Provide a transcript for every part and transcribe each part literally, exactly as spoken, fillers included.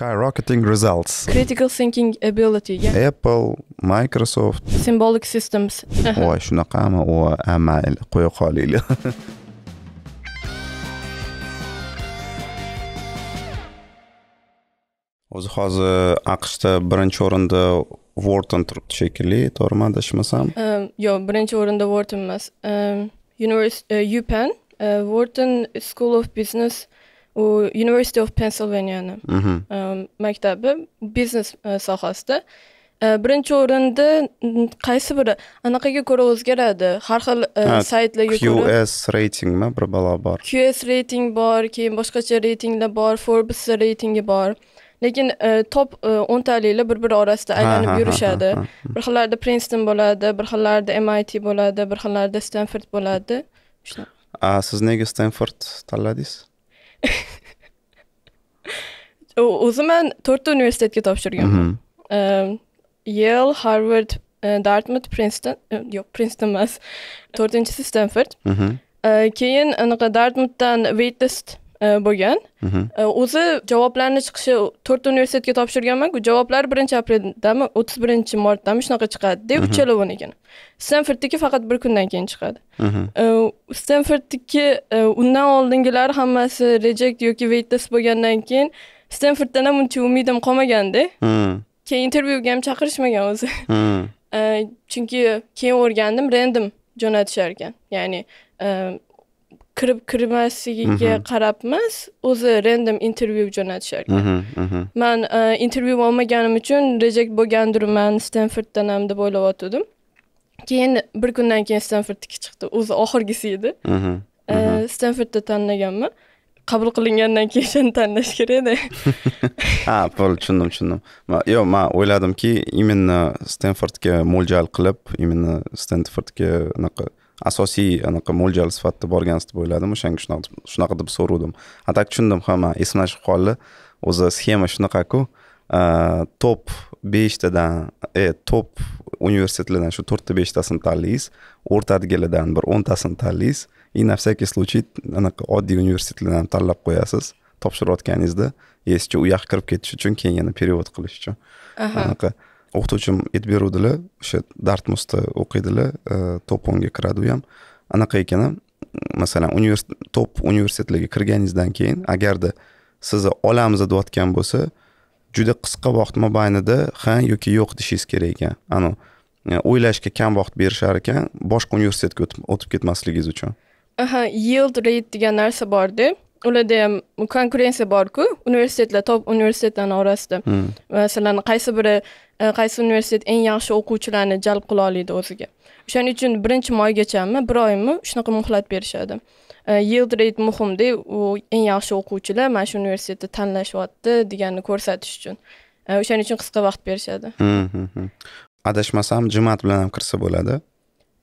Skyrocketing results. Critical thinking ability. Yeah. Apple, Microsoft. Symbolic systems. Oy, shunaqa ama o amal qo'ya qolinglar. O'zi hozir A Q Shda birinchi o'rinda Wharton turibdi shekilli, to'g'rimi adashmasam? Yo'q, birinchi o'rinda Wharton emas. University U Penn, Wharton School of Business, University of Pennsylvania'ni maktabi biznes sohasida. Birinchi o'rinda qaysi biri anaqaga ko'ra o'zgaradi. Har xil saytlarga ko'ra Q S ratingmi bir balo bor. Q S rating bor, keyin boshqacha ratinglar bor, Forbes ratingi bor. Lekin top o'n taliklar bir-biri orasida aylanib yurishadi. Bir xillarda Princeton bo'ladi, bir xillarda M I T bo'ladi, bir xillarda Stanford bo'ladi. A siz nega Stanford tanladingiz? O'zim men to'rtta universitetga topshirganman. Yale, Harvard, Dartmouth, Princeton, yo'q, Princeton emas. to'rtinchisi Stanford. Keyin anaqa Dartmouthdan waitlist bo'lgan. O'zi javoblarni chiqishi to'rtta universitetga topshirganman-ku, javoblar birinchi apreldami, o'ttiz birinchi martdami shunaqa chiqadi-da, uchala o'n ekan. Stanfordniki faqat bir kundan keyin chiqadi. Stanfordniki undan oldingilar hammasi reject yoki waitlist bo'lgandan keyin Stanforddan ham uncha umidim qolmagan-da. Keyin intervyuga ham chaqirishmagan o'zi. Chunki keyin o'rgandim, random jo'natishar ekan. Ya'ni kirib kirmasligiga qarabmas, o'zi random intervyu jo'natishar ekan. Men intervyu olmaganim uchun reject bo'lgandirman Stanforddan ham deb o'ylab o'tirdim. Keyin bir kundan keyin Stanfordniki chiqdi. O'zi oxirgisi edi. Stanfordda tanlaganman. Qabul qilingandan keyin shuni tanlash kerak-da. Ha, pul tushundim, tushundim. Yo'q, men o'yladimki, именно Stanfordga mo'ljal qilib, именно Stanfordga anaqa asosiy anaqa mo'ljal sifatida borgansiz deb o'yladim, o'shanga shunaqa deb so'radim. Hatto tushundim ham, eslashib qoldi. O'zi sxema shunaqa-ku, top beshtadan, top universitetlardan shu to'rtta beshtasini tanlaysiz, o'rtadagilardan bir o'ntasini tanlaysiz, и на всякий случай anaqa oddiy universitetlardan tanlab qo'yasiz, topshirayotganingizda, eski u yoqqa kirib ketish uchun, keyin yana perevod qilish uchun. Anaqa o'qituvchim aytib beruvdilar, o'sha Dartmouthda o'qiydilar, top o'nga kiradi u ham. Anaqa ekan, masalan, top universitetlarga kirganingizdan keyin, agarda sizni olamiz deyotgan bo'lsa, juda qisqa vaqt mobaynida ha yoki yo'q deyishingiz kerak ekan. Anu o'ylashga kam vaqt berishar ekan, boshqa universitetga o'tib ketmasligingiz uchun. Aha, yield rate degan narsa bor-da. Ularda ham konkurensiya bor-ku, universitetlar, top universitetlar orasida. Masalan, qaysi biri qaysi universitet eng yaxshi o'quvchilarni jalb qila oladi o'ziga. O'shaning uchun birinchi maygacha, bir oymi shunaqa muhlat berishadi. Yield rate muhimda, u eng yaxshi o'quvchilar mana shu universitetni tanlashyapti deganini ko'rsatish uchun. O'shaning uchun qisqa vaqt berishadi. Adashmasam, Jumat bilan ham kirsa bo'ladi.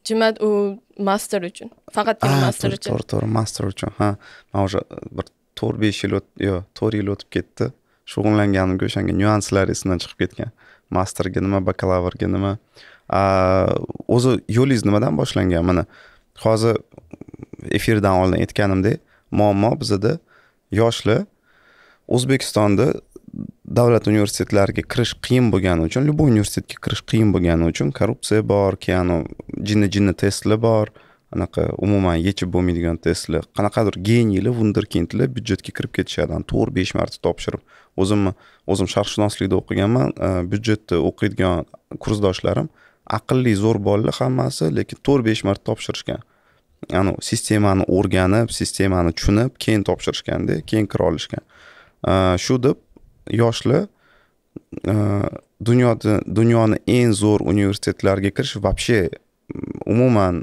Jumat u master uchun. Faqatgina master uchun. To'g'ri, to'g'ri, master uchun. Ha, men o'sha bir to'rt besh yil yo'q, to'rt yil o'tib ketdi. Shug'ullanganimga o'shanga nyuanslar esimdan chiqib ketgan. Masterga nima, bakalavrga nima. O'zi yo'lingiz nimadan boshlangan? Mana hozir efirdan oldin aytganimdek, muammo bizda yoshlar O'zbekistonda davlat universitetlariga kirish qiyin bo'lgani uchun, любой universitetga kirish qiyin bo'lgani uchun korrupsiya bor, keyin jinni-jinni testlar bor, anaqa umuman yechib bo'lmaydigan testlar, qanaqadir geniylar, wunderkindlar byudjetga kirib ketishadi, to'rt besh marta topshirib. O'zimni o'zim sharqshunoslikda o'qiganman, byudjetda o'qiydigan kursdoshlarim aqlli zo'r bolalar hammasi, lekin to'rt besh marta topshirishgan. Ya'ni sistemani o'rganib, sistemani tushunib, keyin topshirishganda, keyin kira olishgan. Shu deb yoshlar dunyoda dunyoni eng zo'r universitetlarga kirish vobshe umuman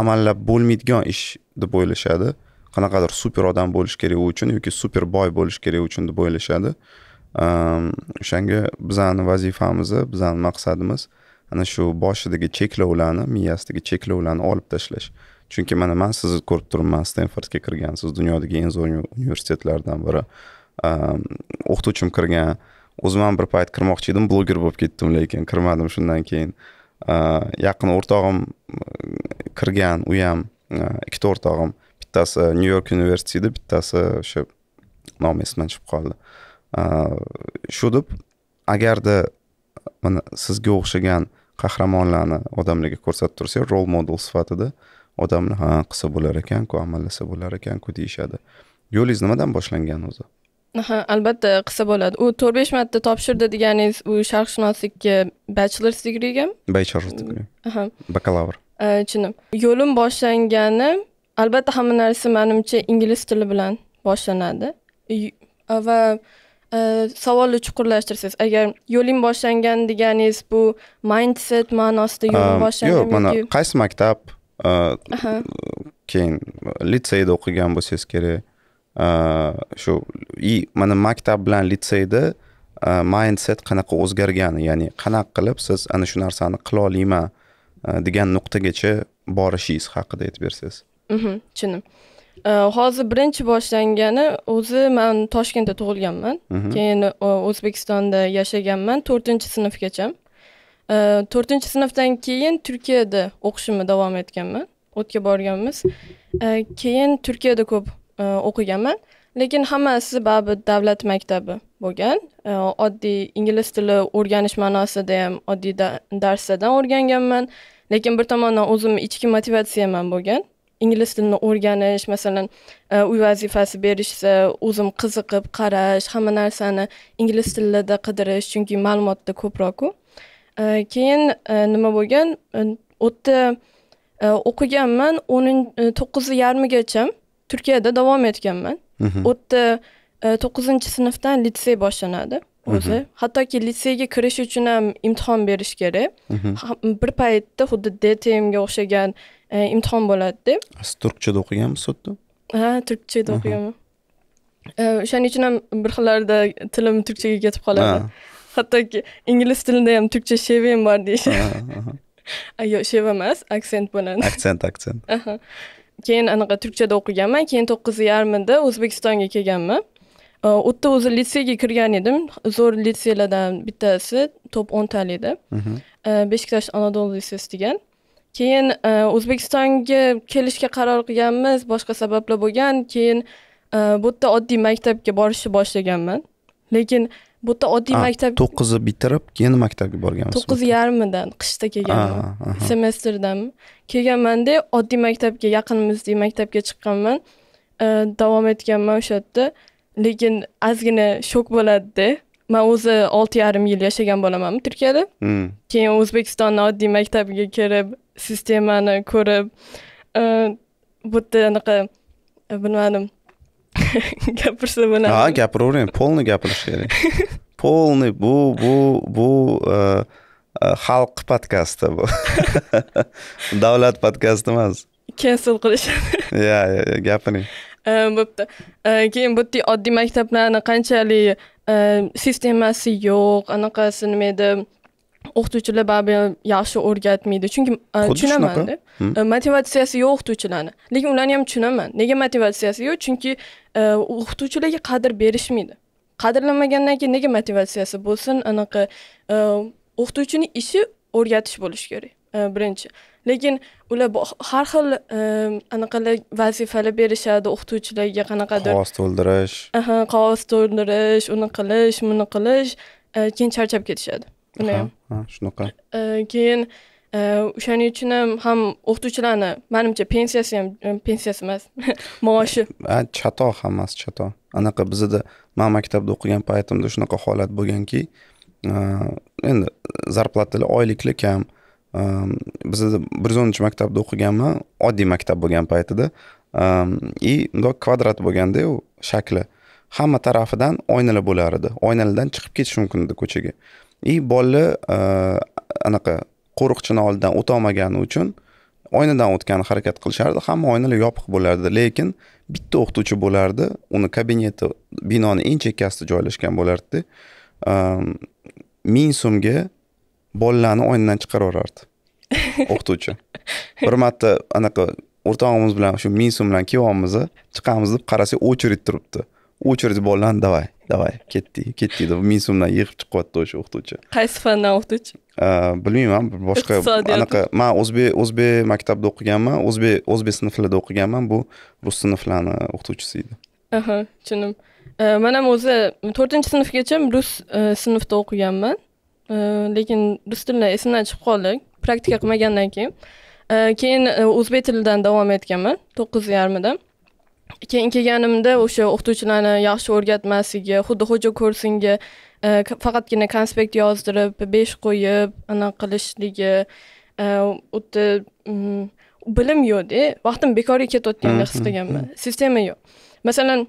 amallab bo'lmaydigan ish deb o'ylashadi. Qanaqadir super odam bo'lish kerak uchun yoki super boy bo'lish kerak uchun deb o'ylashadi. O'shanga bizning vazifamiz, bizning maqsadimiz ana shu boshidagi cheklovlarni, miyasidagi cheklovlarni olib tashlash. Chunki mana men sizni ko'rib turibman, Stanfordga kirgansiz, dunyodagi eng zo'r universitetlardan biri. O'qituvchim kirgan, o'zim ham bir payt kirmoqchi edim, bloger bo'lib ketdim, lekin kirmadim shundan keyin. Yaqin o'rtog'im kirgan, u ham ikkita o'rtog'im, bittasi New York Universitetida, bittasi o'sha nomi esimdan chiqib qoldi. shu deb agarda mana sizga o'xshagan qahramonlarni odamlarga ko'rsatib tursangiz rol model sifatida odamni ha qilsa bo'lar ekan-ku, amallasa bo'lar ekan-ku deyishadi. Yo'lingiz nimadan boshlangan o'zi? Aha, albatta qilsa bo'ladi. U to'rt besh marta topshirdi deganingiz u sharqshunoslikka bachelor's degree-ga? Bachelor's degree. Aha. Bakalavr. Chinim. Yo'lim boshlangani albatta hamma narsa menimcha ingliz tili bilan boshlanadi. Va savolni chuqurlashtirsangiz, agar yo'lim boshlangan deganingiz bu mindset ma'nosida yo'lim boshlangan. Yo'q, mana qaysi maktab, keyin litseyda o'qigan bo'lsangiz kerak. Shu i mana maktab bilan litseyda mindset qanaqa o'zgargani, ya'ni qanaqa qilib siz ana shu narsani qila olmayman degan nuqtagacha borishingiz haqida aytib bersangiz. Mhm, chinim. Hozir birinchi boshlangani o'zi men Toshkentda tug'ilganman. Keyin O'zbekistonda yashaganman to'rtinchi sinfgacha. to'rtinchi sinfdan keyin Turkiyada o'qishimni davom etganman. O'tga borganmiz. Keyin Turkiyada ko'p o'qiganman, lekin hammasi baribir davlat maktabi bo'lgan. Oddiy ingliz tili o'rganish ma'nosida ham oddiy darslardan o'rganganman, lekin bir tomondan o'zim ichki motivatsiyam ham bo'lgan. Ingliz tilini o'rganish, masalan, uy vazifasi berishsa, o'zim qiziqib qarash, hamma narsani ingliz tilida qidirish, chunki ma'lumotda ko'proq-ku. Keyin nima bo'lgan? O'tda o'qiganman, to'qqiz yarim gacha Turkiyada davom etganman. O'tda to'qqizinchi sinfdan litsey boshlanadi. O'zi, hattoki litseyga kirish uchun ham imtihon berish kerak. Bir paytda xuddi D T M'ga o'xshagan imtihon bo'ladi. Siz turkchada o'qiganmisiz o'tdi? Ha, turkchada o'qiganman. O'shaning uchun ham bir xillarda tilim turkchaga ketib qoladi. Hattoki ingliz tilida ham turkcha shevim bor deyishadi. Yo'q, shev emas, aksent bo'ladi. Aksent, aksent. Keyin anaqa turkchada o'qiganman, keyin to'qqiz yarim da O'zbekistonga kelganman. U yerda o'zi litseyga kirgan edim. Zo'r litseylardan bittasi, top o'n tali edi. Beshiktash Anadolu liseysi degan. Keyin O'zbekistonga kelishga qaror qilganmiz, boshqa sabablar bo'lgan. Keyin bu yerda oddiy maktabga borishni boshlaganman. Lekin bu yerda oddiy maktab to'qqizni bitirib, keyin maktabga borganmiz. to'qqiz yarim dan qishda kelganman. Semestrdan kelganmanda oddiy maktabga, yaqinimizdagi maktabga chiqqanman. Davom etganman o'sha yerda. Lekin azgina shok bo'ladi-da. Men o'zi olti yarim yil yashagan bo'laman Turkiyada. Keyin O'zbekistonning oddiy maktabiga kirib, sistemani ko'rib, bu yerda anaqa bilmadim. Gapirsa bo'ladi. Ha, gapiravering, polni gapirish kerak. Polni bu bu bu xalq podkasti bu. Davlat podkasti emas. Cancel qilishadi. Ya, gapiring. Bo'pti. Keyin bu yerda oddiy maktablarni qanchalik sistemasi yo'q, anaqasi nima edi, o'qituvchilar baribir yaxshi o'rgatmaydi. Chunki tushunaman-da. Motivatsiyasi yo'q o'qituvchilarni. Lekin ularni ham tushunaman. Nega motivatsiyasi yo'q? Chunki o'qituvchilarga qadr berishmaydi. Qadrlanmagandan keyin nega motivatsiyasi bo'lsin? Anaqa o'qituvchining ishi o'rgatish bo'lishi kerak. Birinchi. Lekin ular har xil anaqalar vazifalar berishadi o'qituvchilarga, qanaqadir qog'oz to'ldirish, aha, qog'oz to'ldirish, uni qilish, buni qilish, keyin charchab ketishadi. Buni ham. Ha, shunaqa. Keyin o'shaning uchun ham o'qituvchilarni, menimcha, pensiyasi ham pensiyasi emas, maoshi. Ha, chato hammasi chato. Anaqa bizda men maktabda o'qigan paytimda shunaqa holat bo'lganki, endi zarplatalar oyliklar kam. Bizda bir yuz o'ninchi maktabda o'qiganman, oddiy maktab bo'lgan paytida. I bundoq kvadrat bo'lganda u shakli hamma tarafidan oynalar bo'lar edi. Oynalardan chiqib ketish mumkin edi ko'chaga. I bolalar anaqa qo'riqchining oldidan o'ta olmagani uchun oynadan o'tgani harakat qilishardi. Hamma oynalar yopiq bo'lardi, lekin bitta o'qituvchi bo'lardi. Uni kabineti binoning eng chekkasida joylashgan bo'lardi. ming so'mga bolalarni o'yindan chiqaraverardi o'qituvchi. Bir marta anaqa o'rtog'imiz bilan shu ming so'm bilan kiyamiz, chiqamiz deb qarasa o'chirit turibdi. O'chirit bolalarni davay, davay, ketdik, ketdik deb ming so'mdan yig'ib chiqyapti o'sha o'qituvchi. Qaysi fandan o'qituvchi? Bilmayman, boshqa anaqa men o'zbek o'zbek maktabida o'qiganman, o'zbek o'zbek sinflarida o'qiganman, bu rus sinflari o'qituvchisi edi. Aha, tushunim. Men ham o'zi to'rtinchi sinfgacha rus sinfida o'qiganman. Lekin rus tilini esimdan chiqib qoldi. Praktika qilmagandan keyin keyin o'zbek tilidan davom etganman to'qqiz yarimdan. Keyin kelganimda o'sha o'qituvchilarni yaxshi o'rgatmasligi, xuddi xo'ja ko'rsinga faqatgina konspekt yozdirib, besh qo'yib, ana qilishligi, o'ta bilim yo'q-da, vaqtim bekorga ketayotganini his qilganman. Sistema yo'q. Masalan,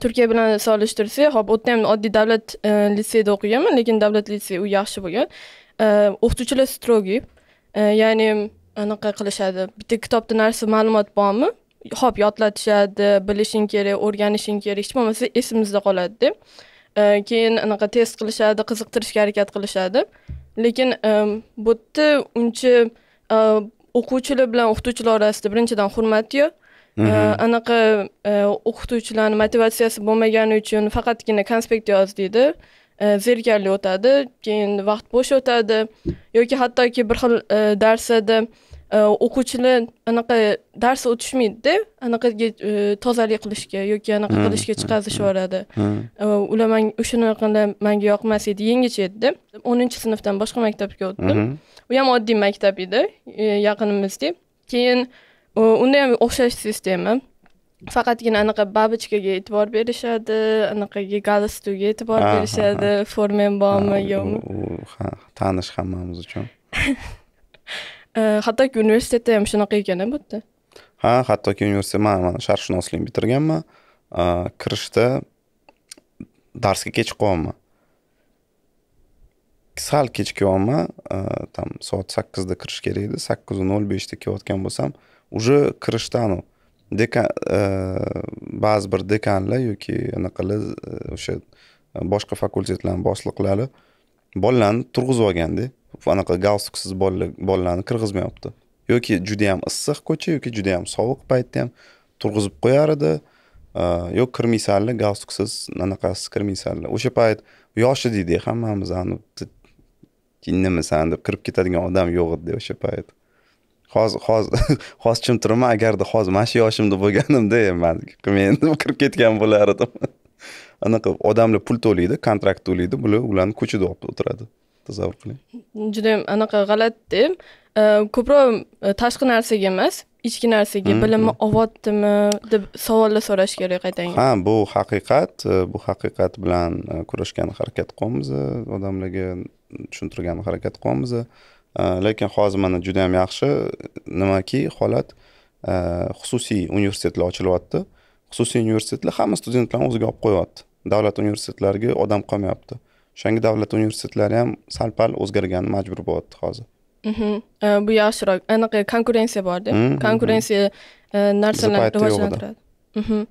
Turkiya bilan solishtirsak, hop, o'tda ham oddiy davlat litseyida o'qiganman, lekin davlat litseyi u yaxshi bo'lgan. O'qituvchilar strogiy, ya'ni anaqa qilishadi. Bitta kitobda narsa ma'lumot bormi? Hop, yodlatishadi, bilishing kerak, o'rganishing kerak, hech bo'lmasa esimizda qoladi deb. Keyin anaqa test qilishadi, qiziqtirishga harakat qilishadi. Lekin bu yerda uncha o'quvchilar bilan o'qituvchilar orasida birinchidan hurmat yo'q. Anaqa o'qituvchilarni motivatsiyasi bo'lmagani uchun faqatgina konspekt yoz deydi, zerikarli o'tadi, keyin vaqt bo'sh o'tadi yoki hattoki bir xil darsda o'quvchilar anaqa dars o'tishmaydi-da, anaqaga tozalik qilishga yoki anaqa qilishga chiqazishib yuboradi. Ular menga o'shunaqanday menga yoqmas edi, yangicha edi. o'ninchi sinfdan boshqa maktabga o'tdim. U ham oddiy maktab edi, yaqinimizda. Keyin unda ham o'xshash sistema. Faqatgina anaqa babochkaga e'tibor berishadi, anaqaga galstukga e'tibor berishadi, formam bormi yo'qmi? Ha, tanish hammamiz uchun. Hattoki universitetda ham shunaqa ekan-a bu yerda? Ha, hattoki universitet men sharqshunoslikni bitirganman. Kirishda darsga kech qolganman. Sal kechikayapman, tam soat sakkizda kirish kerak edi, sakkiz nol beshda kelayotgan bo'lsam уже kirishdan dekan ba'zi bir dekanlar yoki anaqalar o'sha boshqa fakultetlarning boshliqlari bolalarni turg'izib olganda, anaqa galstuksiz bolalarni kirgizmayapti. Yoki juda ham issiq ko'cha yoki juda ham sovuq paytda ham turg'izib qo'yar edi. Yo'q, kirmaysanlar, galstuksiz, anaqasiz kirmaysanlar. O'sha payt yoshi deydi, hammamiz nimisan deb kirib ketadigan odam yo'q edi o'sha payt. Hozir hozir hozir chimtiraman, agarda hozir mana shu yoshimda bo'lganimda men endi kirib ketgan bo'lar edim. Anaqa odamlar pul to'laydi, kontrakt to'laydi, bular ularni ko'chada olib o'tiradi. Tasavvur qiling. Juda ham anaqa g'alati. Ko'proq tashqi narsaga emas, ichki narsaga bilimni ovottimi deb savollar so'rash kerak qaytanga. Ha, bu haqiqat, bu haqiqat bilan kurashgan harakat qilamiz, odamlarga tushuntirgan harakat qilamiz. Lekin hozir mana juda ham yaxshi nimaki holat, xususiy universitetlar ochilyapti. Xususiy universitetlar hamma studentlarni o'ziga olib qo'yapti. Davlat universitetlariga odam qolmayapti. O'shanga davlat universitetlari ham sal-pal o'zgargani majbur bo'lyapti hozir. Bu yaxshiroq. Anaqa konkurensiya bor-da. Konkurensiya narsalarni rivojlantiradi.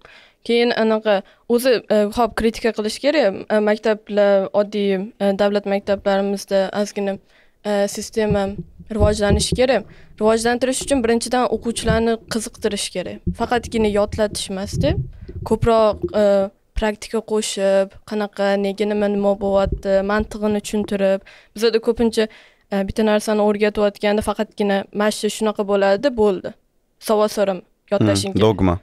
Keyin anaqa o'zi hop kritika qilish kerak. Maktablar, oddiy davlat maktablarimizda ozgina sistema rivojlanishi kerak. Rivojlantirish uchun birinchidan o'quvchilarni qiziqtirish kerak. Faqatgina yodlatish emas-da, ko'proq praktika qo'shib, qanaqa, nega, nima nima bo'lyapti, mantig'ini tushuntirib. Bizda ko'pincha bitta narsani o'rgatayotganda faqatgina mashsha shunaqa bo'ladi, bo'ldi. Savol so'ram, yodlashing kerak. Dogma.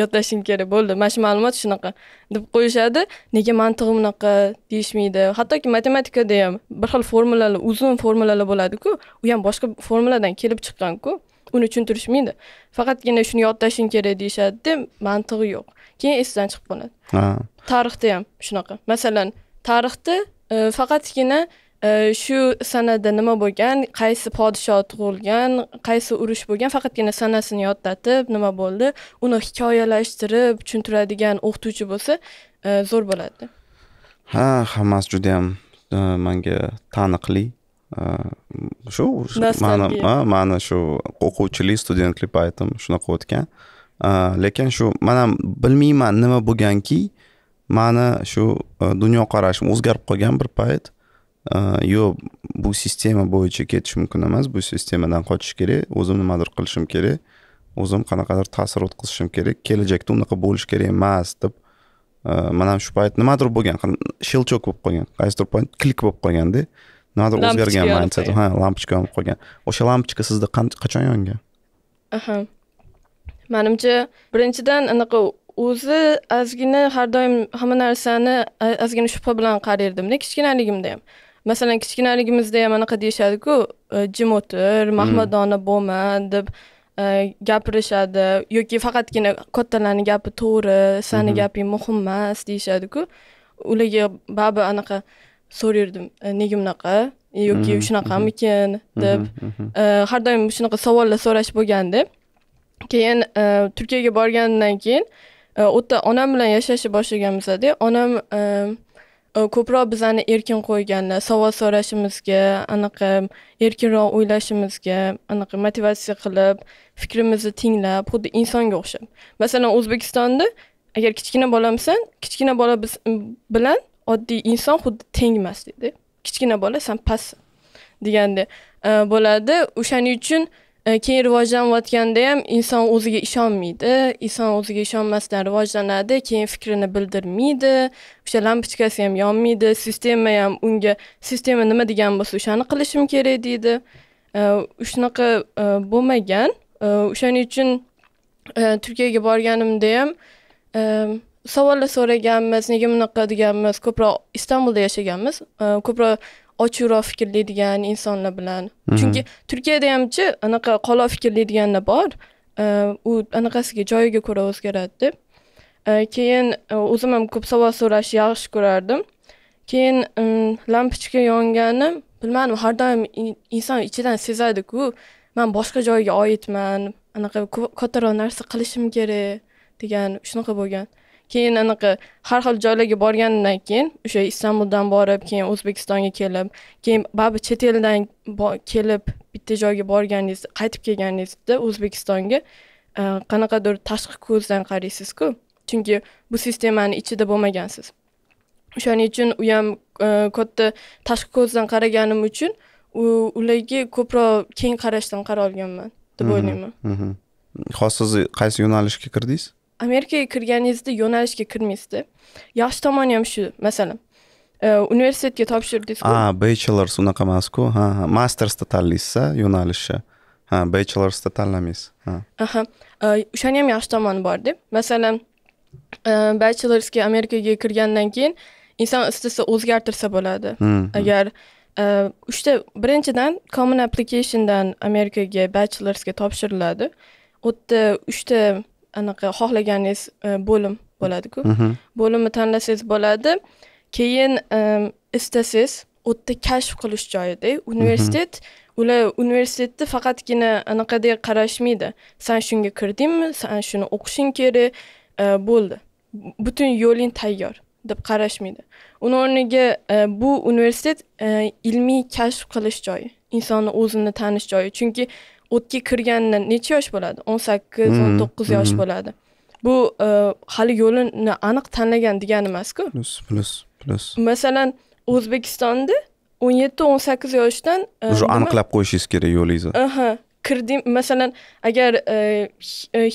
Yodlashing kerak bo'ldi, mana shu ma'lumot shunaqa deb qo'yishadi, nega mantig'i bunaqa deyishmaydi. Hattoki matematikada ham bir xil formulalar, uzun formulalar bo'ladi-ku, u ham boshqa formuladan kelib chiqqan-ku, uni tushuntirishmaydi. Faqatgina shuni yodlashing kerak deyishadi, mantig'i yo'q. Keyin esdan chiqib qoladi. Tarixda ham shunaqa. Masalan, tarixda faqatgina shu sanada nima bo'lgan, qaysi podsho tug'ilgan, qaysi urush bo'lgan, faqatgina sanasini yodlatib, nima bo'ldi, uni hikoyalashtirib tushuntiradigan o'qituvchi bo'lsa, zo'r bo'ladi. Ha, hammasi juda ham menga taniqli. Shu mana mana shu o'quvchilik, studentlik paytim shunaqa o'tgan. Lekin shu men ham bilmayman nima bo'lganki, meni shu dunyo qarashim o'zgarib qolgan bir payt. Yo, bu sistema bo'yicha ketish mumkin emas, bu sistemadan qochish kerak, o'zim nimadir qilishim kerak, o'zim qanaqadir ta'sir o'tkazishim kerak, kelajakda unaqa bo'lish kerak emas deb men ham shu payt nimadir bo'lgan, shilchok bo'lib qolgan, qaysidir point klik bo'lib qolganda nimadir o'zgargan mindset, ha, lampochka bo'lib qolgan. O'sha lampochka sizda qachon yongan? Aha. Menimcha, birinchidan anaqa o'zi ozgina har doim hamma narsani ozgina shubha bilan qarardim-da kichkinaligimda ham. Masalan, kichkinaligimizda ham anaqa deyishadi-ku, jim o'tir, mahmadona bo'lma deb gapirishadi yoki faqatgina kattalarning gapi to'g'ri, seni gaping muhim emas deyishadi-ku. Ularga ba'zi anaqa so'rardim, nega bunaqa yoki shunaqamikin deb har doim shunaqa savollar so'rash bo'lganda. Keyin Turkiyaga borgandan keyin o'ta onam bilan yashashib boshlaganmizda, onam ko'proq bizani erkin qo'yganlar, savol so'rashimizga, anaqa erkinroq o'ylashimizga, anaqa motivatsiya qilib, fikrimizni tinglab, xuddi insonga o'xshab. Masalan, O'zbekistonda agar kichkina bolamsan, kichkina bola bilan oddiy inson xuddi teng emas dedi. Kichkina bola sen pas deganda bo'ladi. O'shaning uchun keyin rivojlanayotganda ham inson o'ziga ishonmaydi, inson o'ziga ishonmasdan rivojlanadi, keyin fikrini bildirmaydi, o'sha lampochkasi ham yonmaydi, sistema ham unga sistema nima degan bo'lsa o'shani qilishim kerak deydi. O'shanaqa bo'lmagan. O'shaning uchun Turkiyaga borganimda ham savollar so'raganmiz, nega bunaqa deganmiz, ko'proq Istanbulda yashaganmiz, ko'proq ochroq fikrlaydigan insonlar bilan. Chunki Turkiyada hamchi anaqa qoloq fikrlaydiganlar bor. U anaqasiga joyiga ko'ra o'zgaradi. Keyin o'zim ham ko'p savol so'rash yaxshi ko'rardim. Keyin lampochka yongani, bilmadim, har doim inson ichidan sezadi-ku, men boshqa joyga oidman, anaqa kattaroq narsa qilishim kerak degan shunaqa bo'lgan. Keyin anaqa har xil joylarga borgandan keyin, o'sha Istanbuldan borib, keyin O'zbekistonga kelib, keyin ba'zi chet eldan kelib bitta joyga borganingizda, qaytib kelganingizda O'zbekistonga qanaqadir tashqi ko'zdan qaraysiz-ku. Chunki bu sistemaning ichida bo'lmagansiz. O'shaning uchun u ham katta tashqi ko'zdan qaraganim uchun ularga ko'proq keng qarashdan qarab olganman deb o'ylayman. Hozir siz qaysi yo'nalishga kirdingiz? Amerikaga kirganingizda yo'nalishga kirmaysizda. Yaxshi tomoni ham shu, masalan, universitetga topshirdingiz-ku. Ha, bachelor's unaqa emas-ku. Ha, ha, master'sda tanlaysiz-a yo'nalishni. Ha, bachelor'sda tanlamaysiz. Ha. Aha. O'shani ham yaxshi tomoni bor-da. Masalan, bachelor'sga Amerikaga kirgandan keyin inson istasa o'zgartirsa bo'ladi. Agar uchta birinchidan Common Application'dan Amerikaga bachelor'sga topshiriladi. O'tta uchta anaqa xohlaganingiz bo'lim bo'ladi-ku. Bo'limni tanlasangiz bo'ladi. Keyin istasangiz o'tda kashf qilish joyida universitet, ular universitetni faqatgina anaqadek qarashmaydi. Sen shunga kirdingmi? Sen shuni o'qishing kerak, bo'ldi. Butun yo'ling tayyor deb qarashmaydi. Uning o'rniga bu universitet ilmiy kashf qilish joyi, insonni o'zini tanish joyi. Chunki o'tga kirganda necha yosh bo'ladi? o'n sakkiz, o'n to'qqiz yosh bo'ladi. Bu hali yo'lini aniq tanlagan degani emas-ku. Plus, plus, plus. Masalan, O'zbekistonda o'n yetti, o'n sakkiz yoshdan уже aniqlab qo'yishingiz kerak yo'lingizni. Aha, kirdim, masalan, agar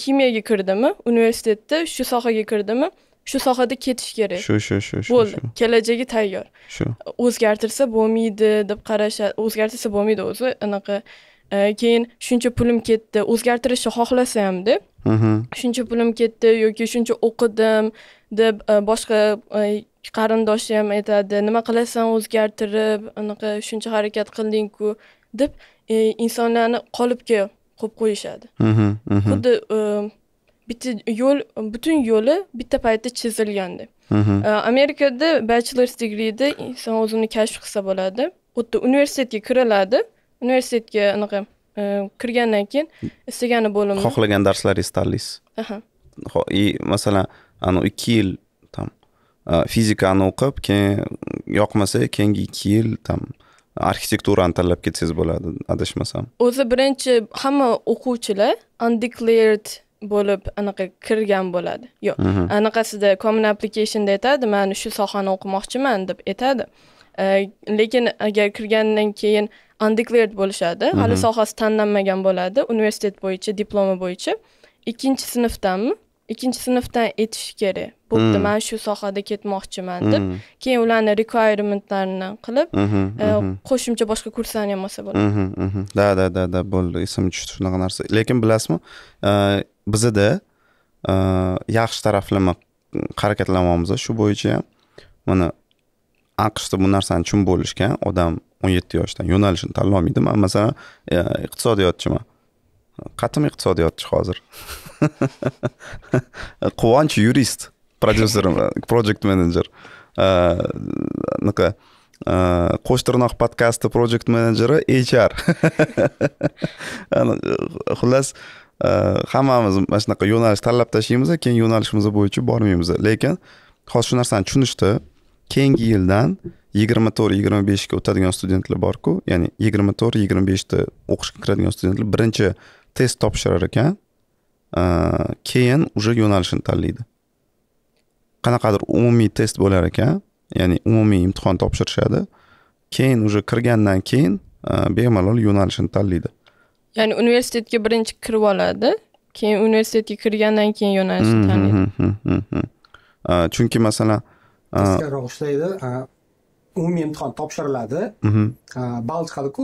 ximiyaga kirdimi, universitetda shu sohaga kirdimi, shu sohada ketish kerak. Shu, shu, shu, shu. Bo'ldi, kelajagi tayyor. Shu. O'zgartirsa bo'lmaydi deb qarashadi, o'zgartirsa bo'lmaydi o'zi, anaqa keyin shuncha pulim ketdi, o'zgartirishni xohlasam-da, shuncha pulim ketdi yoki shuncha o'qidim deb boshqa qarindoshi ham aytadi, nima qilasan o'zgartirib, anaqa shuncha harakat qilding-ku deb insonlarni qolipga qo'yib qo'yishadi. Xuddi bitta yo'l, butun yo'li bitta paytda chizilganda. Amerikada bachelor's degree'da inson o'zini kashf qilsa bo'ladi. Xuddi universitetga kiriladi. Universitetga anaqa kirgandan keyin istagani bo'limni xohlagan darslaringizni tanlaysiz. Aha. I masalan, ana ikki yil tam fizikani o'qib, keyin yoqmasa, keyingi ikki yil tam arxitekturani tanlab ketsangiz bo'ladi, adashmasam. O'zi birinchi hamma o'quvchilar undeclared bo'lib anaqa kirgan bo'ladi. Yo'q, anaqasida Common Application'da aytadi, men shu sohani o'qimoqchiman deb aytadi. Lekin agar kirgandan keyin undeclared bo'lishadi, hali sohasi tanlanmagan bo'ladi, universitet bo'yicha, diplomi bo'yicha. Ikkinchi sinfdanmi? Ikkinchi sinfdan aytish kerak. Bo'pti, men shu sohada ketmoqchiman deb, keyin ularni requirementlarini qilib, qo'shimcha boshqa kurslarni ham olsa bo'ladi. Da, da, da, da, bo'ldi, ism tushdi shunaqa narsa. Lekin bilasizmi, bizda yaxshi taraflama harakatlanmamiz. Shu bo'yicha ham mana A Q Shda bu narsani tushunib bo'lishgan odam o'n yetti yoshdan yo'nalishini tanlamaydi. Men masalan iqtisodiyotchiman. Qatim iqtisodiyotchi hozir. Quvonch yurist, prodyuser, project manager. Naqa Qo'shtirnoq podkasti project menejeri H R. Xullas hammamiz mana shunaqa yo'nalish tanlab tashlaymiz, keyin yo'nalishimiz bo'yicha bormaymiz. Lekin hozir shu narsani tushunishdi. Keyingi yildan yigirma to'rt yigirma beshga o'tadigan studentlar bor-ku, ya'ni yigirma to'rt yigirma beshda o'qishga kiradigan studentlar birinchi test topshirar ekan, keyin o'sha yo'nalishini tanlaydi. Qanaqadir umumiy test bo'lar ekan, ya'ni umumiy imtihon topshirishadi. Keyin o'sha kirgandan keyin bemalol yo'nalishini tanlaydi. Ya'ni universitetga birinchi kirib oladi, keyin universitetga kirgandan keyin yo'nalishni tanlaydi. Chunki masalan, teskari o'xshaydi. Umumiy imtihon topshiriladi. Ball chiqadi-ku.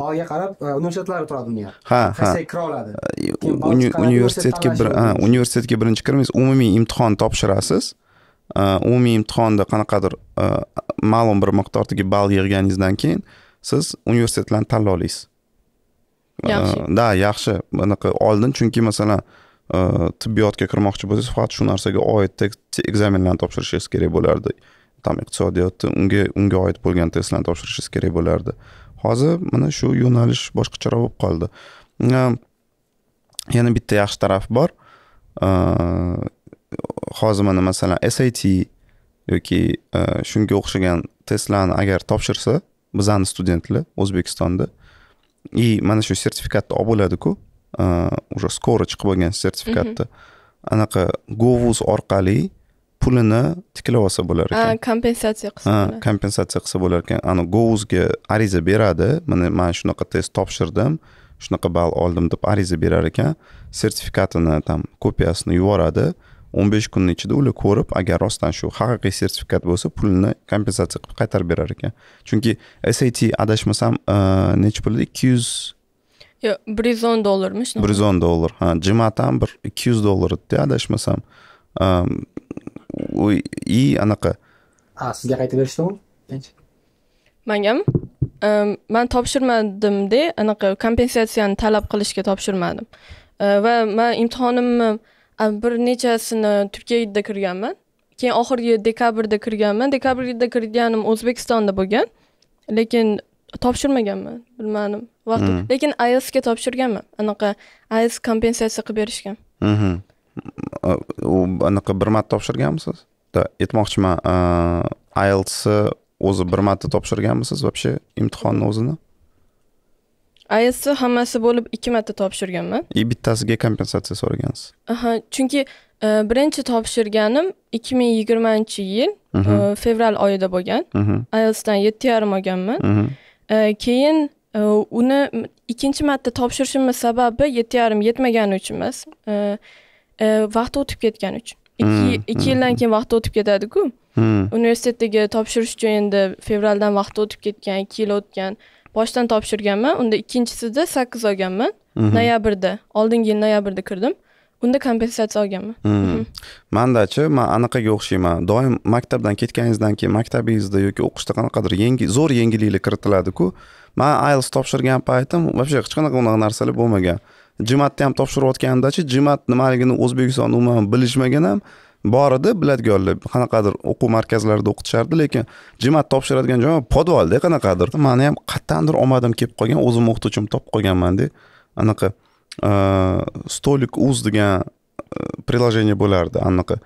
Ballga qarab universitetlar turadi dunyoda. Ha, ha. Qaysi kira oladi? Universitetga bir, ha, universitetga birinchi kirmaysiz, umumiy imtihon topshirasiz. Umumiy imtihonda qanaqadir ma'lum bir miqdordagi ball yig'ganingizdan keyin siz universitetlarni tanlay olasiz. Yaxshi. Da, yaxshi. Bunaqa oldin, chunki masalan tibbiyotga kirmoqchi bo'lsangiz, faqat shu narsaga oid ekzamenlarni topshirishingiz kerak bo'lardi. Tam iqtisodiyotda unga unga oid bo'lgan testlarni topshirishingiz kerak bo'lardi. Hozir mana shu yo'nalish boshqacharoq bo'lib qoldi. Yana bitta yaxshi taraf bor. Hozir mana masalan S A T yoki shunga o'xshagan testlarni agar topshirsa, bizani studentlar O'zbekistonda i mana shu sertifikatni olib oladi-ku, o'sha skora chiqib bo'lgan sertifikatni anaqa Govuz orqali pulini tiklab olsa bo'lar ekan. Ha, kompensatsiya qilsa. Ha, kompensatsiya qilsa bo'lar ekan. Ana Govuzga ariza beradi, mana men shunaqa test topshirdim, shunaqa ball oldim deb ariza berar ekan, sertifikatini tam kopiyasini yuboradi. o'n besh kunning ichida ular ko'rib, agar rostdan shu haqiqiy sertifikat bo'lsa, pulni kompensatsiya qilib qaytarib berar ekan. Chunki S A T adashmasam necha puldi? ikki yuz yo bir yuz o'n dollarmish. bir yuz o'n dollar. Ha, jimatam bir ikki yuz dollar edi, adashmasam. Uy, i anaqa. A, sizga qaytib berishdimi? Qancha? Mengami? Men topshirmadim-da, anaqa kompensatsiyani talab qilishga topshirmadim. Va men imtihonimni bir nechasini Turkiyada kirganman. Keyin oxirgi dekabrda kirganman. Dekabrda kirganim O'zbekistonda bo'lgan. Lekin topshirmaganman, bilmadim. Vaqt. Lekin I E L T S ga topshirganman. Anaqa I E L T S kompensatsiya qilib berishgan. Mhm. U anaqa bir marta topshirganmisiz? Aytmoqchiman, I E L T S o'zi bir marta topshirganmisiz vobshe imtihonni o'zini? I E L T S hammasi bo'lib ikki marta topshirganman. I bittasiga kompensatsiya so'ragansiz. Aha, chunki birinchi topshirganim ikki ming yigirmanchi yil fevral oyida bo'lgan. I E L T S dan yetti yarim olganman. Keyin uni ikkinchi marta topshirishimning sababi yetti yarim yetmagani uchun emas, vaqt o'tib ketgani uchun. ikki yildan keyin vaqt o'tib ketadi-ku. Universitetdagi topshirish uchun endi fevraldan vaqt o'tib ketgan, ikki yil o'tgan. Boshdan topshirganman, unda ikkinchisida sakkiz olganman. Noyabrda, oldingi yil noyabrda kirdim. Unda kompensatsiya olganman. Menda-chi, men anaqaga o'xshayman. Doim maktabdan ketganingizdan keyin maktabingizda yoki o'qishda qanaqadir yangi, zo'r yangiliklar kiritiladi-ku. Men I E L T S topshirgan paytim, vobshe hech qanaqa narsalar bo'lmagan. Jimatni ham topshirayotganimda-chi, jimat nimaligini O'zbekistonda umuman bilishmagan ham, bor edi, biladiganlar qanaqadir o'quv markazlarida o'qitishardi, lekin jimat topshiradigan joyim podvalda qanaqadir. Meni ham qattandir omadim kelib qolgan, o'zim o'qituvchim topib qolganman-da. Anaqa Stolik uz degan приложение bo'lardi, anaqa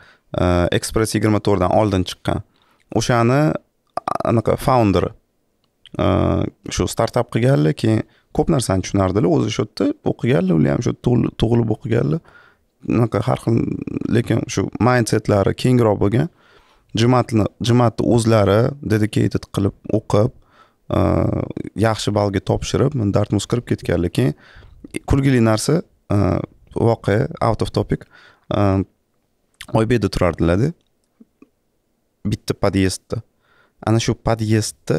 Express yigirma to'rt dan oldin chiqqan. O'shani anaqa founderi shu startap qilganlar, keyin ko'p narsani tushunardilar, o'zi shu yerda o'qiganlar, ular ham shu yerda tug'ilib o'qiganlar. Anaqa har xil, lekin shu mindsetlari kengroq bo'lgan, jimatni jimatni o'zlari dedicated qilib o'qib, yaxshi ballga topshirib, men Dartmouth kirib ketgan. Lekin kulgili narsa, voqea out of topic, I B'da turardilar-da, bitta podyezdda. Ana shu podyezdda,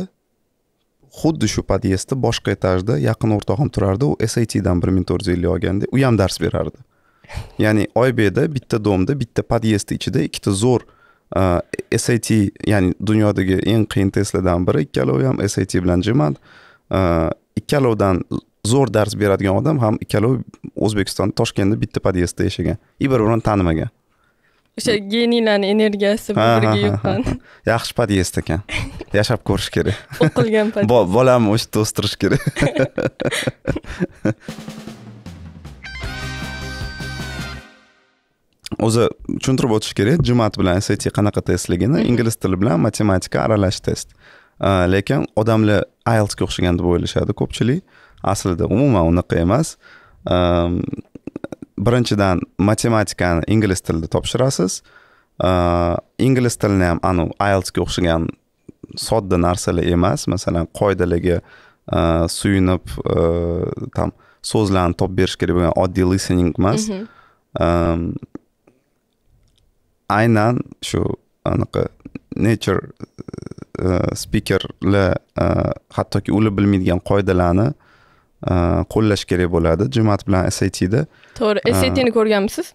xuddi shu podyezdda boshqa etajda yaqin o'rtog'im turardi, u S A T dan bir ming to'rt yuz ellik olganda, u ham dars berardi. Yani I B'de bitta domda, bitta podyezda ichida ikkita zo'r S A T, ya'ni dunyodagi eng qiyin testlardan biri, ikkalovi ham S A T bilan jimad. Ikkalovidan zo'r dars beradigan odam ham ikkalovi O'zbekiston Toshkentda bitta podyezda yashagan. Bir-birini tanimagan. O'sha geniylarning energiyasi birga yuqqan. Yaxshi podyezd ekan. Yashab ko'rish kerak. O'qilgan podyezd. Bolamni o'sha to'stirish kerak. O'zi tushuntirib o'tish kerak, Jimat bilan S A T qanaqa testligini, ingliz tili bilan matematika aralash test. Lekin odamlar I E L T S ga o'xshagan deb o'ylashadi ko'pchilik. Aslida umuman unaqa emas. Birinchidan matematikani ingliz tilida topshirasiz. Ingliz tilini ham anu I E L T S ga o'xshagan sodda narsalar emas, masalan, qoidalarga suyunib tam so'zlarni topib berish kerak bo'lgan oddiy listening emas. Aynan shu anaqa nature uh, speakerlar uh, hattoki ular bilmaydigan qoidalarni uh, qo'llash kerak bo'ladi Jimat bilan S A T'da. To'g'ri, S A T'ni ko'rganmisiz?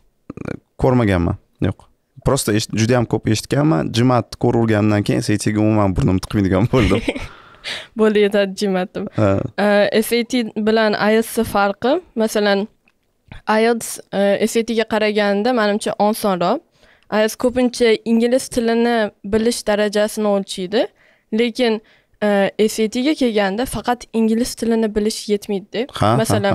Ko'rmaganman. Yo'q. Prosta juda ham ko'p eshitganman. Jimat ko'rgandan keyin S A T'ga umuman burnim tiqmaydigan bo'ldim. Bo'ldi, yetadi Jimatdim. S A T bilan I E L T S farqi, masalan, I E L T S S A T'ga qaraganda menimcha osonroq. I E L T S ko'pincha ingliz tilini bilish darajasini o'lchaydi, lekin S A T'ga kelganda faqat ingliz tilini bilish yetmaydi. Masalan,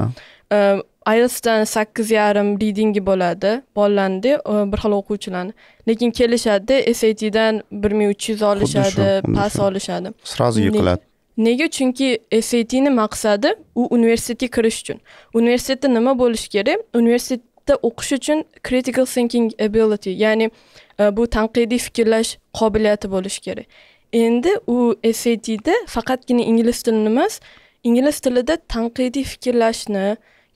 I E L T S'dan sakkiz nuqta besh readingi bo'ladi, bolalarda bir xil o'quvchilarni. Lekin kelishadi, S A T'dan bir ming uch yuz olishadi, pas olishadi. Srazu yiqiladi. Nega? Chunki S A T'ning maqsadi u universitetga kirish uchun. Universitetda nima bo'lish kerak? Universitet o'qish uchun critical thinking ability, ya'ni uh, bu tanqidiy fikrlash qobiliyati bo'lishi kerak. Endi u S A T'da faqatgina ingliz tilini emas, ingliz tilida tanqidiy fikrlashni,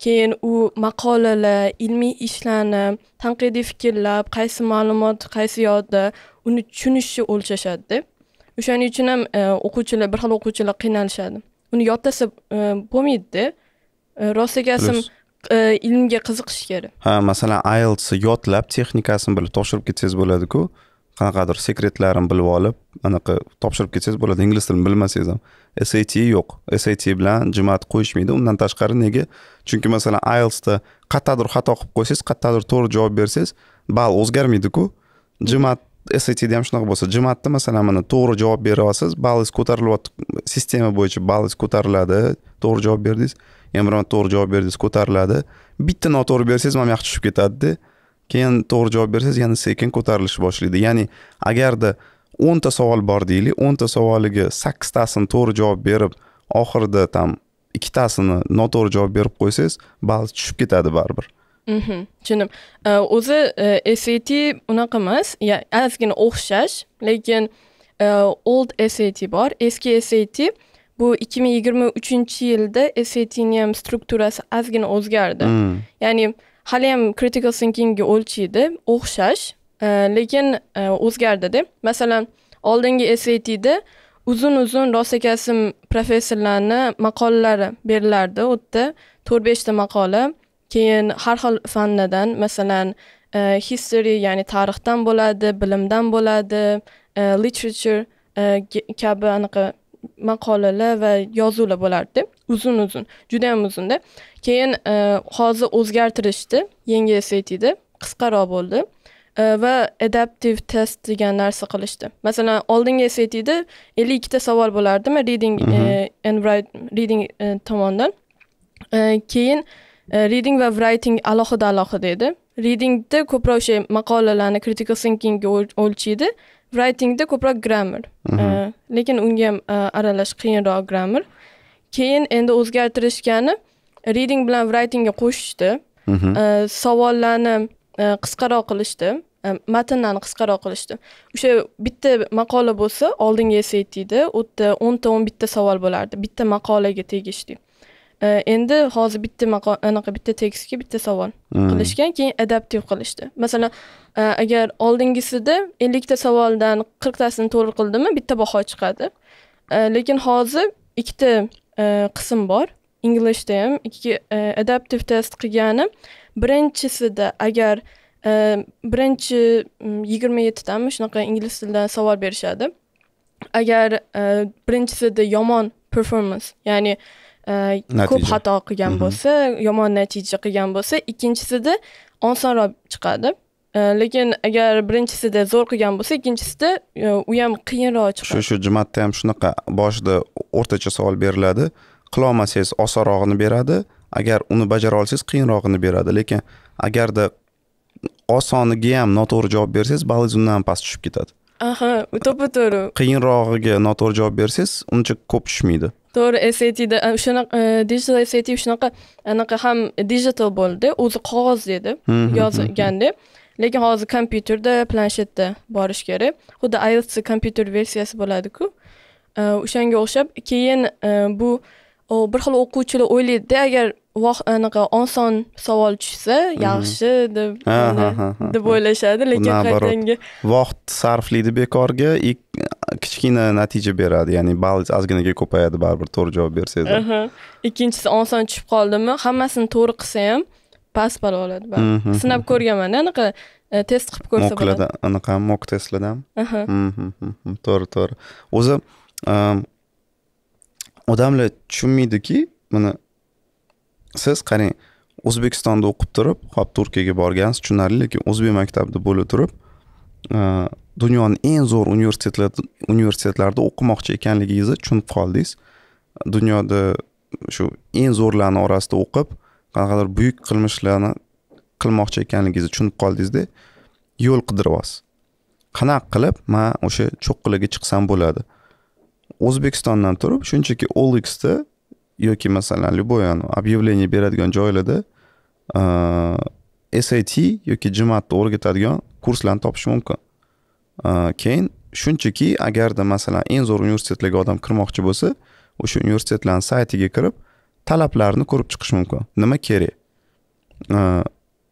keyin u maqolalar, ilmiy ishlarni tanqidiy fikrlab, qaysi ma'lumot qaysi yo'lda uni tushunishni o'lchashadi. O'shaning uchun ham o'quvchilar, bir xil o'quvchilar qiynalishadi. Uni yodlasa bo'lmaydi. Rostgasim ilmga qiziqish kerak. Ha, masalan, I E L T S yodlab, texnikasini bilib topshirib ketsangiz bo'ladi-ku. Qanaqadir sekretlarini bilib olib, anaqa topshirib ketsangiz bo'ladi, ingliz tilini bilmasangiz ham. S A T yo'q. S A T bilan Jimat qo'yishmaydi. Undan tashqari nega? Chunki masalan, I E L T S'da qattadir xato qilib qo'ysangiz, qattadir to'g'ri javob bersangiz, ball o'zgarmaydi-ku. Jimat S A T'da ham shunaqa bo'lsa, Jimatda masalan, mana to'g'ri javob bera olsangiz, ballingiz ko'tariladi. Sistema bo'yicha ballingiz ko'tariladi. To'g'ri javob berdingiz. Ya'ni to'g'ri javob berdingiz, ko'tariladi. Bitta noto'g'ri bersangiz, ham yaxshi tushib ketadi-da. Keyin to'g'ri javob bersangiz, yana sekin ko'tarilish boshlaydi. Ya'ni agarda o'n ta savol bor deylik, o'n ta savoliga sakkiz tasini to'g'ri javob berib, oxirida tam ikki tasini noto'g'ri javob berib qo'ysangiz, ball tushib ketadi baribir. Mhm, tushunim. O'zi S A T unaqa emas, ya'ni ozgina o'xshash, lekin old S A T bor, eski S A T. Bu ikki ming yigirma uchinchi yilda S A T'ning ham strukturasi ozgina o'zgardi. Hmm. Ya'ni hali ham critical thinkingga o'lchaydi, o'xshash, e, lekin o'zgardi-da. Masalan, oldingi S A T'da uzun-uzun rosakasim professorlarni maqolalari berilardi, u yerda to'rt besh ta maqola, keyin har xil fanlardan, masalan, e, history, ya'ni tarixdan bo'ladi, bilimdan bo'ladi, e, literature e, kabi anaqa maqolalar va yozuvlar bo'lardi. Uzun-uzun, juda ham uzun-da. Keyin hozir o'zgartirishdi, yangi S A T'da qisqaroq bo'ldi va adaptive test degan narsa qilishdi. Masalan, oldingi S A T'da ellik ikkita savol bo'lardimi reading and writing reading tomonidan. Keyin reading va writing alohida-alohida edi. Readingda ko'proq o'sha maqolalarni critical thinkingga o'lchaydi. Writingda ko'proq grammar. Lekin unga ham aralash qiyinroq grammar. Keyin endi o'zgartirishgani reading bilan writingga qo'shishdi. Savollarni qisqaroq qilishdi, matnlarni qisqaroq qilishdi. O'sha bitta maqola bo'lsa, oldingi S A T'da u yerda o'n ta o'n bitta savol bo'lardi, bitta maqolaga tegishli. Endi hozir bitta maqola, anaqa bitta tekstga bitta savol qilishgan, keyin adaptiv qilishdi. Masalan, agar oldingisida ellik ta savoldan qirq tasini to'g'ri qildimi, bitta baho chiqadi. Lekin hozir ikkita qism bor. Inglishda ham ikki adaptive test qilgani Birinchisi de agar e, birinchi yigirma yetti danmi shunaqa ingliz tilidan savol berishadi. Agar e, birinchisida yomon performance, ya'ni e, ko'p xato qilgan bo'lsa, yomon natija qilgan bo'lsa, ikkinchisida osonroq chiqadi. Lekin agar birinchisida zo'r qilgan bo'lsa, ikkinchisida u ham qiyinroq chiqadi. Shu jimatda ham shunaqa boshida o'rtacha savol beriladi. Qila olmasangiz osonrog'ini beradi, agar uni bajara olsangiz qiyinrog'ini beradi. Lekin agarda osoniga ham noto'g'ri javob bersangiz, balliz undan ham past tushib ketadi. Aha, to'g'ri to'g'ri. Qiyinrog'iga noto'g'ri javob bersangiz, uncha ko'p tushmaydi. To'g'ri, S A T'da shunaqa digital S A T shunaqa anaqa ham digital bo'ldi, o'zi qog'oz dedi, yozganda. Lekin hozir kompyuterda, planshetda borish kerak. Xuddi I E L T S kompyuter versiyasi bo'ladi-ku. O'shanga o'xshab, keyin bu bir xil o'quvchilar o'ylaydi, agar anaqa oson savol tushsa, yaxshi deb o'ylashadi, lekin qaytanga vaqt sarflaydi bekorga, kichkina natija beradi, ya'ni ball ozginaga ko'payadi baribir to'g'ri javob bersangiz. Ikkinchisi oson tushib qoldimi, hammasini to'g'ri qilsa ham past ball oladi. Sinab ko'rganman, anaqa test qilib ko'rsa bo'ladi. Anaqa mock testlardan. To'g'ri, to'g'ri. O'zi odamlar tushunmaydiki, mana siz qarang, O'zbekistonda o'qib turib, hop Turkiyaga borgansiz, tushunarli, lekin o'zbek maktabida bo'lib turib, dunyoning eng zo'r universitetlarida universitetlarda o'qimoqchi ekanligingizni tushunib qoldingiz. Dunyoda shu eng zo'rlarni orasida o'qib qanaqadir buyuk qilmishlarni qilmoqchi ekanligingizni tushunib qoldingiz-da, yo'l qidiryapsiz. Qanaqa qilib men o'sha cho'qqilarga chiqsam bo'ladi? O'zbekistondan turib, shunchaki O L X'da yoki masalan, любой объявление beradigan joylarda S A T yoki jimatni o'rgatadigan kurslarni topish mumkin. Keyin shunchaki agarda masalan, eng zo'r universitetlarga odam kirmoqchi bo'lsa, o'sha universitetlarning saytiga kirib talablarni ko'rib chiqish mumkin. Nima kerak?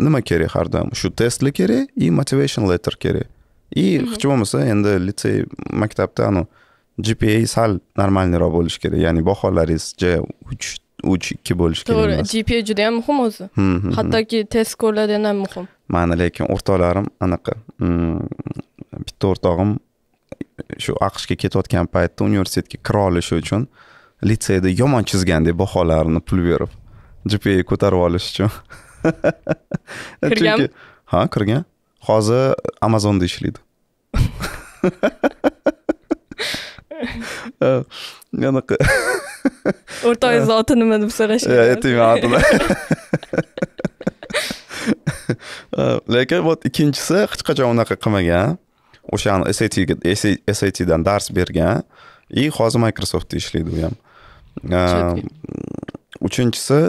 Nima kerak har doim? Shu testlar kerak, i motivation letter kerak. I hech bo'lmasa endi litsey, maktabda anu G P A sal normalniroq bo'lish kerak, ya'ni baholaringiz uch uch ikki bo'lish kerak. To'g'ri, G P A juda ham muhim o'zi. Hattoki test ko'riladigan ham muhim. Meni lekin o'rtoqlarim anaqa, bitta o'rtog'im shu A Q Shga ketayotgan paytda universitetga kira olish uchun litseyda yomon chizgandek baholarini pul berib, G P A ko'tarib olish uchun. Kirgan? Ha, kirgan. Hozir Amazonda ishlaydi. Anaqa. O'rtog'ingiz oti nima deb so'rashgan? Yo'q, aytmayman otini. Lekin bu ikkinchisi hech qachon unaqa qilmagan. O'sha S A T'dan dars bergan. I hozir Microsoftda ishlaydi u ham. Uchinchisi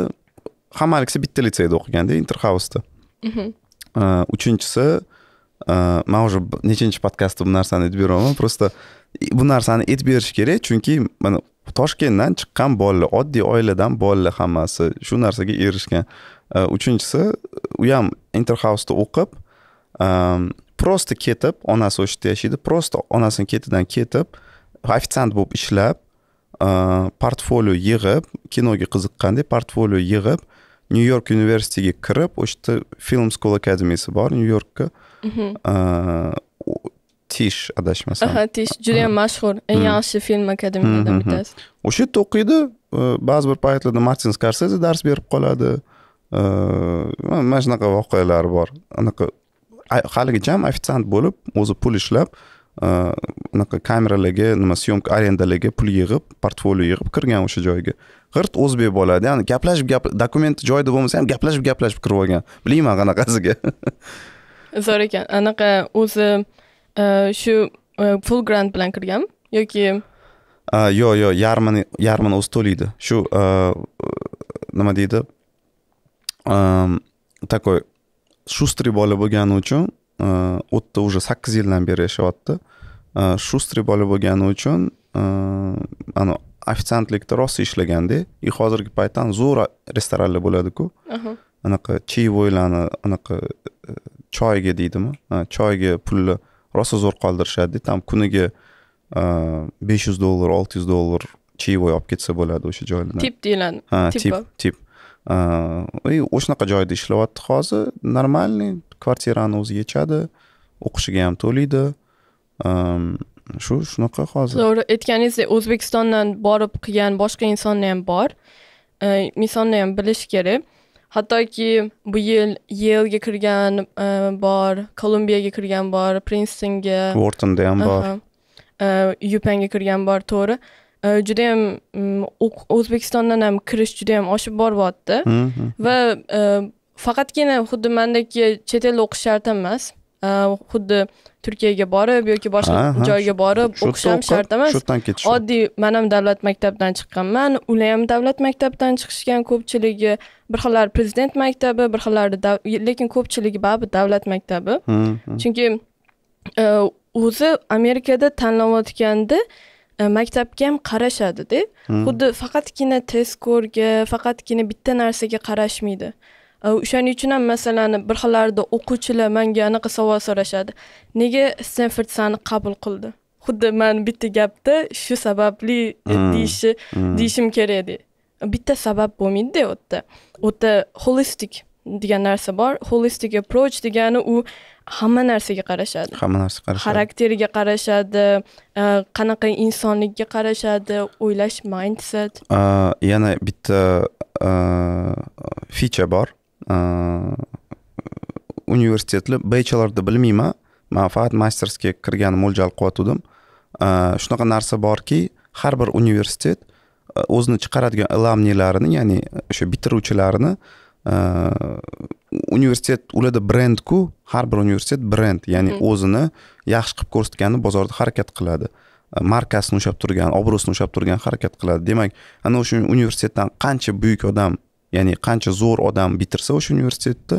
hammalikisi bitta litseyda o'qiganda, Interhouse'da. Uchinchisi men уже nechinchi podkastda bu narsani aytib beraman, просто bu narsani aytib berish kerak, chunki mana Toshkentdan chiqqan bolalar, oddiy oiladan bolalar hammasi shu narsaga erishgan. Uchinchisi u ham Interhouse'da o'qib, просто ketib, onasi o'sha yerda yashaydi, просто onasining ketidan ketib, ofitsiant bo'lib ishlab, portfolio yig'ib, kinoga qiziqqanda portfolio yig'ib, New York University'ga kirib, o'sha Film School Academy'si bor New Yorkka. Tish adashmasam. Aha, Tish juda ham mashhur, eng yaxshi film akademiyasidan bittasi. O'sha yerda o'qiydi, ba'zi bir paytlarda Martin Scorsese dars berib qoladi. Mana shunaqa voqealar bor. Anaqa haligacha ham ofitsiant bo'lib, o'zi pul ishlab, anaqa kameralarga, nima syomka arendalarga pul yig'ib, portfolio yig'ib kirgan o'sha joyga. G'irt o'zbek bo'ladi, ya'ni gaplashib, dokumenti joyida bo'lmasa ham gaplashib, gaplashib kirib olgan. Bilmayman qanaqasiga. Zo'r ekan. Anaqa o'zi shu full grant bilan kirgan yoki yo'q, yo'q, yarmini yarmini o'zi to'laydi. Shu nima deydi? Takoy shustri bola bo'lgani uchun u yerda уже sakkiz yildan beri yashayapti. Shustri bola bo'lgani uchun ana ofitsiantlikda rosa ishlaganda, i hozirgi paytdan zo'r restoranlar bo'ladi-ku. Anaqa chevoylarni, anaqa choyga deydimi? Choyga pulni rosa zo'r qoldirishadi. Tam kuniga besh yuz dollar, olti yuz dollar chevoy olib ketsa bo'ladi o'sha joylardan. Tip deyiladi. Ha, tip, tip. o'shnaqa joyda ishlayapti hozir, normalniy kvartirani o'zi yechadi, o'qishiga ham to'laydi. Shu shunaqa hozir. To'g'ri aytganingizdek, O'zbekistondan borib qilgan boshqa insonni ham bor. Insonni ham bilish kerak. Hattoki bu yil Yale'ga kirgan bor, Kolumbiyaga kirgan bor, Princetonga, Whartonda ham bor. U Pennga kirgan bor, to'g'ri. Juda ham O'zbekistondan ham kirish juda ham oshib boryapti va faqatgina xuddi mendagi chet el o'qish shart emas. Xuddi Turkiyaga borib yoki boshqa joyga borib o'qish ham shart emas. Oddiy men ham davlat maktabidan chiqqanman, ular ham davlat maktabidan chiqishgan ko'pchiligi, bir xillari prezident maktabi, bir xillari lekin ko'pchiligi baribir davlat maktabi. Chunki o'zi Amerikada tanlayotganda maktabga ham qarashadi-da. Xuddi faqatgina tezkorga, faqatgina bitta narsaga qarashmaydi. O'shaning uchun ham masalan bir xillarda o'quvchilar menga aniq savol so'rashadi. Nega Stanford seni qabul qildi? Xuddi men bitta gapda shu sababli deyishi deyishim kerak edi. Bitta sabab bo'lmaydi-da u yerda. U yerda holistik degan narsa bor. Holistic approach degani u hamma narsaga qarashadi. Hamma narsaga qarashadi. Xarakteriga qarashadi, qanaqa insonlikka qarashadi, o'ylash mindset. Yana bitta feature bor. Universitetli bachelorda bilmayman, men faqat mastersga kirgani mo'ljal qilyotdim. Shunaqa narsa borki, har bir universitet o'zini chiqaradigan alumnilarini, ya'ni o'sha bitiruvchilarini universitet ularda brend-ku, har bir universitet brend, ya'ni o'zini yaxshi qilib ko'rsatgani bozorda harakat qiladi. Markasini ushlab turgan, obro'sini ushlab turgan harakat qiladi. Demak, ana o'sha universitetdan qancha buyuk odam, ya'ni qancha zo'r odam bitirsa o'sha universitetda,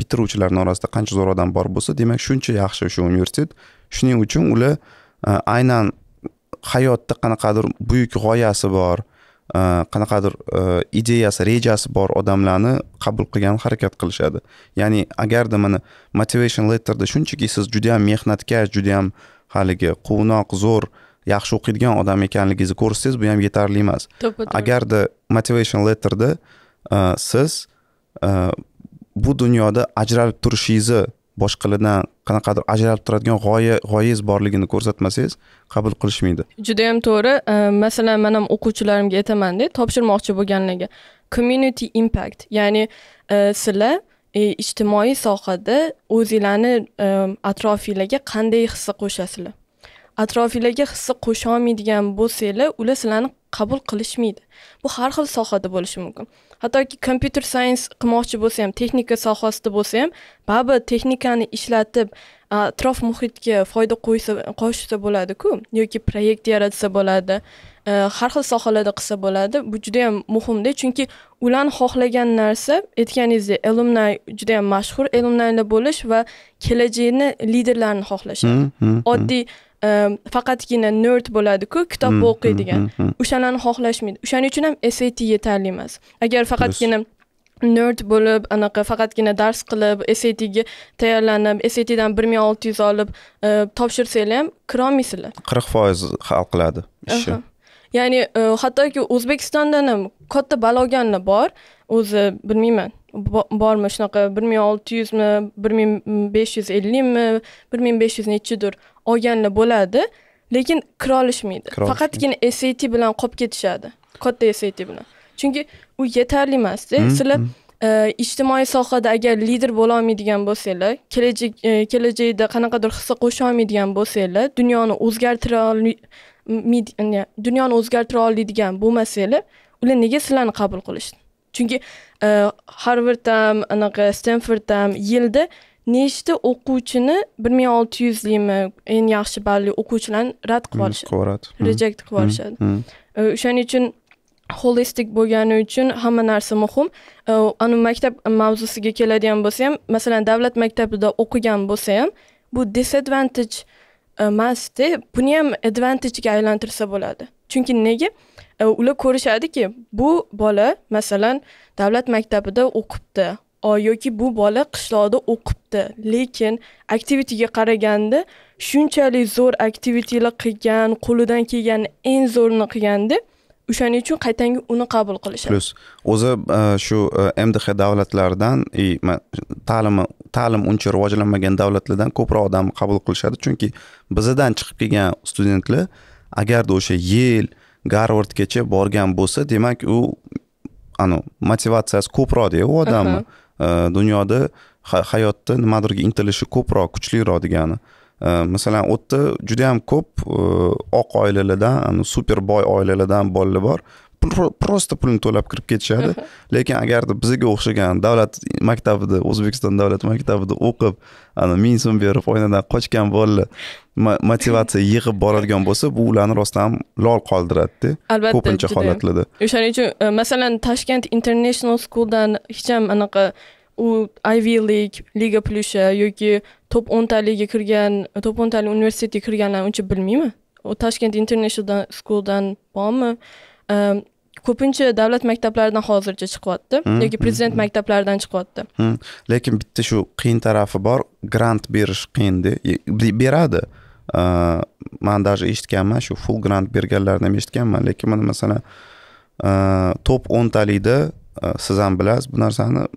bitiruvchilarning orasida qancha zo'r odam bor bo'lsa, demak shuncha yaxshi o'sha universitet. Shuning uchun ular aynan hayotda qanaqadir buyuk g'oyasi bor, qanaqadir ideyasi, rejasi bor odamlarni qabul qilgan harakat qilishadi. Ya'ni agarda mana motivation letterda shunchaki siz juda ham mehnatkash, juda ham haligi quvnoq, zo'r, yaxshi o'qiydigan odam ekanligingizni ko'rsangiz, bu ham yetarli emas. Agarda motivation letterda siz bu dunyoda ajralib turishingizni, boshqalardan qanaqadir ajralib turadigan g'oya g'oyangiz borligini ko'rsatmasangiz, qabul qilishmaydi. Juda ham to'g'ri. Masalan, men ham o'quvchilarimga aytaman-da, topshirmoqchi bo'lganlarga community impact, ya'ni sizlar ijtimoiy sohada o'zingizlarni atrofingizga qanday hissa qo'shasizlar? Atrofingizga hissa qo'sha olmaydigan bo'lsanglar, ular sizlarni qabul qilishmaydi. Bu har xil sohada bo'lishi mumkin. Hattoki computer science qilmoqchi bo'lsa ham, texnika sohasida bo'lsa ham, baribir texnikani ishlatib atrof muhitga foyda qo'ysa bo'ladi-ku, yoki loyiha yaratsa bo'ladi. Har xil sohalarda qilsa bo'ladi. Bu juda ham muhimda, chunki ularni xohlagan narsa, aytganingizdek, alumni juda ham mashhur alumnilar bo'lish va kelajakni liderlarini xohlash. Oddiy faqatgina nerd bo'ladi-ku, kitob o'qiydigan. O'shalarni xohlashmaydi. O'shaning uchun ham S A T yetarli emas. Agar faqatgina nerd bo'lib, anaqa faqatgina dars qilib, S A T ga tayyorlanib, S A T dan bir ming olti yuz olib topshirsangiz ham kira olmaysizlar. qirq foiz hal qiladi ishi. Ya'ni hattoki O'zbekistondan ham katta baloganlar bor, o'zi bilmayman. Bormi shunaqa bir ming olti yuz mi, bir ming besh yuz ellik mi, bir ming besh yuz nechidir olganlar bo'ladi, lekin kira olishmaydi. Faqatgina S A T bilan qolib ketishadi. Katta S A T bilan. Chunki u yetarli emas-da. Sizlar ijtimoiy sohada agar lider bo'la olmaydigan bo'lsanglar, kelajak kelajakda qanaqadir hissa qo'sha olmaydigan bo'lsanglar, dunyoni o'zgartira olmaydigan, dunyoni o'zgartira oladigan bo'lmasanglar, ular nega sizlarni qabul qilishdi? Chunki Harvard ham, anaqa Stanford ham yilda nechta o'quvchini bir ming olti yuz limi eng yaxshi balli o'quvchilarni rad qilib olishadi. Reject qilib olishadi. O'shaning uchun holistik bo'lgani uchun hamma narsa muhim. Anu maktab mavzusiga keladigan bo'lsa ham, masalan, davlat maktabida o'qigan bo'lsa ham, bu disadvantage emas-da, buni ham advantage'ga aylantirsa bo'ladi. Chunki nega? Ular ko'rishadiki, bu bola masalan davlat maktabida o'qibdi, yoki bu bola qishloqda o'qibdi, lekin aktivitiga qaraganda shunchalik zo'r aktivitiylar qilgan, qo'lidan kelgan eng zo'rini qilganda o'shaning uchun qaytangi uni qabul qilishadi. Plus o'zi shu M D X davlatlardan ta'lim ta'lim uncha rivojlanmagan davlatlardan ko'proq odam qabul qilishadi, chunki bizdan chiqib kelgan studentlar agarda o'sha Yale, Harvardgacha borgan bo'lsa, demak u anu motivatsiyasi ko'proq-da u odamni dunyoda hayotda nimadirga intilishi ko'proq, kuchliroq degani. Masalan, u yerda juda ham ko'p oq oilalardan, super boy oilalardan bolalar bor. Prosta pulni to'lab kirib ketishadi. Lekin agarda bizga o'xshagan davlat maktabida, O'zbekiston davlat maktabida o'qib, ana ming so'm berib oynadan qochgan bolalar motivatsiya yig'ib boradigan bo'lsa, bu ularni rostdan ham lol qoldiradi-da. Ko'pincha holatlarda. O'shaning uchun, masalan, Toshkent International School'dan hech ham anaqa u I B lig, Liga Plus yoki top o'n taliga kirgan, top o'n tali universitetga kirganlar uncha bilmaymi? U Toshkent International School'dan bormi? Ko'pincha davlat maktablaridan hozircha chiqyapti yoki prezident maktablaridan chiqyapti. Lekin bitta shu qiyin tarafi bor, grant berish qiyinda. Beradi. Men даже eshitganman, shu full grant berganlarni ham eshitganman, lekin mana masalan top o'n talikda siz ham bilasiz bu narsani.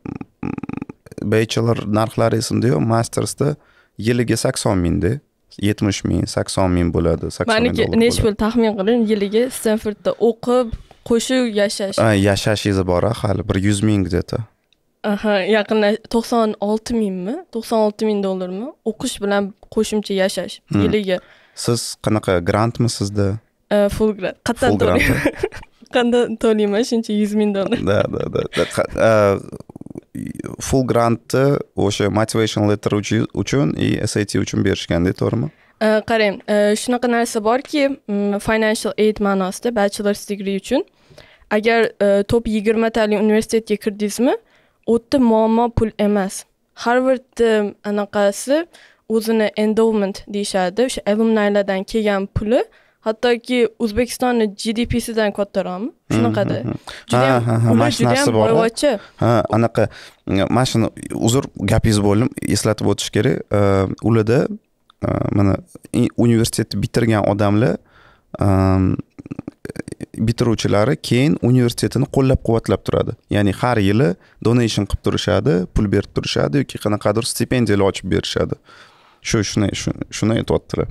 Bachelor narxlari esimda yo'q, mastersda yiliga sakson mingda, yetmish ming, sakson ming bo'ladi. Meniki nech pul taxmin qiling yiliga Stanfordda o'qib, qo'shib yashash. Ha, yashashingiz bor hali bir yuz ming deta. Aha, yaqinda to'qson olti mingmi? to'qson olti ming dollarmi? O'qish bilan qo'shimcha yashash yiliga. Siz qanaqa grantmi sizda? Full grant. Qattan to'layman. Qandan to'layman shuncha yuz ming dollar. Da, da, da. Full grantni o'sha motivation letter uchun va S A T uchun berishganda, to'g'rimi? Qarang, shunaqa narsa borki, financial aid ma'nosida bachelor's degree uchun agar top yigirma tali universitetga kirdingizmi, u yerda muammo pul emas. Harvard anaqasi o'zini endowment deyshadi, o'sha alumnilardan kelgan puli hattoki O'zbekistonning G D P sidan kattaroqmi? Shunaqada. Juda ham mashinasi bor. Ha, anaqa men shuni uzr gapingiz bo'ldim, eslatib o'tish kerak. Ularda mana universitetni bitirgan odamlar bitiruvchilari keyin universitetini qo'llab-quvvatlab turadi. Ya'ni har yili donation qilib turishadi, pul berib turishadi yoki qanaqadir stipendiyalar ochib berishadi. Shu shuni shuni aytayotdilar.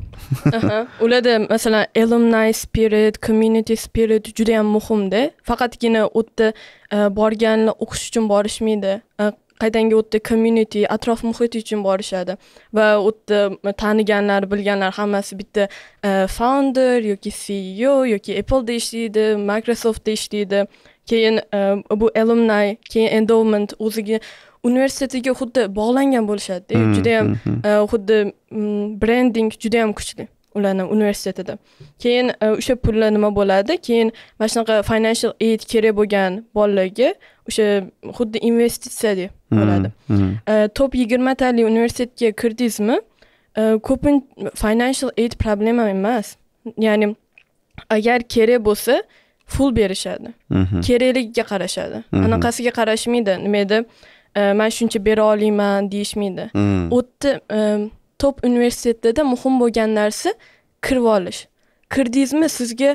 Aha, ularda masalan alumni spirit, community spirit juda ham muhimda. Faqatgina u yerda borganlar o'qish uchun borishmaydi. Qaydangi u yerda community, atrof muhiti uchun borishadi va u yerda taniganlar, bilganlar hammasi bitta founder yoki C E O yoki Apple da ishlaydi, Microsoft da ishlaydi. Keyin bu alumni, keyin endowment o'ziga universitetiga xuddi bog'langan bo'lishadi. Juda ham xuddi branding juda ham kuchli ularning universitetida. Keyin o'sha pullar nima bo'ladi? Keyin mana shunaqa financial aid kerak bo'lgan bolalarga o'sha xuddi investitsiya deb bo'ladi. Top yigirma tali universitetga kirdingizmi? Ko'pincha financial aid problema emas. Ya'ni agar kerak bo'lsa, full berishadi. Kerakligiga qarashadi. Anaqasiga qarashmaydi. Nima edi? Men shuncha bera olmayman deyishmaydi. U yerda top universitetda muhim bo'lgan narsa kirib olish. Kirdingizmi, sizga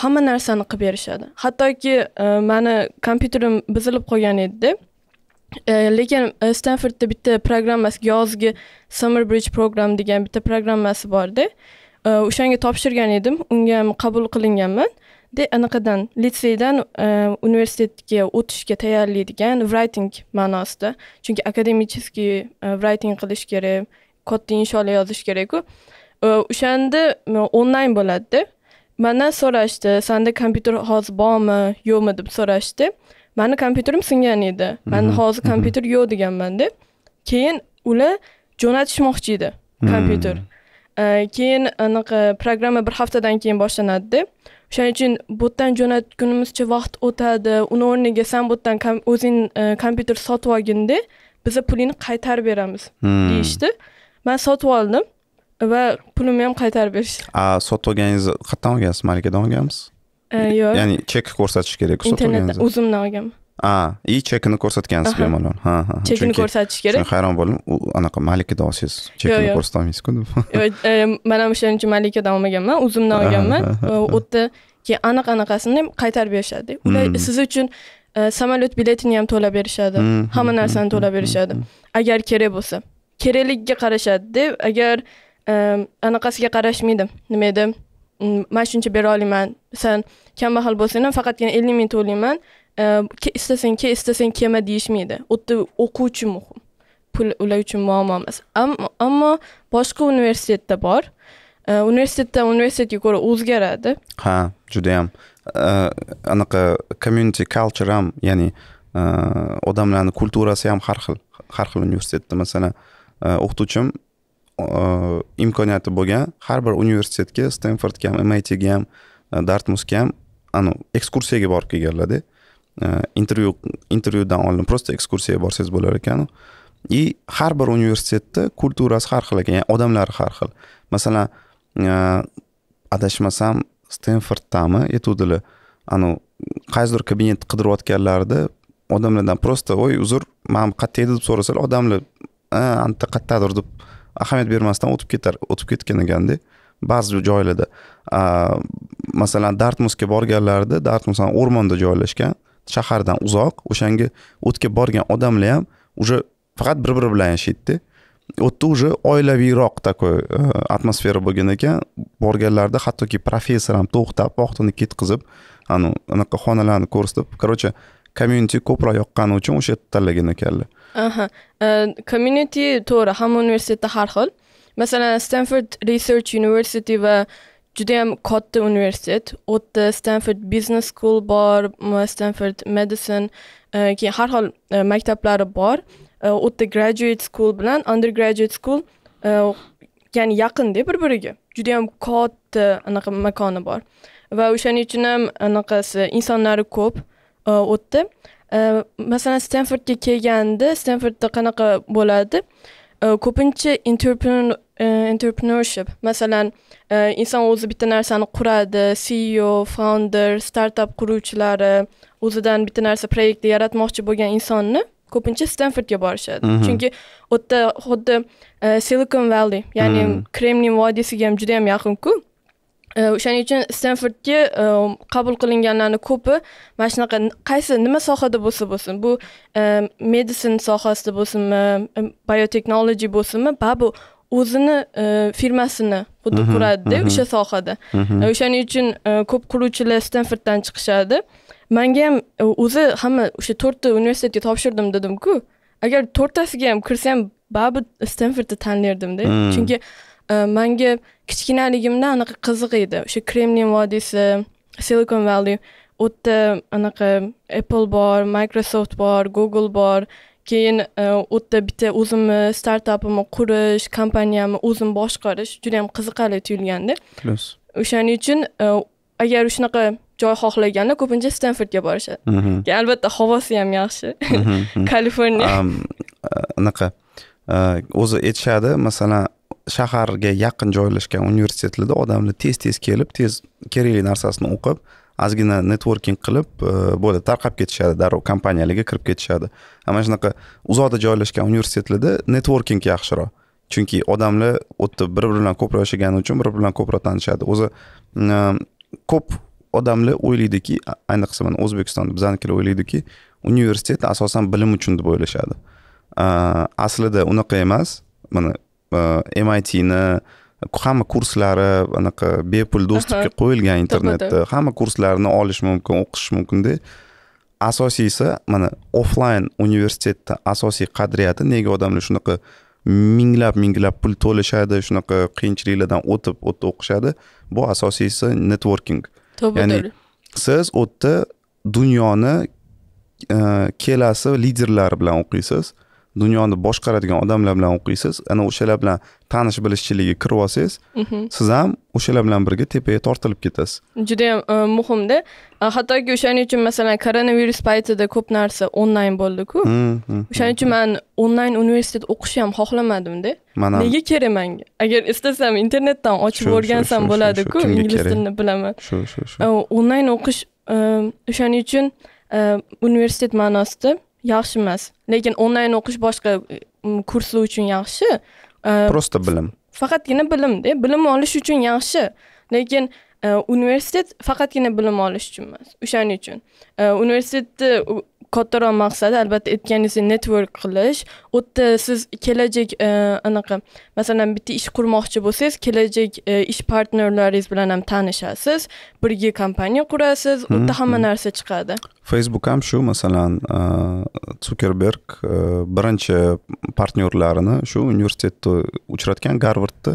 hamma narsani qilib berishadi. Hattoki meni kompyuterim buzilib qolgan edi. Lekin Stanfordda bitta programmasi, yozgi Summer Bridge program degan bitta programmasi bor-da. O'shanga topshirgan edim, unga qabul qilinganman. De anaqadan litseydan universitetga o'tishga tayyorlaydigan writing ma'nosida. Chunki akademicheskiy writing qilish kerak, katta insholar yozish kerak-ku. O'shanda onlayn bo'ladi. Mendan so'rashdi, "Senda kompyuter hozir bormi, yo'qmi?" deb so'rashdi. Meni kompyuterim singan edi. Men hozir kompyuter yo'q deganman-da. Keyin ular jo'natishmoqchi edi kompyuter. Keyin anaqa programma bir haftadan keyin boshlanadi-da. O'shaning uchun botdan jo'natgunimizcha vaqt o'tadi. Uni o'rniga sen botdan o'zing kompyuter sotib olganda, biz pulini qaytarib beramiz deyishdi. Men sotib oldim va pulimni ham qaytarib berishdi. A, sotib olganingiz qayerdan olgansiz? Malikadan olganmisiz? Yo'q. Ya'ni chek ko'rsatish kerak, sotib olganingiz. Internetdan o'zimdan olganman. A, i chekini ko'rsatgansiz bemalol. Ha, ha. Chekini ko'rsatish kerak. Shuni hayron bo'ldim. U anaqa Malikadan olsangiz, chekini ko'rsatmaysiz-ku deb. Yo'q, men ham o'shaning uchun Malikadan olmaganman, o'zimdan olganman. U yerda ki aniq anaqasini ham qaytarib berishadi. Ular siz uchun samolyot biletini ham to'lab berishadi, hamma narsani to'lab berishadi. Agar kerak bo'lsa, kerakligiga qarashadi. Agar anaqasiga qarashmaydi, nima edi? Men shuncha bera olaman. Sen kambahal bo'lsang ham faqatgina ellik ming to'layman. İstesen ki istesen kema deyişmeydi. O'tda o'quvchi muhim. Pul ular uchun muammo emas. Ammo boshqa universitetda bor. Universitetdan universitetga ko'ra o'zgaradi. Ha, juda ham. Anaqa community culture ham, ya'ni odamlarning kulturasi ham har xil. Har xil universitetda masalan, o'qituvchim imkoniyati bo'lgan har bir universitetga, Stanfordga ham, M I T'ga ham, Dartmouthga ham anu ekskursiyaga borib kelganlar-da. Intervyu intervyudan oldin prosta ekskursiyaga borsangiz bo'lar ekan. I har bir universitetda kulturasi har xil ekan, ya'ni odamlari har xil. Masalan, adashmasam Stanforddami yetuvdilar, anu qaysidir kabinet qidirayotganlarida odamlardan prosta "Voy, uzr, men qattaydi" deb so'rasalar, odamlar "Anta qattadir" deb ahamiyat bermasdan o'tib ketar, o'tib ketgan ekanda. Ba'zi joylarda, masalan, Dartmouthga borganlarida, Dartmouth o'rmonda joylashgan, shahardan uzoq, o'shanga o'tga borgan odamlar ham уже faqat bir-biri bilan yashaydi. O'tda уже oilaviyroq takoy atmosfera bo'lgan ekan. Borganlarda hattoki professor ham to'xtab, vaqtini ketkizib, anu anaqa xonalarni ko'rsatib, короче, community ko'proq yoqqani uchun o'sha yerni tanlagan ekanlar. Aha. Community to'g'ri, hamma universitetda har xil. Masalan, Stanford Research University va juda ham katta universitet. O'tda Stanford Business School bor, Stanford Medicine, keyin har xil maktablari bor. O'tda Graduate School bilan Undergraduate School, ya'ni yaqinda bir-biriga. Juda ham katta anaqa makoni bor. Va o'shaning uchun ham anaqasi insonlari ko'p o'tda. Masalan, Stanfordga kelganda, Stanfordda qanaqa bo'ladi? Ko'pincha entrepreneurship, masalan, inson o'zi bitta narsani quradi, C E O, founder, startup quruvchilari, o'zidan bitta narsa loyiha yaratmoqchi bo'lgan insonni ko'pincha Stanfordga borishadi. Chunki o'tda xuddi Silicon Valley, ya'ni Kremlin vodiysiga ham juda ham yaqin-ku. O'shaning uchun Stanfordga qabul qilinganlarning ko'pi mana shunaqa qaysi nima sohada bo'lsa bo'lsin, bu medicine sohasida bo'lsinmi, biotechnology bo'lsinmi, bu o'zini firmasini xuddi quradi o'sha sohada. O'shaning uchun ko'p quruvchilar Stanforddan chiqishadi. Menga ham o'zi hamma o'sha to'rtta universitetga topshirdim dedim-ku. Agar to'rttasiga ham kirsam, bu Stanfordni tanlardim-da. Chunki menga kichkinaligimda anaqa qiziq edi. O'sha Kremlin vodiysi, Silicon Valley, o'tda anaqa Apple bor, Microsoft bor, Google bor. Keyin o'tda bitta o'zimni startapimni qurish, kompaniyamni o'zim boshqarish juda ham qiziqarli tuyulganda. Plus. O'shaning uchun agar shunaqa joy xohlaganda ko'pincha Stanfordga borishadi. Albatta havosi ham yaxshi. Kaliforniya. Anaqa o'zi aytishadi, masalan, shaharga yaqin joylashgan universitetlarda odamlar tez-tez kelib, tez kerakli narsasini o'qib, ozgina networking qilib, bo'ladi, tarqab ketishadi, darrov kompaniyalarga kirib ketishadi. Ammo shunaqa uzoqda joylashgan universitetlarda networking yaxshiroq. Chunki odamlar o'tda bir-biri bilan ko'proq yashagani uchun bir-biri bilan ko'proq tanishadi. O'zi ko'p odamlar o'ylaydiki, ayniqsa mana O'zbekistonda bizanikilar o'ylaydiki, universitet asosan bilim uchun deb o'ylashadi. Aslida unaqa emas. Mana M I T'ni, hamma kurslari anaqa bepul dostupga qo'yilgan internetda, hamma kurslarini olish mumkin, o'qish mumkin-da. Asosiysi, mana offline universitetda asosiy qadriyati nega odamlar shunaqa minglab-minglab pul to'lashadi, shunaqa qiyinchiliklardan o'tib, o'tib o'qishadi? Bu asosiysi networking. Ya'ni siz o'tda dunyoni kelasi liderlari bilan o'qiysiz. Dunyoni boshqaradigan odamlar bilan o'qiysiz, ana o'shalar bilan tanish bilishchilikka kirib olsangiz, siz ham o'shalar bilan birga tepaga tortilib ketasiz. Juda ham muhimda. Hattoki o'shaning uchun masalan koronavirus paytida ko'p narsa onlayn bo'ldi-ku. O'shaning uchun men onlayn universitet o'qishni ham xohlamadim-da. Nega kerak menga? Agar istasam internetdan ochib o'rgansam bo'ladi-ku, ingliz tilini bilaman. Shu, shu, shu. Onlayn o'qish o'shaning uchun universitet ma'nosida yaxshi emas. Lekin onlayn o'qish boshqa kurslar uchun yaxshi. Prosta bilim. Faqatgina bilim-da, bilim olish uchun yaxshi. Lekin universitet faqatgina bilim olish uchun emas. O'shaning uchun universitetni kattaroq maqsadi albatta aytganingizdek network qilish. U yerda siz kelajak anaqa, masalan bitta ish qurmoqchi bo'lsangiz, kelajak ish partnerlaringiz bilan ham tanishasiz, birga kompaniya qurasiz, u yerda hamma narsa chiqadi. Facebook ham shu, masalan, Zuckerberg birinchi partnerlarini shu universitetda uchratgan Harvardda.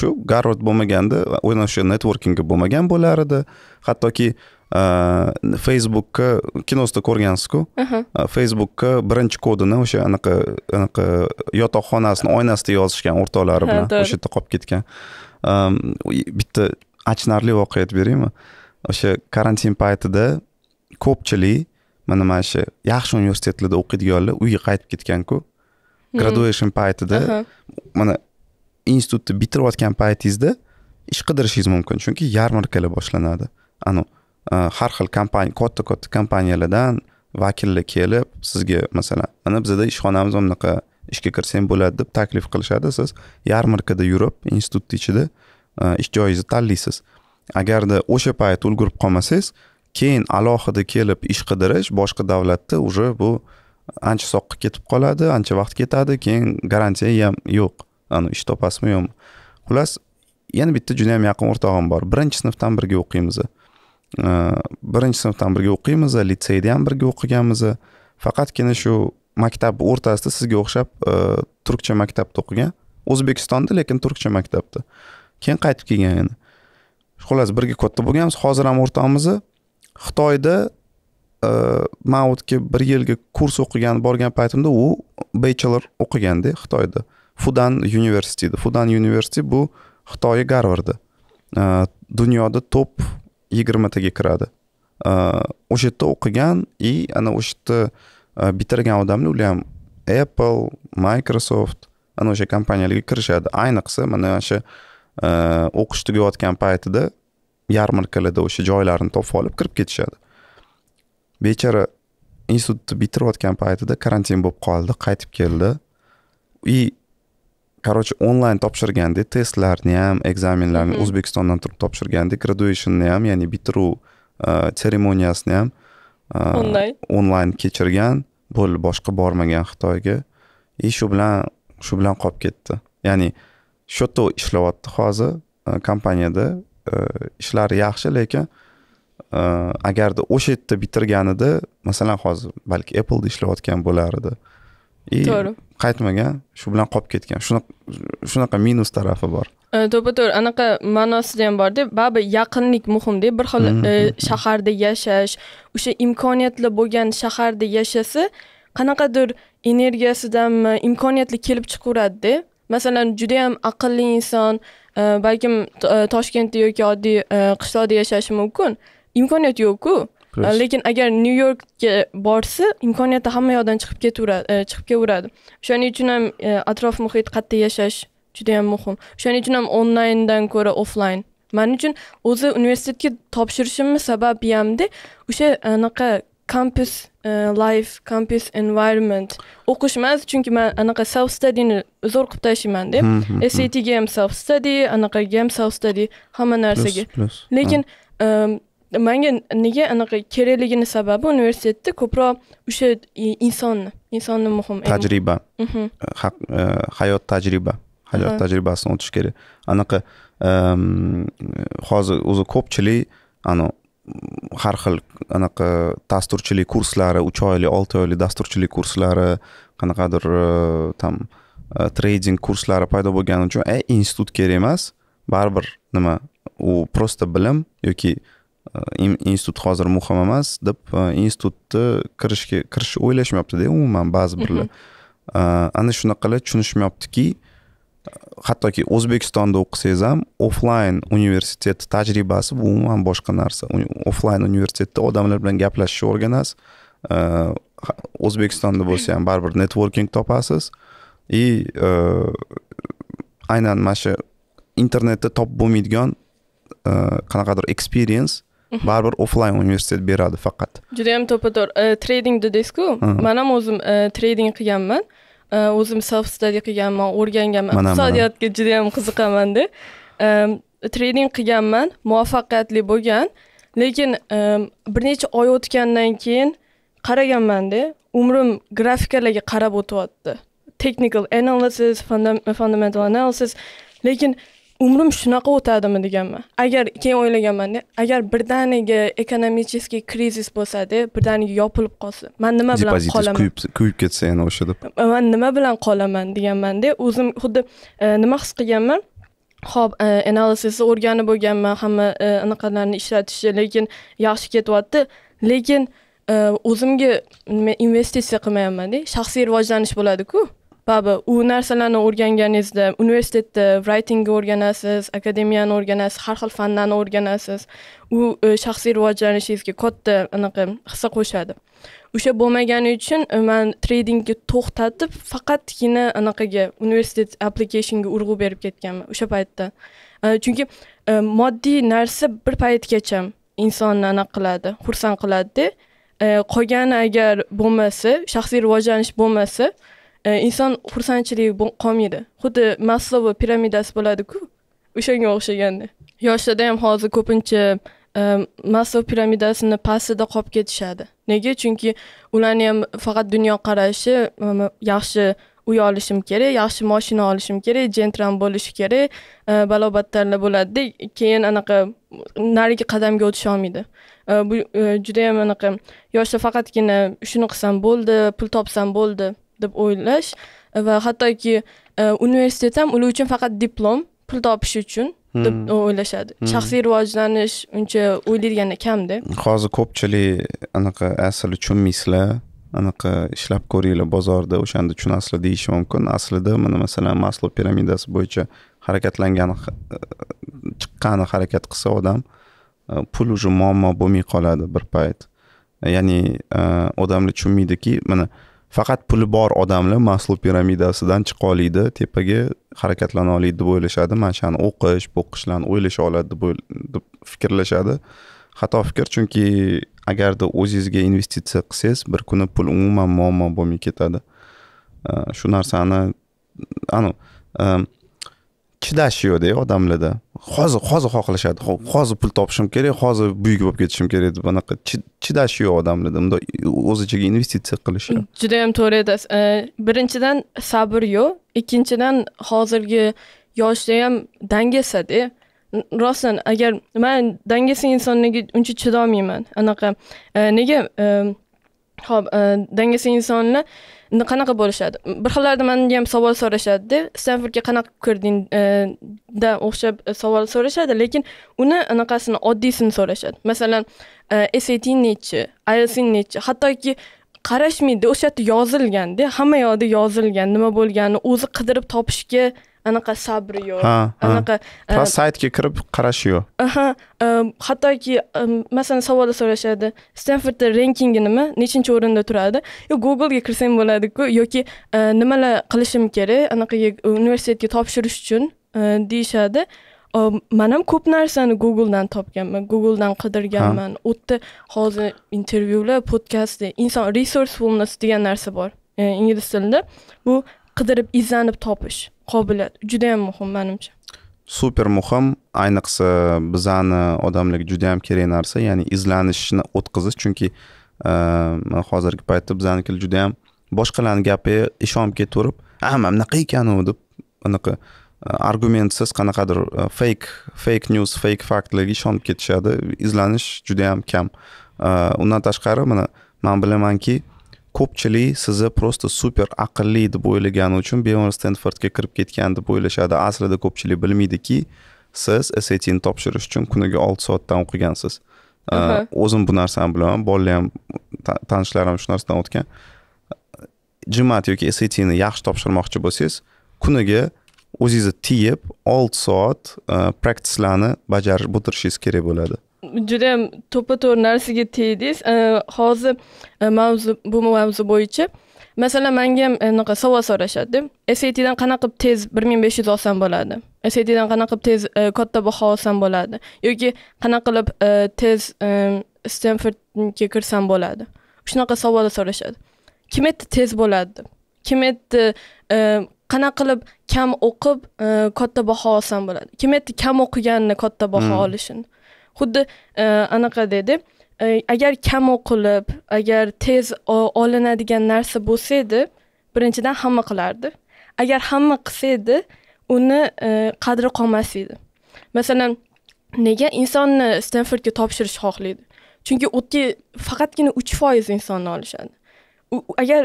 Shu Harvard bo'lmaganda, o'sha o'sha networkingi bo'lmagan bo'lar edi. Hattoki Facebook'ka kinosda ko'rgansiz-ku. Facebook'ka birinchi kodini o'sha anaqa anaqa yotoqxonasini oynasida yozishgan o'rtoqlari bilan o'sha yerda qolib ketgan. Bitta achinarli voqea aytib beraymi? O'sha karantin paytida ko'pchilik mana mana shu yaxshi universitetlarda o'qiydiganlar uyga qaytib ketgan-ku. Graduation paytida mana institutni bitirayotgan paytingizda ish qidirishingiz mumkin, chunki yarmarkalar boshlanadi. Anu har xil kompaniya, katta-katta kompaniyalardan vakillar kelib sizga masalan, mana bizda ishxonamiz bunaqa ishga kirsang bo'ladi deb taklif qilishadi, siz yarmarkada yurib, institut ichida ish joyingizni tanlaysiz. Agarda o'sha payt ulgurib qolmasangiz, keyin alohida kelib ish qidirish boshqa davlatda uje bu ancha soqqa ketib qoladi, ancha vaqt ketadi, keyin garantiya ham yo'q. Anu ish topasmi yo'qmi. Xullas, yana bitta juda ham yaqin o'rtog'im bor. birinchi sinfdan birga o'qiymiz. birinchi sinfdan birga o'qiymiz, litseyda ham birga o'qiganmiz. Faqatgina shu maktab o'rtasida sizga o'xshab turkcha maktabda o'qigan, O'zbekistonda, lekin turkcha maktabda. Keyin qaytib kelgan endi. Xullas, birga katta bo'lganmiz, hozir ham o'rtamiz. Xitoyda ma'udki bir yilga kurs o'qigan borgan paytimda u bachelor o'qiganda Xitoyda. Fudan University, Fudan University bu Xitoy Harvardda. Dunyoda top yigirmataga kiradi. O'sha yerda o'qigan va ana o'sha yerda bitirgan odamlar ular ham Apple, Microsoft ana o'sha kompaniyalarga kirishadi. Ayniqsa mana o'sha o'qish tugayotgan paytida yarmarkalarda o'sha joylarini topib olib kirib ketishadi. Bechora institutni bitirayotgan paytida karantin bo'lib qoldi, qaytib keldi. I Qarochi onlayn topshirganda testlarni ham, ekzaminlarni O'zbekistondan turib topshirganda, graduationni ham, ya'ni bitiruv seremoniyasini ham onlayn kechirgan, bo'l boshqa bormagan Xitoyga. E shu bilan shu bilan qolib ketdi. Ya'ni shu yerda ishlayapti hozir kompaniyada, ishlari yaxshi, lekin agarda o'sha yerda bitirganida, masalan hozir balki Apple'da ishlayotgan bo'lar edi. To'g'ri. Qaytmagan, shu bilan qolib ketgan. Shunaqa minus tarafi bor. To'g'ri, anaqa ma'nosida ham bor-da, baribir yaqinlik muhim-da. Bir xil shaharda yashash, o'sha imkoniyatli bo'lgan shaharda yashasa, qanaqadir energiyasidan imkoniyatli kelib chiqaveradi-da. Masalan, juda ham aqlli inson, balkim Toshkentda yoki oddiy qishloqda yashashi mumkin. Imkoniyat yo'q-ku. Lekin agar New Yorkga borsa, imkoniyati hamma yoqdan chiqib ketaveradi, chiqib kelaveradi. O'shaning uchun ham atrof muhit, qayerda yashash juda ham muhim. O'shaning uchun ham onlayndan ko'ra offlayn. Men uchun o'zi universitetga topshirishimning sababi hamda o'sha anaqa campus life, campus environment o'qish emas, chunki men anaqa self studyni zo'r qilib tashlayman-da. S A T ga ham self study, anaqaga ham self study, hamma narsaga. Lekin menga nega anaqa kerakligini sababi universitetda ko'proq o'sha insonni, insonni muhim tajriba, hayot tajriba, hayot tajribasini o'tish kerak. Anaqa hozir o'zi ko'pchilik ana har xil anaqa dasturchilik kurslari, uch oylik, olti oylik dasturchilik kurslari, qanaqadir tam trading kurslari paydo bo'lgani uchun ey institut kerak emas, baribir nima u prosta bilim yoki institut hozir muhim emas deb institutni kirishga kirish o'ylashmayapti-da umuman ba'zi birlar. Ana shunaqalar tushunishmayaptiki, hattoki O'zbekistonda o'qisangiz ham offlayn universitet tajribasi bu umuman boshqa narsa. Offlayn universitetda odamlar bilan gaplashishni o'rganasiz. O'zbekistonda bo'lsa ham baribir networking topasiz. I aynan mana shu internetda topib bo'lmaydigan qanaqadir experience baribir offlayn universitet beradi faqat. Juda ham to'pato'g'ri. Trading dedingiz-ku. Men ham o'zim trading qilganman. O'zim self study qilganman, o'rganganman. Iqtisodiyotga juda ham qiziqaman-da. trening qilganman, muvaffaqiyatli bo'lgan, lekin bir necha oy o'tgandan keyin qaraganman-da, umrim grafikalarga qarab o'tyapti. Technical analysis, fundamental analysis, lekin umrim shunaqa o'tadimi deganman. Agar keyin o'ylaganman-da, agar birdaniga ekonomik krizis bo'lsa-da, birdaniga yopilib qolsa, men nima bilan qolaman? Depozitingiz kuyib ketsa, yana o'sha deb. Men nima bilan qolaman deganman-da, o'zim xuddi nima his qilganman? Xo'p, analizisni o'rganib bo'lganman, hamma anaqalarni ishlatishi, lekin yaxshi ketyapti, lekin o'zimga investitsiya qilmayman-da, shaxsiy rivojlanish bo'ladi-ku. Baba, u narsalarni o'rganganingizda, universitetda writingni o'rganasiz, akademiyani o'rganasiz, har xil fanlarni o'rganasiz. U shaxsiy rivojlanishingizga katta anaqa hissa qo'shadi. O'sha bo'lmagani uchun men tradingni to'xtatib, faqatgina anaqaga universitet applicationga urg'u berib ketganman o'sha paytda. Chunki moddiy narsa bir paytgacha insonni aniq qiladi, xursand qiladi. Qolgani agar bo'lmasa, shaxsiy rivojlanish bo'lmasa, inson xursandchiligi qolmaydi. Xuddi Maslow piramidasi bo'ladi-ku, o'shanga o'xshaganda. Yoshlarda ham hozir ko'pincha Maslow piramidasini pastida qolib ketishadi. Nega? Chunki ularni ham faqat dunyo qarashi, yaxshi uy olishim kerak, yaxshi mashina olishim kerak, jentram bo'lishi kerak, balobatlarlar bo'ladi, keyin anaqa narigi qadamga o'tisha olmaydi. Bu juda ham anaqa yoshda faqatgina shuni qilsam bo'ldi, pul topsam bo'ldi deb o'ylash va hattoki universitet ham ular uchun faqat diplom, pul topish uchun deb o'ylashadi. Shaxsiy rivojlanish uncha o'ylaydiganda kamda. Hozir ko'pchilik anaqa asl tushunmaysizlar, anaqa ishlab ko'ringlar bozorda, o'shanda tushunasizlar deyish mumkin. Aslida mana masalan Maslow piramidasi bo'yicha harakatlangani chiqqani harakat qilsa odam pul uchun muammo bo'lmay qoladi bir payt. Ya'ni odamlar tushunmaydiki, mana faqat puli bor odamlar Maslow piramidasidan chiqa oladi, tepaga harakatlana oladi deb o'ylashadi. Mana shuni o'qish, bo'qishlarni o'ylasha oladi deb fikrlashadi. Xato fikr, chunki agarda o'zingizga investitsiya qilsangiz, bir kuni pul umuman muammo bo'lmay ketadi. Shu narsani anu chidash yo'q-da odamlarda. Hozir, hozir xohlashadi. Hozir pul topishim kerak, hozir buyuk bo'lib ketishim kerak deb anaqa chidash yo'q odamlarda. Bunda o'zichiga investitsiya qilishi. Juda ham to'g'ri edasiz. Birinchidan sabr yo'q, ikkinchidan hozirgi yoshda ham dangasa-da. Rostdan agar men dangasa insonlarga uncha chidolmayman. Anaqa nega Xo'p, dangasa insonlar qanaqa bo'lishadi? Bir xillarda menga ham savol so'rashadi-da, Stanfordga qanaqa kirdingda o'xshab savol so'rashadi, lekin uni anaqasini oddiysini so'rashadi. Masalan, S A T nechi, I E L T S nechi, hattoki qarashmaydi, o'sha yerda yozilgan-da, hamma yoqda yozilgan, nima bo'lganini o'zi qidirib topishga anaqa sabri yo'q. Anaqa saytga kirib qarash yo'q. Aha, hattoki masalan savolda so'rashadi, Stanfordda rankingi nima, nechinchi o'rinda turadi? Yo'q, Google'ga kirsam bo'ladi-ku yoki nimalar qilishim kerak, anaqaga universitetga topshirish uchun deyshadi. Men ham ko'p narsani Google'dan topganman, Google'dan qidirganman. U yerda hozir intervyular, podkastlar, inson resourcefulness degan narsa bor. Ingliz tilida bu qidirib, izlanib topish qobiliyat juda ham muhim menimcha. Super muhim, ayniqsa bizani odamlarga juda ham kerak narsa, ya'ni izlanishni o'tkazish, chunki hozirgi paytda bizanikilar juda ham boshqalarning gapiga ishonib ketaverib, "A, mana bunaqa ekan-u" deb anaqa argumentsiz qanaqadir fake fake news, fake faktlarga ishonib ketishadi. Izlanish juda ham kam. Undan tashqari mana men bilamanki, ko'pchilik sizni prosta super aqlli deb o'ylagani uchun bemalol Stanfordga kirib ketgan deb o'ylashadi. Aslida ko'pchilik bilmaydiki, siz S A T'ni topshirish uchun kuniga olti soatdan o'qigansiz. O'zim bu narsani bilaman, bolalar ham, tanishlarim shu narsadan o'tgan. Jimmat yoki S A T'ni yaxshi topshirmoqchi bo'lsangiz, kuniga o'zingizni tiyib olti soat practicelarni bajarib o'tirishingiz kerak bo'ladi. Juda ham to'ppa-to'g'ri narsaga tegdingiz. Hozir mavzu bu mavzu bo'yicha masalan menga ham anaqa savol so'rashadi. S A T dan qanaqa qilib tez bir ming besh yuz olsam bo'ladi? S A T dan qanaqa qilib tez katta baho olsam bo'ladi? Yoki qanaqa qilib tez Stanfordga kirsam bo'ladi? Shunaqa savollar so'rashadi. Kim aytdi tez bo'ladi? Kim aytdi qana qilib kam o'qib katta baho olsam bo'ladi? Kim aytdi kam o'qiganni katta baho olishini? Xuddi anaqa dedi, agar kam o'qilib, agar tez olinadigan narsa bo'lsa edi, birinchidan hamma qilardi. Agar hamma qilsa edi, uni qadri qolmas edi. Masalan, nega insonni Stanfordga topshirish xohlaydi? Chunki o'tga faqatgina uch foiz insonni olishadi. Agar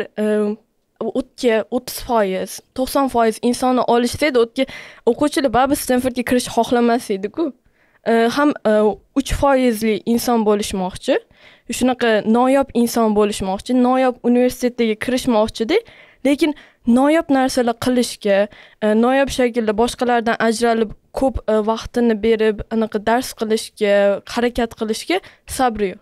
o'tga o'ttiz foiz, to'qson foiz insonni olishsaydi, o'tga o'quvchilar baribir Stanfordga kirish xohlamas edi-ku. Ham uch foizli inson bo'lishmoqchi, shunaqa noyob inson bo'lishmoqchi, noyob universitetga kirishmoqchi-da, lekin noyob narsalar qilishga, noyob shaklda boshqalardan ajralib ko'p vaqtini berib, anaqa dars qilishga, harakat qilishga sabri yo'q.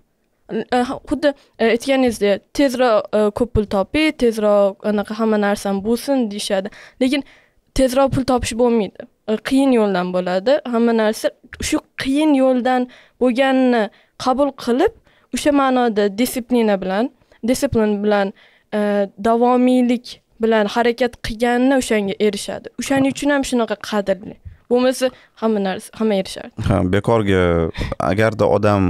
Xuddi aytganingizdek, tezroq ko'p pul topi, tezroq anaqa hamma narsam bo'lsin deyshadi. Lekin tezroq pul topish bo'lmaydi. Qiyin yo'ldan bo'ladi. Hamma narsa shu qiyin yo'ldan bo'lganini qabul qilib, o'sha ma'noda disiplina bilan, disiplin bilan, davomiylik bilan harakat qilganini o'shanga erishadi. O'shaning uchun ham shunaqa qadrli. Bo'lmasa hamma narsa, hamma erishadi. Ha, bekorga agarda odam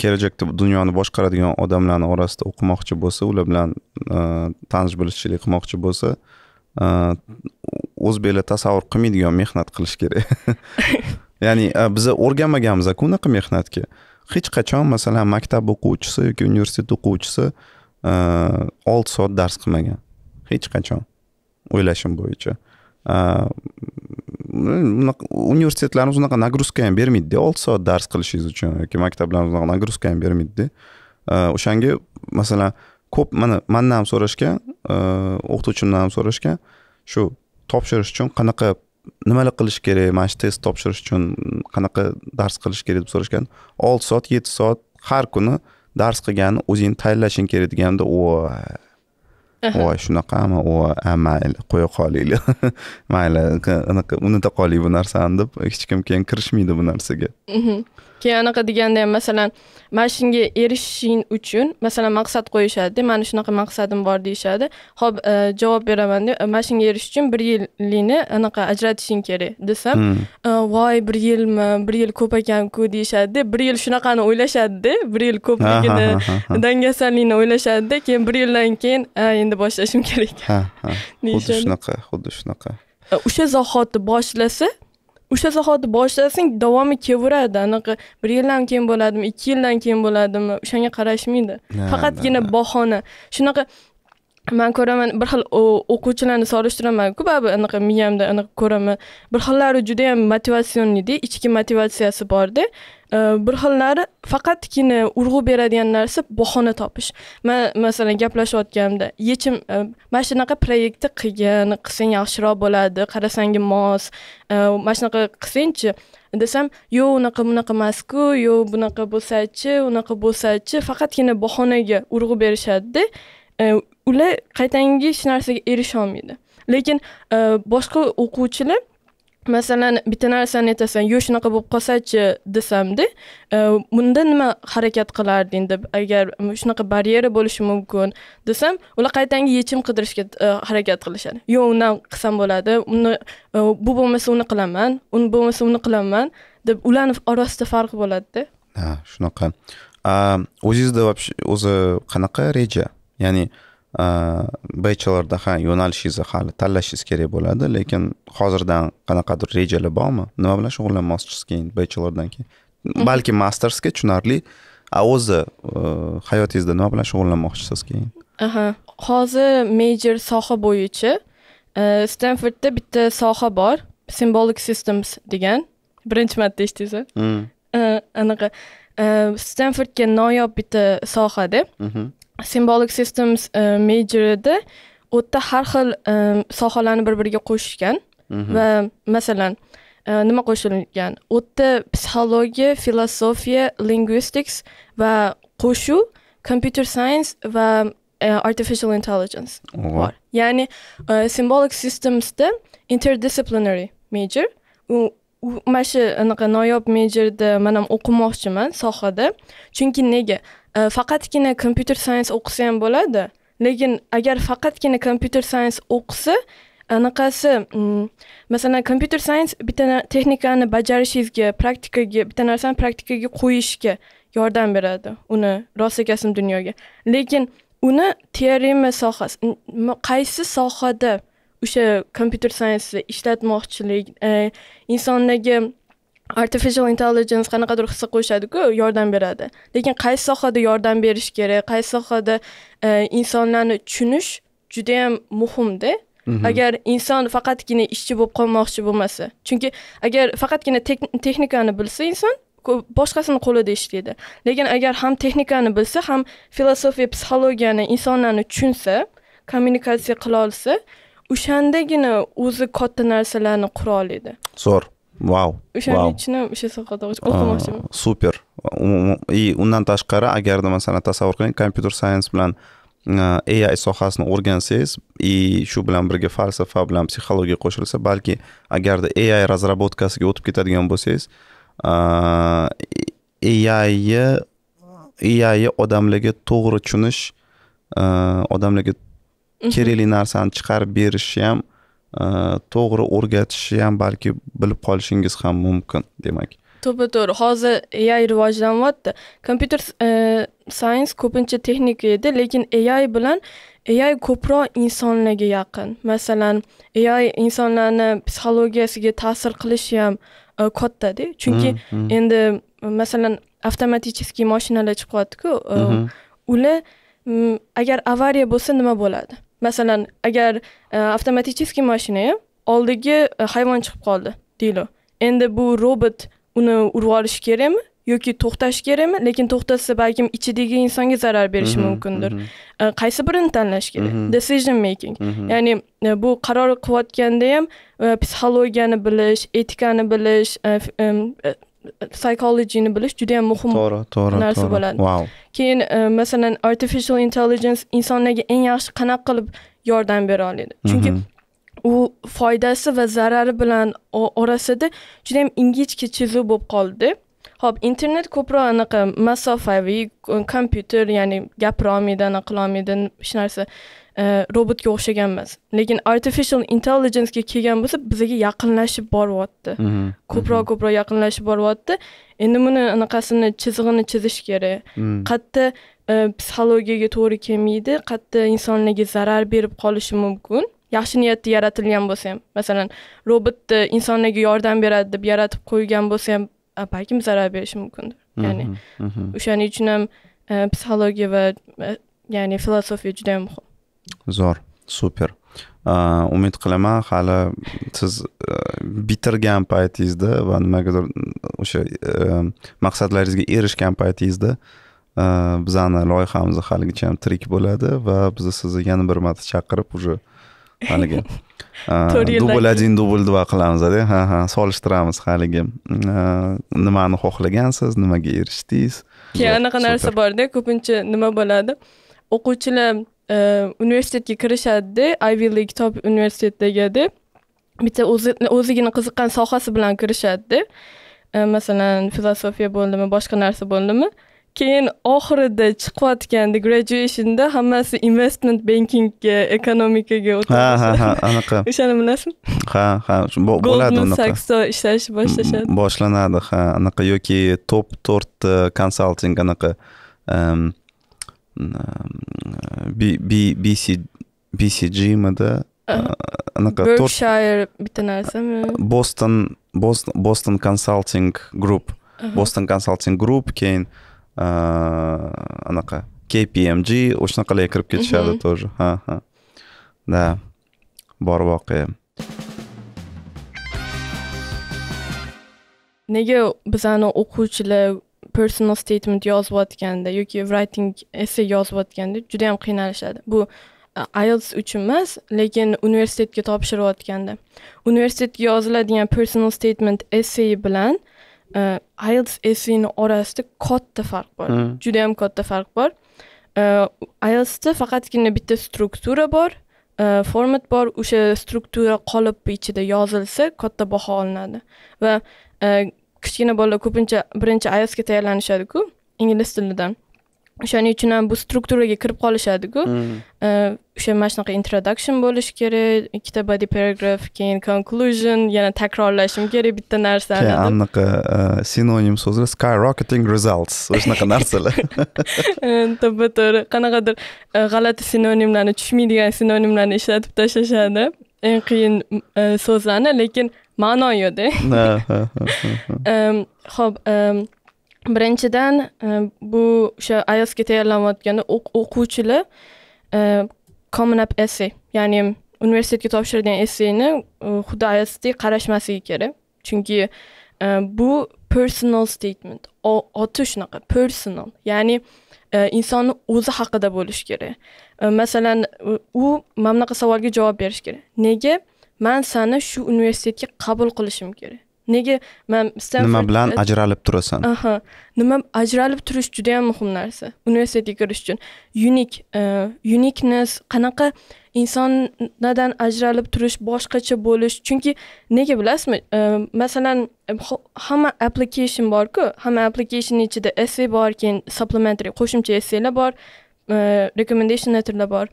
kelajakda dunyoni boshqaradigan odamlar orasida o'qimoqchi bo'lsa, ular bilan tanish bilishchilik qilmoqchi bo'lsa, o'zbeklar tasavvur qilmaydigan mehnat qilish kerak. Ya'ni biz o'rganmaganmiz-ku unaqa mehnatga. Hech qachon, masalan, maktab o'quvchisi yoki universitet o'quvchisi olti soat dars qilmagan. Hech qachon o'ylashim bo'yicha. Universitetlarimiz unaqa nagruzka ham bermaydi-da, olti soat dars qilishingiz uchun yoki maktablarimiz unaqa nagruzka ham bermaydi-da. O'shanga masalan, ko'p mana mendan ham so'rashgan, o'qituvchimdan ham so'rashgan, shu topshirish uchun qanaqa nimalar qilish kerak, mana shu test topshirish uchun qanaqa dars qilish kerak deb so'rashgan. olti soat, yetti soat har kuni dars qilganini o'zing tayinlashing kerak deganda, o voy shunaqami, o mayli qo'ya qolaylik, mayli unuta qoling bu narsani deb hech kim keyin kirishmaydi bu narsaga. Keyin anaqa deganda ham, masalan, mana shunga erishishing uchun masalan maqsad qo'yishadi, mana shunaqa maqsadim bor deyishadi. Xo'p, javob beraman deb, mana shunga erishish uchun bir yillikni anaqa ajratishing kerak desam, voy bir yilmi, bir yil ko'p ekan-ku deyishadi. bir yil shunaqani o'ylashadi-da, bir yil ko'pligini, dangasalikni o'ylashadi-da, keyin bir yildan keyin endi boshlashim kerak. Ha, ha. Xuddi shunaqa, xuddi shunaqa. O'sha zahoti boshlasa, o'sha zahoti boshlasang, davomi kelaveradi. Anaqa bir yildan keyin bo'ladimi, ikki yildan keyin bo'ladimi, o'shanga qarashmaydi. Faqatgina bahona. Shunaqa men ko'raman, bir xil o'quvchilarni solishtiraman-ku, ba'zi anaqa miyamda anaqa ko'raman. Bir xillari juda ham motivatsionli-da, ichki motivatsiyasi bor-da. Bir xillari faqatgina urg'u beradigan narsa bahona topish. Men masalan gaplashayotganimda, yechim mana shunaqa proyektni qilgan, qilsang yaxshiroq bo'ladi, qarasang mos, mana shunaqa qilsang-chi desam, yo'q, unaqa bunaqa emas-ku, yo'q, bunaqa bo'lsa-chi, unaqa bo'lsa-chi, faqatgina bahonaga urg'u berishadi-da. Ular qaytangi hech narsaga erisha olmaydi. Lekin boshqa o'quvchilar, masalan, bitta narsani aytasan, yo'q shunaqa bo'lib qolsa-chi desamda, bunda nima harakat qilarding deb, agar shunaqa bariyera bo'lishi mumkin desam, ular qaytangi yechim qidirishga harakat qilishadi. Yo'q, undan qilsam bo'ladi, uni bu bo'lmasa uni qilaman, uni bo'lmasa uni qilaman deb, ularning orasida farq bo'ladi-da. Ha, shunaqa. O'zingizda o'zi qanaqa reja? Ya'ni bachelorda ham yo'nalishingizni hali tanlashingiz kerak bo'ladi, lekin hozirdan qanaqadir rejalar bormi? Nima bilan shug'ullanmoqchisiz keyin bachelordan keyin? Balki mastersga tushunarli. O'zi hayotingizda nima bilan shug'ullanmoqchisiz keyin? Aha, hozir major soha bo'yicha Stanfordda bitta soha bor, Symbolic Systems degan. Birinchi marta eshitdingiz? Anaqa Stanfordga noyob bitta sohada. Symbolic Systems majorida o'ta har xil sohalarni bir-biriga qo'shishgan va masalan nima qo'shilgan? O'ta psixologiya, filosofiya, linguistics va qo'shuv computer science va artificial intelligence bor. Ya'ni Symbolic Systemsda interdisciplinary major, mana shu anaqa noyob majorda men ham o'qimoqchiman sohada. Chunki nega? Faqatgina computer science o'qisa ham bo'ladi, lekin agar faqatgina computer science o'qisa, anaqasi, masalan, computer science bitta texnikani bajarishingizga, praktikaga, bitta narsani praktikaga qo'yishga yordam beradi, uni rostakasim dunyoga. Lekin uni teorema sohasi, qaysi sohada o'sha computer science ishlatmoqchilik, insondagi artificial intelligence qanaqadir hissa qo'shadi-ku, yordam beradi. Lekin qaysi sohada yordam berish kerak, qaysi sohada insonlarni tushunish juda ham muhimda. Agar inson faqatgina ishchi bo'lib qolmoqchi bo'lmasa. Chunki agar faqatgina texnikani bilsa inson, boshqasini qo'lida ishlaydi. Lekin agar ham texnikani bilsa, ham filosofiya, psixologiyani, insonlarni tushunsa, kommunikatsiya qila olsa, o'shandagina o'zi katta narsalarni qura oladi. Zo'r. Wow. O'shaning uchun o'sha sohada o'qimoqchiman. Super. I undan tashqari, agarda masalan tasavvur qiling, kompyuter science bilan A I sohasini o'rgansangiz, i shu bilan birga falsafa bilan psixologiya qo'shilsa, balki agarda A I razrabotkasiga o'tib ketadigan bo'lsangiz, A I A I odamlarga to'g'ri tushunish, odamlarga kerakli narsani chiqarib berish ham, to'g'ri o'rgatish ham, balki bilib qolishingiz ham mumkin, demak. To'g'ri, to'g'ri. Hozir A I rivojlanyapti. Computer science ko'pincha texnika edi, lekin A I bilan A I ko'proq insonlarga yaqin. Masalan, A I insonlarni psixologiyasiga ta'sir qilishi ham katta-da. Chunki endi masalan, avtomatikiy mashinalar chiqyapti-ku, ular agar avariya bo'lsa nima bo'ladi? Masalan, agar avtomatikiy mashinaga oldiga hayvon chiqib qoldi, deylik. Endi bu robot uni urib olish kerakmi yoki to'xtash kerakmi? Lekin to'xtatsa balkim ichidagi insonga zarar berishi mumkindir. Qaysi birini tanlash kerak? Decision making. Ya'ni bu qaror qilayotganda ham psixologiyani bilish, etikani bilish, psychologiyani bilish juda ham muhim narsa bo'ladi. Keyin masalan, artificial intelligence insonlarga eng yaxshi qanaq qilib yordam bera oladi. Chunki u foydasi va zarari bilan orasida juda ham ingichka chizuv bo'lib qoldi. Xo'p, internet ko'proq anaqa masofaviy, kompyuter, ya'ni gapira olmaydi, ana qila olmaydi, hech narsa robotga o'xshagan emas. Lekin artificial intelligence ga kelgan bo'lsa, bizga yaqinlashib boryapti. Ko'proq-ko'proq yaqinlashib boryapti. Endi buni anaqasini chizig'ini chizish kerak. Qatta psixologiyaga to'g'ri kelmaydi, qatta insonlarga zarar berib qolishi mumkin. Yaxshi niyatda yaratilgan bo'lsa ham, masalan, robotni insonlarga yordam beradi deb yaratib qo'ygan bo'lsa ham, balkim zarar berishi mumkindir. Ya'ni o'shaning uchun ham psixologiya va ya'ni filosofiya juda ham muhim. Zo'r, super. Umid qilaman, hali siz bitirgan paytingizda va nimagadir o'sha maqsadlaringizga erishgan paytingizda bizani loyihamiz haligacha ham tirik bo'ladi va biz sizni yana bir marta chaqirib o'sha haligi dubl bir, dubl ikki qilamiz-da. Ha, ha, solishtiramiz haligi. Nimani xohlagansiz, nimaga erishdingiz? Keyin anaqa narsa bor-da, ko'pincha nima bo'ladi? O'quvchilar universitetga kirishadi, I B League top universitetdagi, bitta o'zigini qiziqqan sohasi bilan kirishadi. Masalan, filosofiya bo'ldimi, boshqa narsa bo'ldimi? Keyin oxirida chiqayotganda graduationda hammasi investment bankingga, ekonomikaga o'tadi. Ha, ha, anaqa. O'shani bilasizmi? Ha, ha, bo'ladi anaqa. Goldman Sachsda ishlash boshlashadi. Boshlanadi, ha, anaqa yoki top to'rt consulting anaqa B C G-mada anaqa Berkshire bitta narsami? Boston Boston Consulting Group. Boston Consulting Group keyin anaqa K P M G o'shanaqalarga kirib ketishadi to'g'ri. Ha, ha. Da. Bor voqea. Nega bizani o'quvchilar personal statement yozayotganda yoki writing essay yozayotganda juda ham qiynalishadi. Bu I E L T S uchun emas, lekin universitetga topshirayotganda. Universitetga yoziladigan personal statement essay bilan I E L T S essayini orasida katta farq bor. Juda ham katta farq bor. I E L T S'da faqatgina bitta struktura bor, format bor. O'sha struktura qolib ichida yozilsa, katta baho olinadi. Va kichkina bolalar ko'pincha birinchi I E L T S'ga tayyorlanishadi-ku, ingliz tilidan. o'shaning uchun ham bu strukturaga kirib qolishadi-ku. O'sha mana shunaqa introduction bo'lish kerak, ikkita body paragraph, keyin conclusion, yana takrorlashim kerak bitta narsani. Keyin aniqqa sinonim so'zlar skyrocketing results, o'shanaqa narsalar. Tabatur qanaqadir g'alati sinonimlarni, tushmaydigan sinonimlarni ishlatib tashlashadi. Eng qiyin so'zlarni, lekin ma'no yo'qda. Xo'p, birinchidan bu o'sha I E L T S ga tayyorlanayotganda o'quvchilar Common App essay, ya'ni universitetga topshiradigan essayni xuddi I E L T S ga qarashmasligi kerak. Chunki bu personal statement, oti shunaqa personal, ya'ni insonni o'zi haqida bo'lishi kerak. Masalan, u mana bunaqa savolga javob berish kerak. Nega men seni shu universitetga qabul qilishim kerak? Nega men Stanford nima bilan ajralib turasan? Aha. Nima ajralib turish juda ham muhim narsa. Universitetga kirish uchun unique, uniqueness, qanaqa insondan ajralib turish, boshqacha bo'lish. Chunki nega bilasizmi? Masalan, hamma application bor-ku. Hamma application ichida essay bor, keyin supplementary qo'shimcha essaylar bor, recommendation letterlar bor.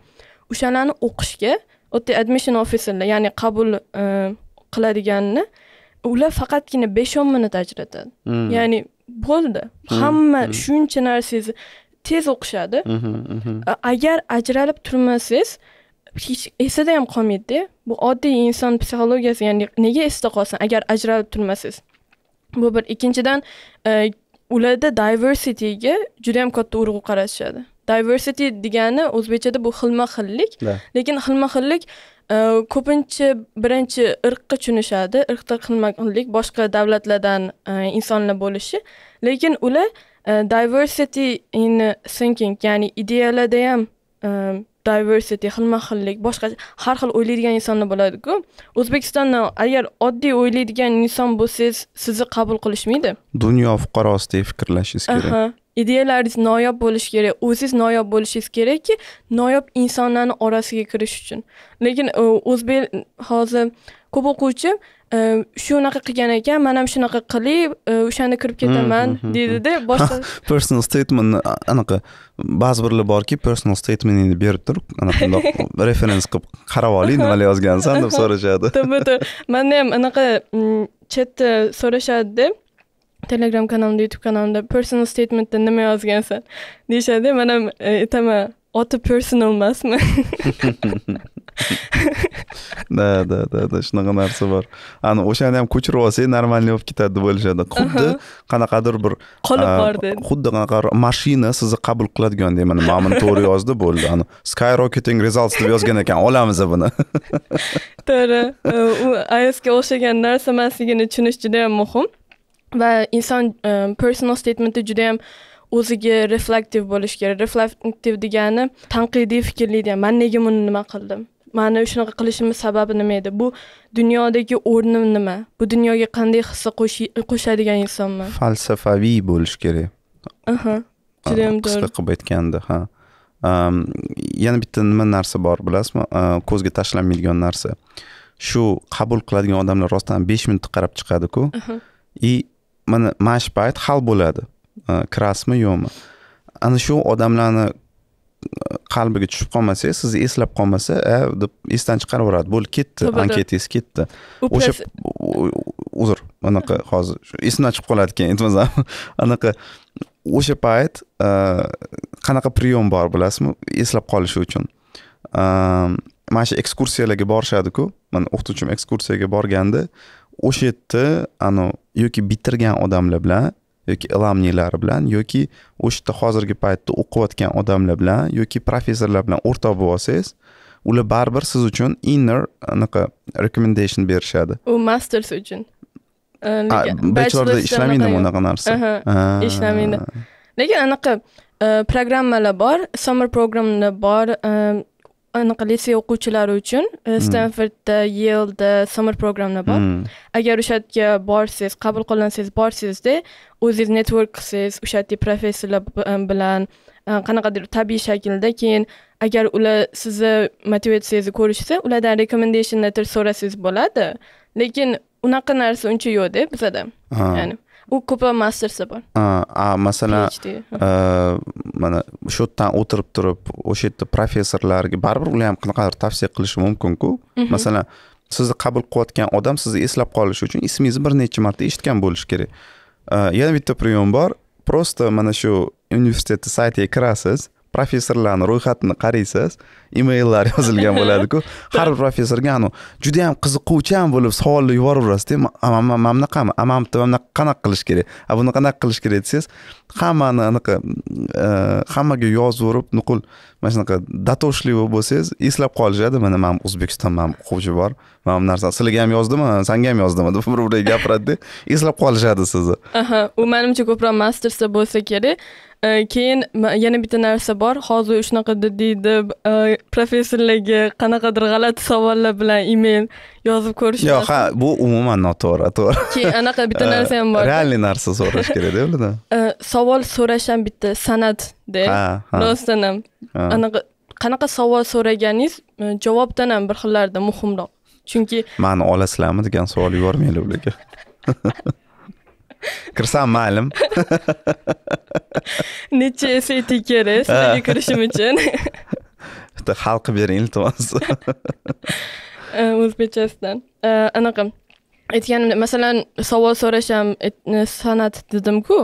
O'shalarni o'qishga o'tdi admission officerlar, ya'ni qabul qiladiganini ular faqatgina besh o'n minut ajratadi. Ya'ni bo'ldi. Hamma shuncha narsangizni tez o'qishadi. Agar ajralib turmasangiz, hech esda ham qolmaydi. Bu oddiy inson psixologiyasi, ya'ni nega esda qolsin agar ajralib turmasangiz. Bu bir. Ikkinchidan, ularda diversityga juda ham katta urg'u qaratishadi. Diversity degani o'zbekchada bu xilma-xillik, lekin xilma-xillik ko'pincha birinchi irqqa tushunishadi, irqda xilma-xillik boshqa davlatlardan insonlar bo'lishi, lekin ular diversity in thinking, ya'ni ideyalarda ham diversity, xilma-xillik, boshqa har xil o'ylaydigan insonlar bo'ladi-ku. O'zbekistondan agar oddiy o'ylaydigan inson bo'lsangiz, sizni qabul qilishmaydi. Dunyo fuqarosidek fikrlashingiz kerak. Ideyalarınız noyob bo'lishi kerak, o'zingiz noyob bo'lishingiz kerakki, noyob insonlarning orasiga kirish uchun. Lekin o'zbek hozir ko'p o'quvchi shunaqa qilgan ekan, men ham shunaqa qilib, o'shanda kirib ketaman dedi-da, boshqa personal statement anaqa ba'zi birlar borki, personal statementini berib turib, anaqa reference qilib qarab oling, nimalar yozgansan deb so'rashadi. Tabii. Mendan ham anaqa chatda so'rashadi-da. Telegram kanalimda, YouTube kanalimda personal statementda nima yozgansan deyishadi. Men ham aytaman, oti personal emasmi? Da, da, da, da, shunaqa narsa bor. Ana o'shani ham ko'chirib olsangiz, normalniy bo'lib ketadi deb o'ylashadi. Xuddi qanaqadir bir qolib bor dedi. Xuddi qanaqa mashina sizni qabul qiladigandek, mana ma'muni to'g'ri yozdi, bo'ldi. Ana skyrocketing results deb yozgan ekan, olamiz buni. To'g'ri. U I E L T S ga o'xshagan narsa emasligini tushunish juda ham muhim. Va inson personal statementda juda ham o'ziga reflektiv bo'lish kerak. Reflektiv degani tanqidiy fikrlaydi. Men nega buni nima qildim? Meni shunaqa qilishimning sababi nima edi? Bu dunyodagi o'rnim nima? Bu dunyoga qanday hissa qo'shadigan insonman? Falsafaviy bo'lish kerak. Aha. Juda ham to'g'ri qilib aytganda, ha. Yana bitta nima narsa bor, bilasizmi? Ko'zga tashlanmaydigan narsa. Shu qabul qiladigan odamlar rostdan besh minut qarab chiqadi-ku. I mana mash payt hal bo'ladi. Kirasmi yo'qmi? Ana shu odamlarni qalbiga tushib qolmasa, sizni eslab qolmasa, deb esdan chiqaraveradi. Bo'l ketdi, anketangiz ketdi. O'sha uzr, anaqa hozir esimdan chiqib qoladi ekan, aytmasam. Anaqa o'sha payt qanaqa priyom bor, bilasizmi? Eslab qolishi uchun. Mana shu ekskursiyalarga borishadi-ku. Mana o'qituvchim ekskursiyaga borganda o'sha yerda ana yoki bitirgan odamlar bilan yoki alumnilar bilan yoki o'sha yerda hozirgi paytda o'qiyotgan odamlar bilan yoki professorlar bilan o'rtoq bo'lib olsangiz, ular baribir siz uchun inner anaqa recommendation berishadi. U masters uchun. Bachelorda ishlamaydimi unaqa narsa? Ishlamaydi. Lekin anaqa programmalar bor, summer programmalar bor. Anaqa litsey o'quvchilari uchun Stanfordda, Yale'da summer programlar bor. Agar o'sha yerga borsiz, qabul qilinsangiz, borsiz-da, o'zingiz network qilsangiz, o'sha yerda professorlar bilan qanaqadir tabiiy shaklda, keyin agar ular sizni motivatsiyangizni ko'rishsa, ulardan recommendation letter so'rasangiz bo'ladi. Lekin unaqa narsa uncha yo'q-da bizda. Ya'ni u ko'proq mastersa bor. A, masalan, mana shu yerdan o'tirib turib, o'sha yerda professorlarga baribir ular ham qanaqadir tavsiya qilishi mumkin-ku. Masalan, sizni qabul qilayotgan odam sizni eslab qolishi uchun ismingizni bir necha marta eshitgan bo'lish kerak. Yana bitta priyom bor. Prosta mana shu universitetni saytiga kirasiz, professorlarning ro'yxatini qaraysiz, e-maillar yozilgan bo'ladi-ku. Har bir professorga anu juda ham qiziquvchan bo'lib savolni yuboraverasiz-da. Mana mana bunaqami? Amam mana qanaqa qilish kerak? A buni qanaqa qilish kerak desiz, hammani anaqa hammaga yozib, nuqul mana shunaqa datoshli bo'lsangiz, eslab qolishadi. Mana men O'zbekiston men o'quvchi bor. Mana bu narsa sizlarga ham yozdimi, senga ham yozdimi deb bir-biriga gapiradi-da, eslab qolishadi sizni. Aha, u menimcha ko'proq mastersa bo'lsa kerak. Keyin yana bitta narsa bor. Hozir shunaqa deb professorlarga qanaqadir g'alati savollar bilan e-mail yozib ko'rish. Yo'q, ha, bu umuman noto'g'ri, to'g'ri. Keyin anaqa bitta narsa ham bor. Realni narsa so'rash kerak-da ularda. Savol so'rash ham bitta san'at-da. Rostdan ham anaqa qanaqa savol so'raganingiz javobdan ham bir xillarda muhimroq. Chunki meni olasizlarmi degan savol yubormanglar ularga. Kirsam ma'lum. Necha S A T kerak sizga kirishim uchun? Bitta xalqi bering, iltimos. O'zbekistondan. Anaqa aytganim, masalan, savol so'rash ham san'at dedim-ku.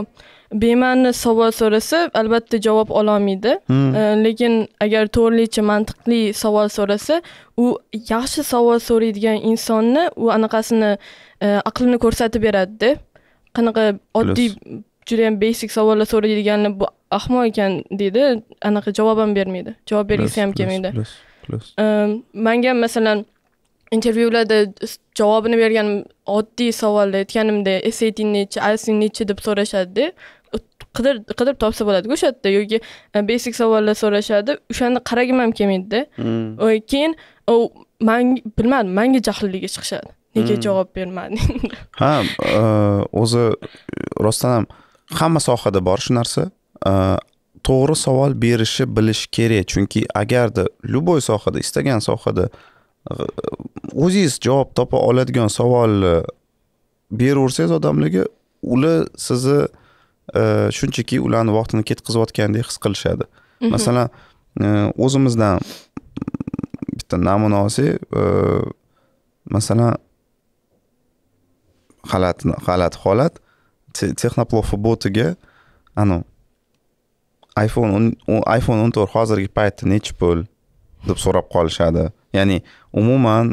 Bema'ni savol so'rasa, albatta javob ola olmaydi. Lekin agar to'g'richa mantiqli savol so'rasa, u yaxshi savol so'raydigan insonni, u anaqasini aqlini ko'rsatib beradi-da. Qanaqa oddiy juda ham basic savollar so'raydiganlar bu ahmoq ekan deydi, anaqa javob ham bermaydi. Javob bergisi ham kelmaydi. Menga masalan intervyularda javobini bergan oddiy savolda aytganimda S A T'ni necha, I E L T S'ni necha deb so'rashadi. Qidirib qidirib topsa bo'ladi-ku o'sha yerda yoki basic savollar so'rashadi. O'shani qaragim ham kelmaydi-da. Keyin men bilmadim, menga jahilliga chiqishadi. Nega javob bermading? Ha, o'zi rostdan ham hamma sohada bor shu narsa. To'g'ri savol berishi bilish kerak, chunki agarda любой sohada, istagan sohada o'zingiz javob topa oladigan savolni beraversangiz odamlarga, ular sizni shunchaki ularning vaqtini ketkazayotgandek his qilishadi. Masalan, o'zimizdan bitta namuna olsak, masalan holat holat holat Texnoplov botiga anu iPhone iPhone o'n to'rt hozirgi paytda necha pul deb so'rab qolishadi. Ya'ni umuman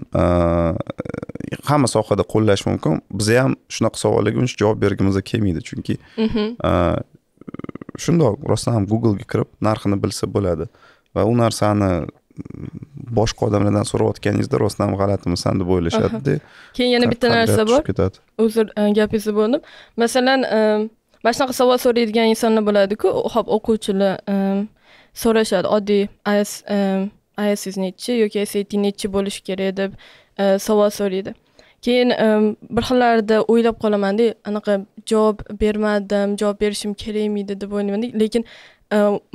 hamma sohada qo'llash mumkin. Biz ham shunaqa savollarga uncha javob bergimiz kelmaydi, chunki shundoq rostdan ham Google ga kirib narxini bilsa bo'ladi va u narsani boshqa odamlardan so'rayotganingizda rostdan ham g'alatimisan deb o'ylashadi-da. Keyin yana bitta narsa bor. Uzr, gapingizni bo'ldim. Masalan, mana shunaqa savol so'raydigan insonlar bo'ladi-ku, hop o'quvchilar so'rashadi, oddiy I E L T S necha yoki S A T necha bo'lishi kerak deb savol so'raydi. Keyin bir xillarda o'ylab qolaman-da, anaqa javob bermadim, javob berishim kerakmidi deb o'ylayman-da, lekin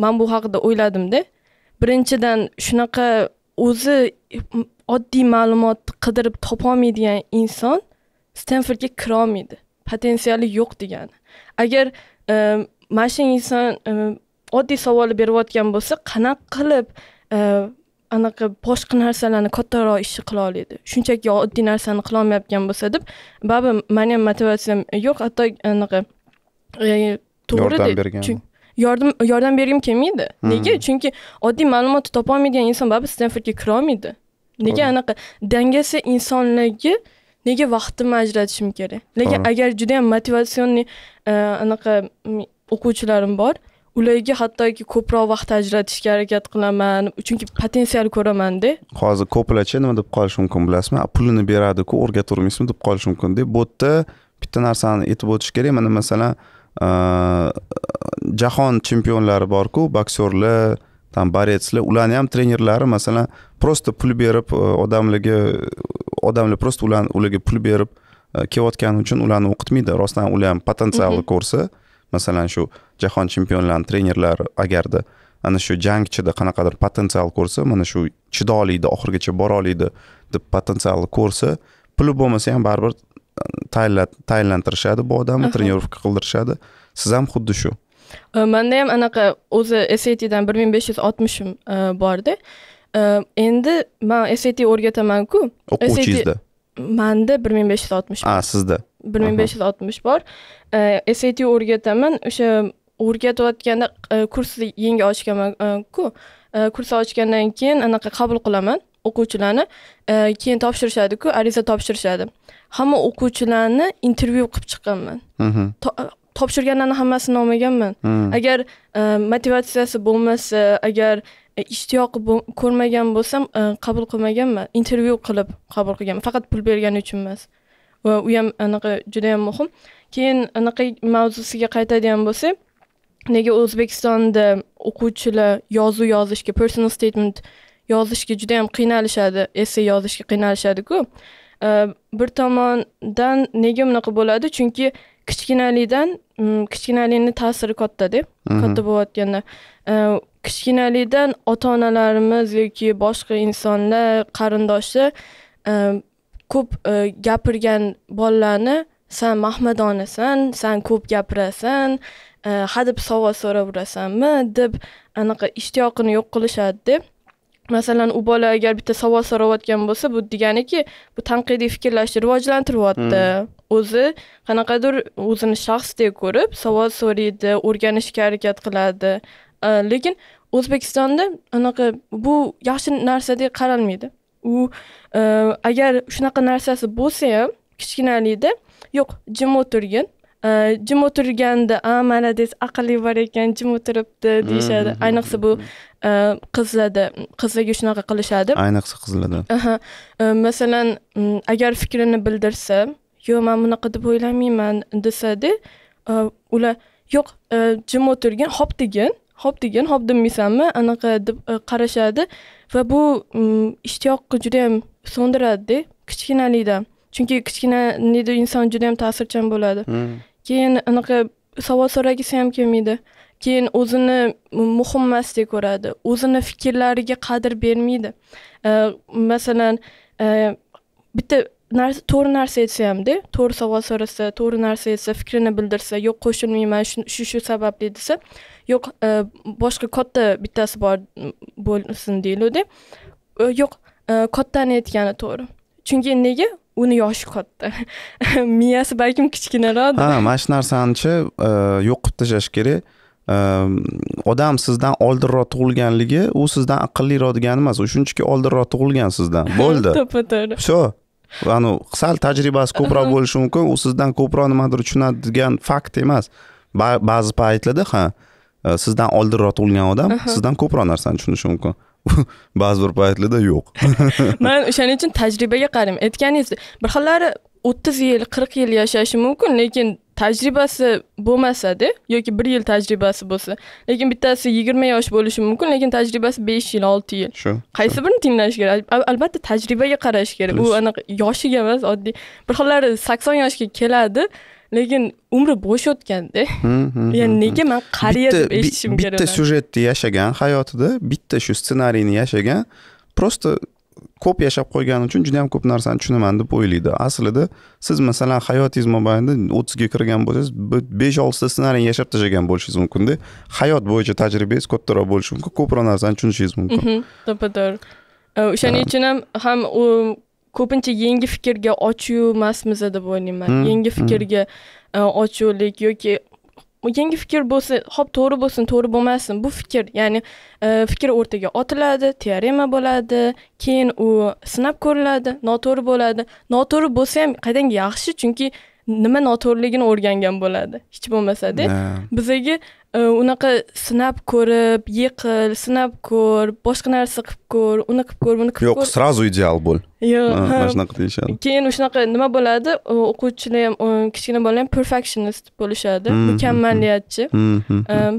men bu haqida o'yladim-da. Birinchidan, shunaqa o'zi oddiy ma'lumotni qidirib topa olmaydigan inson Stanfordga kira olmaydi. Potensiali yo'q degani. Agar mana shu inson oddiy savolni berayotgan bo'lsa, qanaqa qilib anaqa boshqa narsalarni kattaroq ishni qila oladi? Shunchaki oddiy narsani qila olmayotgan bo'lsa deb, ba'zi meni ham motivatsiyam yo'q, hatto anaqa to'g'ri yordam yordam bergim kelmaydi. Nega? Chunki oddiy ma'lumotni topa olmaydigan inson baribir Stanfordga kira olmaydi. Nega anaqa dangasa insonlarga nega vaqtimni ajratishim kerak? Lekin agar juda ham motivatsionni anaqa o'quvchilarim bor, ularga hattoki ko'proq vaqt ajratishga harakat qilaman, chunki potensial ko'raman-da. Hozir ko'placha nima deb qolish mumkin bilasizmi? Pulini beradi-ku, o'rgaturmaysizmi deb qolish mumkin-da. Bu yerda bitta narsani aytib o'tish kerak. Mana masalan, jahon chempionlari bor-ku, boksyorlar, tam baretslar, ularni ham trenerlari masalan prosta pul berib odamlarga odamlar prosta ular ularga pul berib kelayotgani uchun ularni o'qitmaydi. Rostdan ular ham potensialni ko'rsa, masalan shu jahon chempionlarining trenerlari agarda ana shu jangchida qanaqadir potensial ko'rsa, mana shu chidoqlikda oxirgacha bora oladi deb potensialni ko'rsa, puli bo'lmasa ham baribir tayland taylantirishadi bu odamni, trenirovka qildirishadi. Siz ham xuddi shu. Menda ham anaqa o'zi S A T'dan bir ming besh yuz oltmishim bordi. Endi men S A T o'rgataman-ku. O'quvchingizda. Menda bir ming besh yuz oltmish. A, sizda. bir ming besh yuz oltmish bor. S A T o'rgataman. O'sha o'rgatayotganda kursni yangi ochganman-ku. Kursni ochgandan keyin anaqa qabul qilaman o'quvchilarni, keyin topshirishadi-ku, ariza topshirishadi. Hamma o'quvchilarni intervyu qilib chiqqanman. Topshirganlarni hammasini olmaganman. Agar motivatsiyasi bo'lmasa, agar ishtiyoq ko'rmagan bo'lsam, qabul qilmaganman. Intervyu qilib qabul qilganman, faqat pul bergani uchun emas. Va u ham anaqa juda ham muhim. Keyin anaqa mavzusiga qaytadigan bo'lsak, nega O'zbekistonda o'quvchilar yozuv yozishga, personal statement yozishga juda ham qiynalishadi, essay yozishga qiynalishadi-ku. Bir tomondan nega bunaqa bo'ladi? Chunki kichkinalikdan kichkinalikning ta'siri katta-da, katta bo'layotganda. Kichkinalikdan ota-onalarimiz yoki boshqa insonlar, qarindoshlar ko'p gapirgan bolalarni "Sen mahmadonasan, sen ko'p gapirasan, hadeb savol so'raverasanmi?" deb anaqa ishtiyoqini yo'q qilishadi-da. Masalan, u bola agar bitta savol so'rayotgan bo'lsa, bu deganiki, bu tanqidiy fikrlashni rivojlantiryapti. O'zi qanaqadir o'zini shaxsdek ko'rib, savol so'raydi, o'rganishga harakat qiladi. Lekin O'zbekistonda anaqa bu yaxshi narsadek qaralmaydi. U agar shunaqa narsasi bo'lsa ham, kichkinalikda, yo'q, jim o'tirgin. Jim o'tirganda, "A, mana dez aqli bor ekan, jim o'tiribdi" deyshadi. Ayniqsa bu qizlarda, qizlarga shunaqa qilishadi. Ayniqsa qizlarda. Aha. Masalan, agar fikrini bildirsa, "Yo'q, men bunaqa deb o'ylamayman" desa-da, ular, "Yo'q, jim o'tirgin, hop degin, hop degin, hop demaysanmi?" anaqa deb qarashadi va bu ishtiyoqni juda ham so'ndiradi kichkinalikdan. Chunki kichkinalikda inson juda ham ta'sirchan bo'ladi. Keyin anaqa savol so'ragisi ham kelmaydi. Keyin o'zini muhim emasdek ko'radi. O'zini fikrlariga qadr bermaydi. Masalan, bitta narsa, to'g'ri narsa aytsa ham-da, to'g'ri savol so'rasa, to'g'ri narsa aytsa, fikrini bildirsa, "Yo'q, qo'shilmayman, shu shu sababli" desa, "Yo'q, boshqa katta bittasi bor bo'lsin" deyiladi. Yo'q, kattani aytgani to'g'ri. Chunki nega? Uni yoshi katta. Miyasi balkim kichkinaroq. Ha, mana shu narsani-chi yo'qib tashlash kerak. Odam sizdan oldinroq tug'ilganligi, u sizdan aqlliroq degani emas, u shunchaki oldinroq tug'ilgan sizdan. Bo'ldi. To'g'ri. Sho. Ya'ni sal tajribasi ko'proq bo'lishi mumkin, u sizdan ko'proq nimadir tushunadi degan fakt emas. Ba'zi paytlarda ha, sizdan oldinroq tug'ilgan odam sizdan ko'proq narsani tushunishi mumkin. Ba'zi bir paytlarda yo'q. Men o'shaning uchun tajribaga qarim. Aytganingizdek, bir xillari o'ttiz yil, qirq yil yashashi mumkin, lekin tajribasi bo'lmasa-da, yoki bir yil tajribasi bo'lsa, lekin bittasi yigirma yosh bo'lishi mumkin, lekin tajribasi besh yil, olti yil. Qaysi birini tinglash kerak? Albatta tajribaga qarash kerak. Bu aniq yoshiga emas, oddiy. Bir xillari sakson yoshga keladi, lekin umri bo'sh o'tganda, ya'ni nega men qariya deb eshitishim kerak? Bitta sujetni yashagan, hayotida bitta shu ssenariyni yashagan, prosta ko'p yashab qo'ygani uchun juda ham ko'p narsani tushunaman deb o'ylaydi. Aslida siz masalan hayotingiz mobaynida o'ttizga kirgan bo'lsangiz, besh olti ta ssenariyni yashab tashlagan bo'lishingiz mumkin-da. Hayot bo'yicha tajribangiz ko'proq bo'lishi mumkin, ko'proq narsani tushunishingiz mumkin. To'g'ri. O'shaning uchun ham u ko'pincha yangi fikrga ochiq emasmiz deb o'ylayman. Yangi fikrga ochiqlik yoki yangi fikr bo'lsa, hop to'g'ri bo'lsin, to'g'ri bo'lmasin, bu fikr, ya'ni fikr o'rtaga otiladi, teorema bo'ladi, keyin u sinab ko'riladi, noto'g'ri bo'ladi. Noto'g'ri bo'lsa ham qaydangi yaxshi, chunki nima noto'g'riligini o'rgangan bo'ladi. Hech bo'lmasa-da, bizga unaqa sinab ko'rib, yiqil, sinab ko'r, boshqa narsa qilib ko'r, uni qilib ko'r, buni qilib ko'r. Yo'q, srazu ideal bo'l. Yo'q, mana shunaqa deyishadi. Keyin o'shanaqa nima bo'ladi? O'quvchilar ham, kichkina bolalar ham perfectionist bo'lishadi, mukammalliyatchi.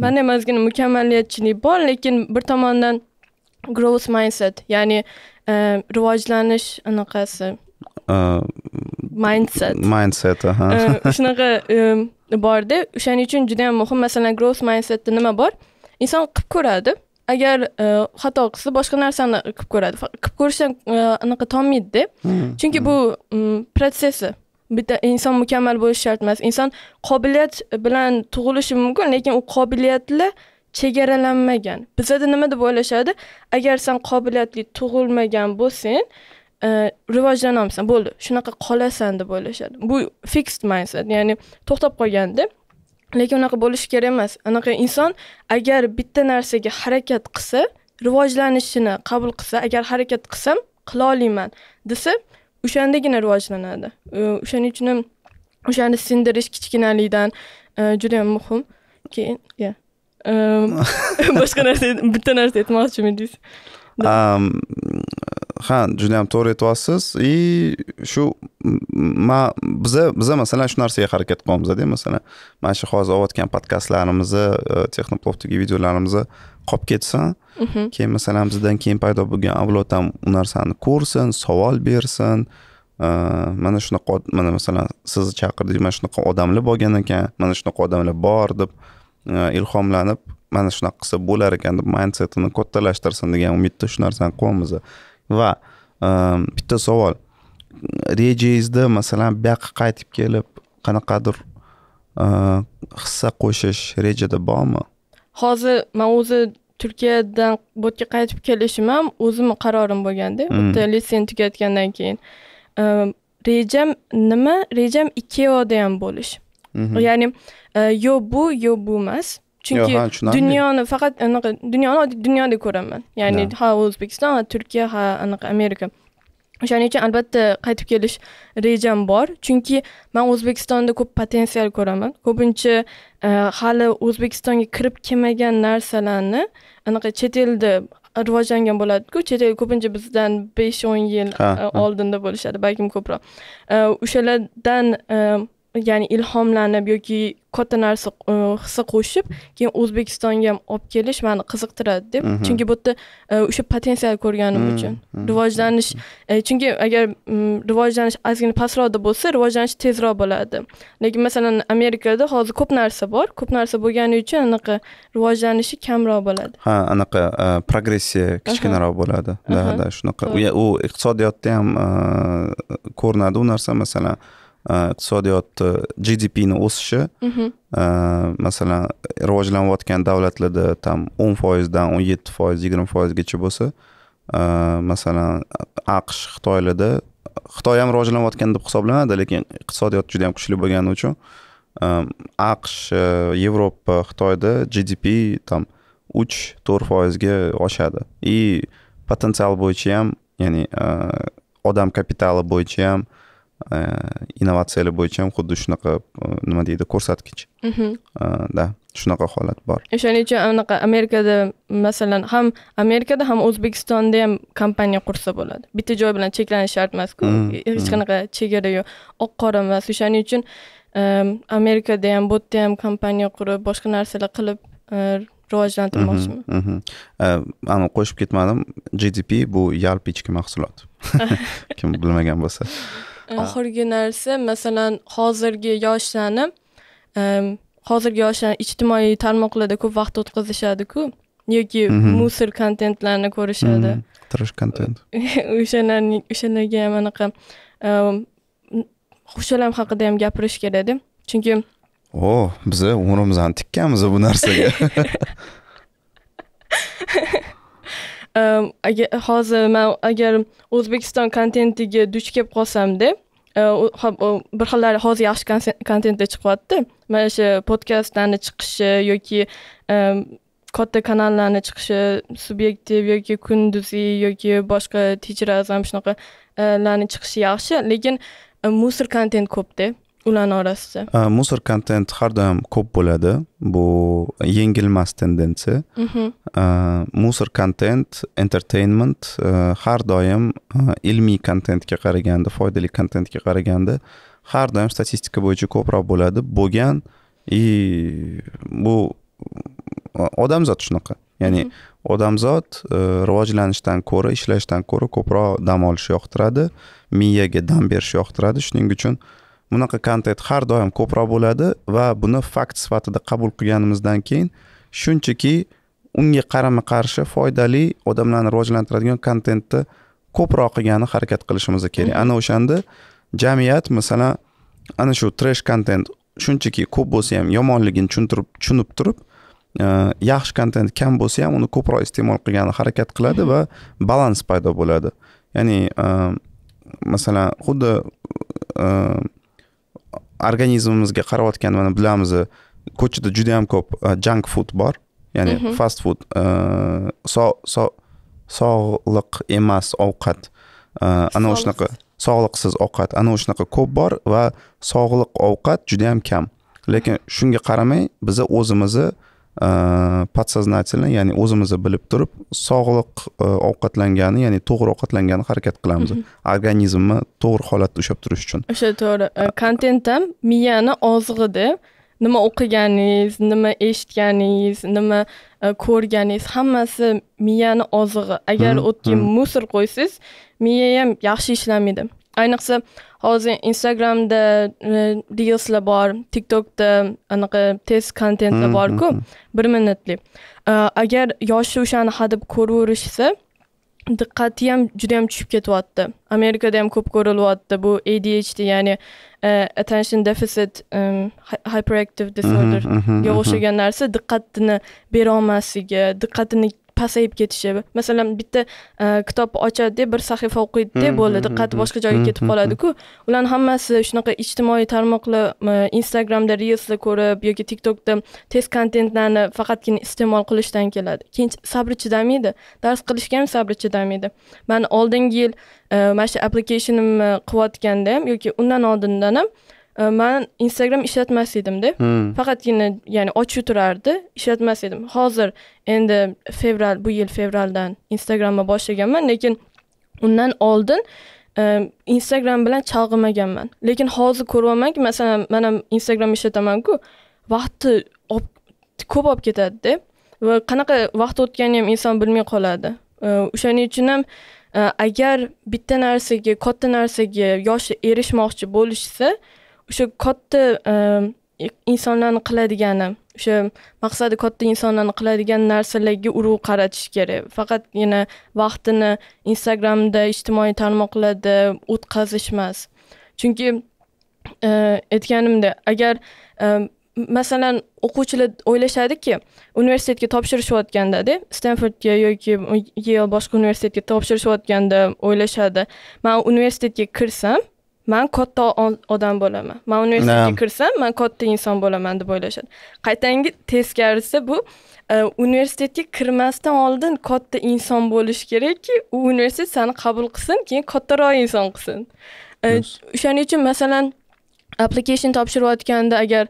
Menda ham ozgina mukammalliyatchilik bor, lekin bir tomondan growth mindset, ya'ni rivojlanish anaqasi mindset. Mindset, aha. Shunaqa borda, o'shaning uchun juda ham muhim. Masalan, growth mindsetda nima bor? Inson qilib ko'radi. Agar xato qilsa, boshqa narsani qilib ko'radi. Qilib ko'rishdan anaqa tonmaydi-da. Chunki bu protsessi, bitta inson mukammal bo'lish shart emas. İnsan qobiliyat bilan tug'ilishi mumkin, lekin u qobiliyatlar chegaralanmagan. Bizda nima deb o'ylashadi? Agar sen qobiliyatli tug'ilmagan bo'lsang, e, rivojlanolmaysan, bo'ldi, shunaqa qolasan deb o'ylashadi. Bu fixed mindset, ya'ni to'xtab qolganda. Lekin unaqa bo'lishi kerak emas. Anaqa inson agar bitta narsaga harakat qilsa, rivojlanishini qabul qilsa, agar harakat qilsam qila olaman desa, o'shandagina rivojlanadi. O'shaning uchun o'shani sindirish kichkinalikdan juda ham muhim. Keyin, ya. Boshqa narsa, bitta narsa aytmoqchi edingiz. Um, ha, juda ham to'g'ri aytasiz. I shu ma biz biz masalan shu narsaga harakat qilyapmiz-da, masalan, mana shu hozir o'tgan podkastlarimizni, Texnoplovdagi videolarimizni qolib ketsin. Keyin masalan bizdan keyin paydo bo'lgan avlod ham u narsani ko'rsin, savol bersin. Mana shunaqa, mana masalan sizni chaqirdingiz, mana shunaqa odamlar bo'lgan ekan, mana shunaqa odamlar bor deb ilhomlanib, mana shunaqa qilsa bo'lar ekan deb mindsetini kattalashtirsin degan umidda shu narsani qo'yamiz. Va bitta savol. Rejangizda masalan bu yoqqa qaytib kelib, qanaqadir hissa qo'shish rejada bormi? Hozir men o'zi Turkiyadan bu yerga qaytib kelishim ham o'zimning qarorim bo'lganda, bitta litsenziyani tugatgandan keyin rejam nima? Rejam ikki yo'lda ham bo'lish. Ya'ni yo bu, yo bu emas. Chunki dunyoni faqat anaqa dunyoni oddiy dunyoda ko'raman. Ya'ni ha O'zbekiston, ha Turkiya, ha anaqa Amerika. O'shaning uchun albatta qaytib kelish rejam bor, chunki men O'zbekistonda ko'p potensial ko'raman. Ko'pincha hali O'zbekistonga kirib kelmagan narsalarni anaqa chet elda rivojlangan bo'ladi-ku, chet el ko'pincha bizdan besh o'n yil oldinda bo'lishadi, balkim ko'proq. O'shalardan ya'ni ilhomlanib yoki katta narsa hissa qo'shib, keyin O'zbekistonga ham olib kelish meni qiziqtiradi deb. Chunki bu yerda o'sha potensial ko'rganim uchun rivojlanish, chunki agar rivojlanish ozgina pastroqda bo'lsa, rivojlanish tezroq bo'ladi. Lekin masalan Amerikada hozir ko'p narsa bor, ko'p narsa bo'lgani uchun anaqa rivojlanishi kamroq bo'ladi. Ha, anaqa progressiya kichkinaroq bo'ladi. Da, da, shunaqa. U iqtisodiyotda ham ko'rinadi u narsa, masalan iqtisodiyot G D P ni o'sishi, masalan rivojlanayotgan davlatlarda tam o'n foiz dan o'n yetti foiz, yigirma foiz gacha bo'lsa, masalan AQSh, Xitoylarda, Xitoy ham rivojlanayotgan deb hisoblanadi, lekin iqtisodiyot juda ham kuchli bo'lgani uchun AQSh, Yevropa, Xitoyda G D P tam uch to'rt foiz ga oshadi. I potensial bo'yicha ham, ya'ni odam kapitali bo'yicha ham, innovatsiyalar bo'yicha ham xuddi shunaqa nima deydi, ko'rsatkich. Da, shunaqa holat bor. O'shaning uchun anaqa Amerikada masalan ham Amerikada ham O'zbekistonda ham kompaniya qursa bo'ladi. Bitta joy bilan cheklanish shart emas-ku. Hech qanaqa chegara yo'q, oq qora emas. O'shaning uchun Amerikada ham, bu yerda ham kompaniya qurib, boshqa narsalar qilib rivojlantirmoqchiman. Ana qo'shib ketmadim. G D P bu yalpi ichki mahsulot. Kim bilmagan bo'lsa. Oxirgi narsa, masalan, hozirgi yoshlarni, hozirgi yoshlar ijtimoiy tarmoqlarda ko'p vaqt o'tkazishadi-ku, yoki musir kontentlarni ko'rishadi. Trash kontent. O'shalarning, o'shalarga ham anaqa xushalam haqida ham gapirish kerak-da. Chunki o, biz umrimizdan tikkanmiz bu narsaga. Hozir men agar O'zbekiston kontentiga duch kelib qolsam-da, bir xillari hozir yaxshi kontentda chiqyapti. Mana shu podkastlarni chiqishi yoki katta kanallarni chiqishi, subyektiv yoki kunduziy yoki boshqa tijrazam shunaqa larni chiqishi yaxshi, lekin musir kontent ko'p-da ularning orasida. Musir kontent har doim ko'p bo'ladi. Bu yengilmas tendensiya. Musir kontent, entertainment har doim ilmiy kontentga qaraganda, foydali kontentga qaraganda har doim statistika bo'yicha ko'proq bo'ladi. Bo'lgan i bu odamzod shunaqa. Ya'ni odamzod rivojlanishdan ko'ra, ishlashdan ko'ra ko'proq dam olishni yoqtiradi, miyaga dam berishni yoqtiradi. Shuning uchun bunaqa kontent har doim ko'proq bo'ladi va buni fakt sifatida qabul qilganimizdan keyin shunchaki unga qarama-qarshi foydali, odamlarni rivojlantiradigan kontentni ko'proq qilgani harakat qilishimiz kerak. Ana o'shanda jamiyat, masalan, ana shu trash content shunchaki ko'p bo'lsa ham yomonligini tushuntirib tushunib turib, yaxshi kontent kam bo'lsa ham uni ko'proq iste'mol qilgani harakat qiladi va balans paydo bo'ladi. Ya'ni masalan, xuddi organizmimizga qarayotgan mana bilamiz, ko'chada juda ham ko'p junk food bor, ya'ni fast food, sog'liq emas ovqat, ana o'shnaqa sog'liqsiz ovqat, ana o'shnaqa ko'p bor va sog'liq ovqat juda ham kam. Lekin shunga qaramay, biz o'zimizni podsoznatelni, ya'ni o'zimizni bilib turib, sog'liq ovqatlangani, ya'ni to'g'ri ovqatlangani harakat qilamiz. Organizmni to'g'ri holatda ushlab turish uchun. O'sha to'g'ri kontent ham miyani ozig'ida nima o'qiganingiz, nima eshitganingiz, nima ko'rganingiz, hammasi miyani ozig'i. Agar o'tga musor qo'ysiz, miya ham yaxshi ishlamaydi. Ayniqsa hozir Instagramda reelslar bor, TikTokda anaqa tez kontentlar bor-ku, bir minutlik. Agar yoshi o'shani hadib ko'raverishsa, diqqati ham juda ham tushib ketyapti. Amerikada ham ko'p ko'rilyapti bu A D H D, ya'ni attention deficit hyperactive disorder ga o'xshagan narsa, diqqatini bera olmasligi, diqqatini pasayib ketishi. Masalan, bitta kitob ochadi, bir sahifa o'qiydi, bo'ldi, diqqati boshqa joyga ketib qoladi-ku. Ular hammasi shunaqa ijtimoiy tarmoqlar, Instagramda reelslar ko'rib yoki TikTokda tez kontentlarni faqatgina iste'mol qilishdan keladi. Keyin sabri chidamaydi, dars qilishga ham sabri chidamaydi. Men oldingi yil mana shu applicationimni qilayotganda ham yoki undan oldindan ham men Instagram ishlatmas edim-da. Faqatgina, ya'ni ochib turardi, ishlatmas edim. Hozir endi fevral, bu yil fevraldan Instagramga boshlaganman, lekin undan oldin Instagram bilan chalg'imaganman. Lekin hozir ko'ryapmanki, masalan, men ham Instagram ishlataman-ku, vaqti ko'p olib ketadi-da va qanaqa vaqt o'tganini ham inson bilmay qoladi. O'shaning uchun ham agar bitta narsaga, katta narsaga yoshi erishmoqchi bo'lishsa, o'sha katta insonlarni qiladigani, o'sha maqsadi katta insonlarni qiladigan narsalarga urg'u qaratish kerak. Faqatgina vaqtini Instagramda, ijtimoiy tarmoqlarda o'tkazish emas. Chunki aytganimda, agar masalan o'quvchilar o'ylashadiki, universitetga topshirishayotganda-da, Stanfordga yoki Yale boshqa universitetga topshirishayotganda o'ylashadi, men universitetga kirsam men katta odam bo'laman. Men universitetga kirsam, men katta inson bo'laman deb o'ylashadi. Qaytangi teskarisi bu, universitetga kirmasdan oldin katta inson bo'lish kerakki, u universitet seni qabul qilsin, keyin kattaroq inson qilsin. O'shaning uchun masalan, application topshirayotganda agar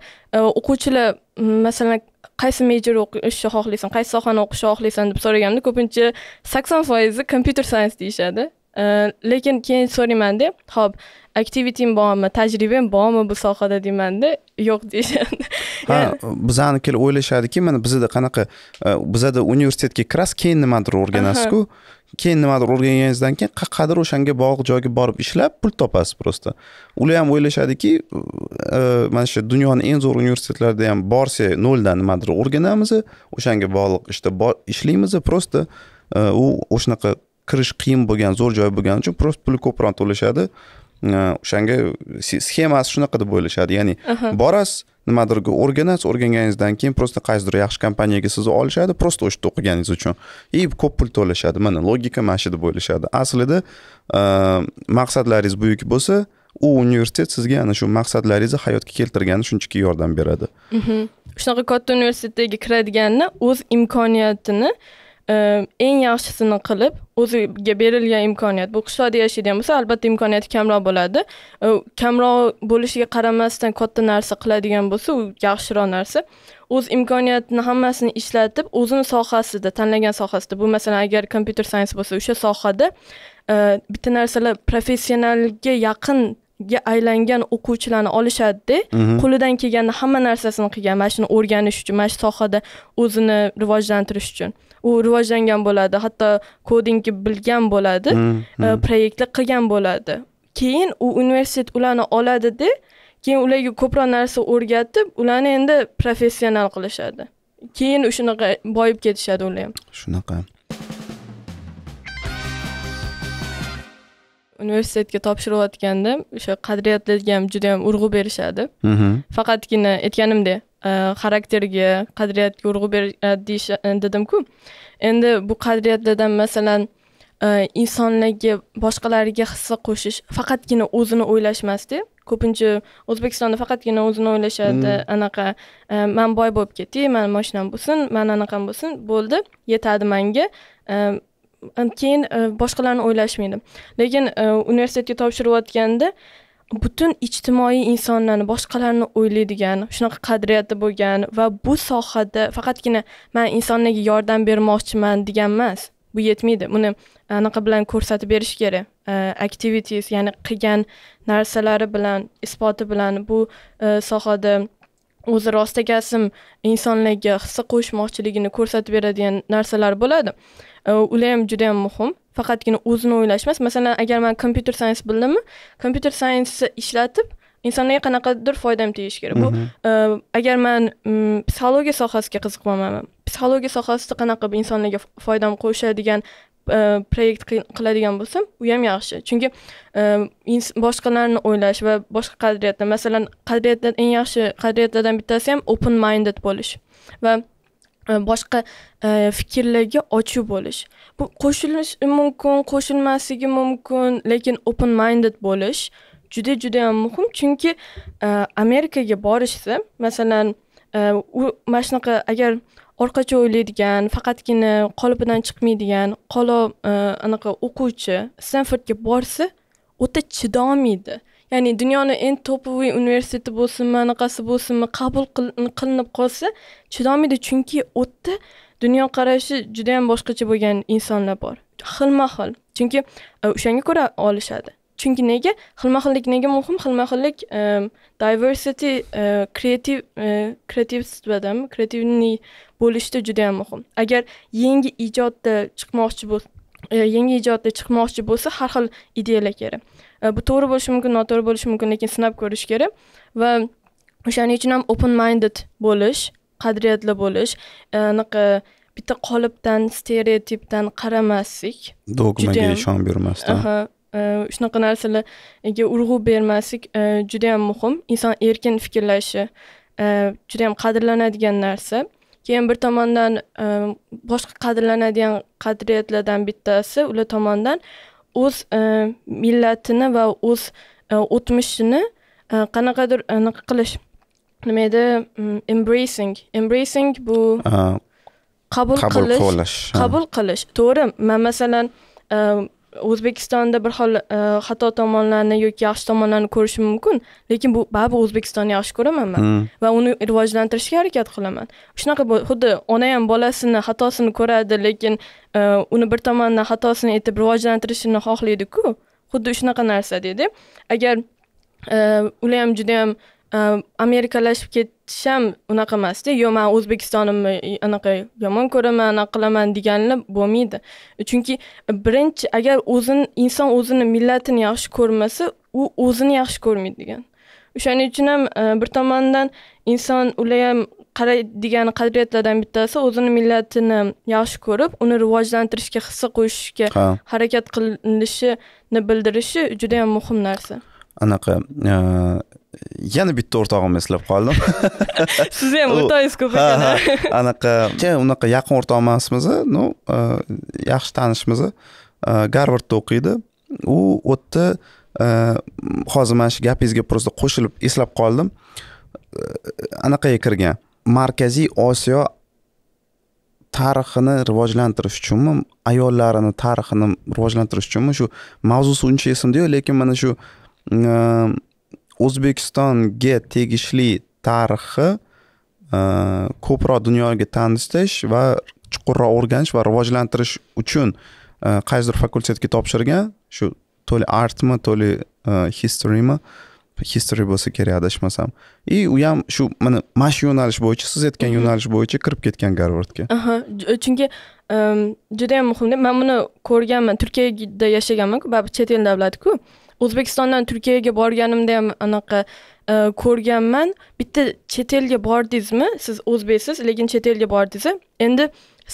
o'quvchilar masalan qaysi major o'qishni xohlaysan, qaysi sohani o'qishni xohlaysan deb so'raganda, ko'pincha sakson foizi computer science deyishadi. Lekin keyin so'rayman-da, "Xo'p, aktivitim bormi, tajribam bormi bu sohada?" deymanda, "Yo'q" deyshadi. Ha, bizanikilar o'ylashadiki, mana bizda qanaqa, bizda universitetga kiras, keyin nimadir o'rganasiz-ku. Keyin nimadir o'rganganingizdan keyin qaqadir o'shanga bog'liq joyga borib ishlab pul topasiz prosta. Ular ham o'ylashadiki, mana shu dunyoning eng zo'r universitetlarida ham borsa, noldan nimadir o'rganamiz, o'shanga bog'liq ishda ishlaymiz, prosta u o'shnaqa kirish qiyin bo'lgan, zo'r joy bo'lgani uchun prosta pul ko'proq to'lashadi. O'shanga sxemasi shunaqa deb o'ylashadi. Ya'ni borasiz, nimadirga o'rganasiz, o'rganganingizdan keyin prosta qaysidir yaxshi kompaniyaga sizni olishadi, prosta o'sha o'qiganingiz uchun. I ko'p pul to'lashadi. Mana logika mana shu deb o'ylashadi. Aslida maqsadlaringiz buyuk bo'lsa, u universitet sizga ana shu maqsadlaringizni hayotga keltirgani shunchaki yordam beradi. Shunaqa katta universitetga kiradiganni o'z imkoniyatini eng yaxshisini qilib, o'ziga berilgan imkoniyat. Bu qishloqda yashaydigan bo'lsa, albatta imkoniyati kamroq bo'ladi. Kamroq bo'lishiga qaramasdan katta narsa qiladigan bo'lsa, u yaxshiroq narsa. O'z imkoniyatini hammasini ishlatib, o'zini sohasida, tanlagan sohasida, bu masalan agar computer science bo'lsa, o'sha sohada bitta narsalar professionalga yaqin aylangan o'quvchilarni olishadi-da, qo'lidan kelganini hamma narsasini qilgan, mana shuni o'rganish uchun, mana shu sohada o'zini rivojlantirish uchun. U rivojlangan bo'ladi, hatto kodingni bilgan bo'ladi, proyektlar qilgan bo'ladi. Keyin u universitet ularni oladi-da, keyin ularga ko'proq narsa o'rgatib, ularni endi professional qilishadi. Keyin o'shanaqa boyib ketishadi ular ham. Shunaqa. universitetga topshirayotganda o'sha qadriyatlarga ham juda ham urg'u berishadi. Faqatgina aytganimda xarakterga, qadriyatga urg'u berishadi dedim-ku. Endi bu qadriyatlardan masalan insonlarga, boshqalarga hissa qo'shish, faqatgina o'zini o'ylashmasdi. Ko'pincha O'zbekistonda faqatgina o'zini o'ylashadi, anaqa men boy bo'lib ketay, men mashinam bo'lsin, men anaqam bo'lsin, bo'ldi, yetadi menga. Keyin boshqalarni o'ylashmaydi. Lekin universitetga topshirayotganda butun ijtimoiy insonlarni, boshqalarni o'ylaydigan, shunaqa qadriyati bo'lgan va bu sohada faqatgina men insonlarga yordam bermoqchiman degan emas. Bu yetmaydi. Buni anaqa bilan ko'rsatib berish kerak. Activities, ya'ni qilgan narsalari bilan, isboti bilan bu sohada o'zi rostagasim insonlarga hissa qo'shmoqchiligini ko'rsatib beradigan narsalar bo'ladi. Ular ham juda ham muhim. Faqatgina o'zini o'ylashmas. Masalan, agar men computer science bildimmi, computer science ishlatib insonlarga qanaqadir foydam tegish kerak. Bu agar men psixologiya sohasiga qiziqmamanmi, psixologiya sohasida qanaqa bir insonlarga foydam qo'shadigan proyekt qiladigan bo'lsam, u ham yaxshi. Chunki boshqalarni o'ylash va boshqa qadriyatlar, masalan, qadriyatlardan eng yaxshi qadriyatlardan bittasi ham open minded bo'lish va boshqa fikrlarga ochiq bo'lish. Bu qo'shilishi mumkin, qo'shilmasligi mumkin, lekin open minded bo'lish juda juda ham muhim, chunki Amerikaga borishsa, masalan, u mashinaqa agar orqacha o'ylaydigan, faqatgina qolipidan chiqmaydigan, qolo anaqa o'quvchi Stanfordga borsa, o'ta chidolmaydi. Ya'ni dunyoning eng topoviy universiteti bo'lsinmi, anaqasi bo'lsinmi, qabul qilinib qolsa, chidolmaydi, chunki o'tda dunyo qarashi juda ham boshqacha bo'lgan insonlar bor. Xilma-xil. Chunki o'shanga ko'ra olishadi. Chunki nega? Xilma-xillik nega muhim? Xilma-xillik diversity, creative, creativistdan, kreativni bo'lishda juda ham muhim. Agar yangi ijodda chiqmoqchi bo'lsa, yangi ijodda chiqmoqchi bo'lsa, har xil ideyalar kerak. Bu to'g'ri bo'lishi mumkin, noto'g'ri bo'lishi mumkin, lekin sinab ko'rish kerak va o'shaning uchun ham open minded bo'lish, qadriyatli bo'lish, anaqa bitta qolipdan, stereotipdan qaramaslik, dogmaga ishon bermasdan, aha, shunaqa narsalarga urg'u bermaslik juda ham muhim. Inson erkin fikrlashi juda ham qadrlanadigan narsa. Keyin bir tomondan boshqa qadrlanadigan qadriyatlardan bittasi ular tomonidan o'z millatini va o'z o'tmishini qanaqadir anaqa qilish. Nima edi? Embracing. Embracing bu qabul qilish, qabul qilish. To'g'ri, men masalan O'zbekistonda bir xil xato tomonlarni yoki yaxshi tomonlarni ko'rishim mumkin, lekin bu baribir O'zbekistonni yaxshi ko'raman men va uni rivojlantirishga harakat qilaman. Shunaqa xuddi ona ham bolasini xatosini ko'radi, lekin uni bir tomondan xatosini etib rivojlantirishini xohlaydi-ku. Xuddi shunaqa narsa dedi. Agar ular ham juda ham amerikalashib ketisham unaqa emas-da, yo men O'zbekistonimni anaqa yomon ko'raman, anaqa qilaman deganlar bo'lmaydi. Chunki birinchi agar o'zini inson o'zini millatini yaxshi ko'rmasa, u o'zini yaxshi ko'rmaydi degan. O'shaning uchun ham bir tomondan inson ular ham qaraydigan qadriyatlardan bittasi o'zini millatini yaxshi ko'rib, uni rivojlantirishga hissa qo'shishga harakat qilinishini bildirishi juda ham muhim narsa. Anaqa yana bitta o'rtog'imni eslab qoldim. Siz ham o'rtog'ingiz ko'p ekan. Anaqa, unaqa yaqin o'rtoq emasmiz, no, yaxshi tanishimiz Harvardda o'qiydi. U o'tda hozir mana shu gapingizga prosta qo'shilib eslab qoldim. Anaqaga kirgan. Markaziy Osiyo tarixini rivojlantirish uchunmi, ayollarini tarixini rivojlantirish uchunmi, shu mavzusi uncha esimda yo'q, lekin mana shu O'zbekistonga tegishli tarixi ko'proq dunyoga tanitish va chuqurroq o'rganish va rivojlantirish uchun qaysidir fakultetga topshirgan, shu to'li artmi, to'li historymi, history bo'lsa kerak adashmasam. И u ham shu mana mana shu yo'nalish bo'yicha, siz aytgan yo'nalish bo'yicha kirib ketgan Harvardga. Aha, chunki juda ham muhim. Men buni ko'rganman, Turkiyada yashaganman-ku, baribir chet el davlati-ku. O'zbekistondan Turkiyaga borganimda ham anaqa ko'rganman. Bitta chet elga bordingizmi? Siz o'zbeksiz, lekin chet elga bordingiz. Endi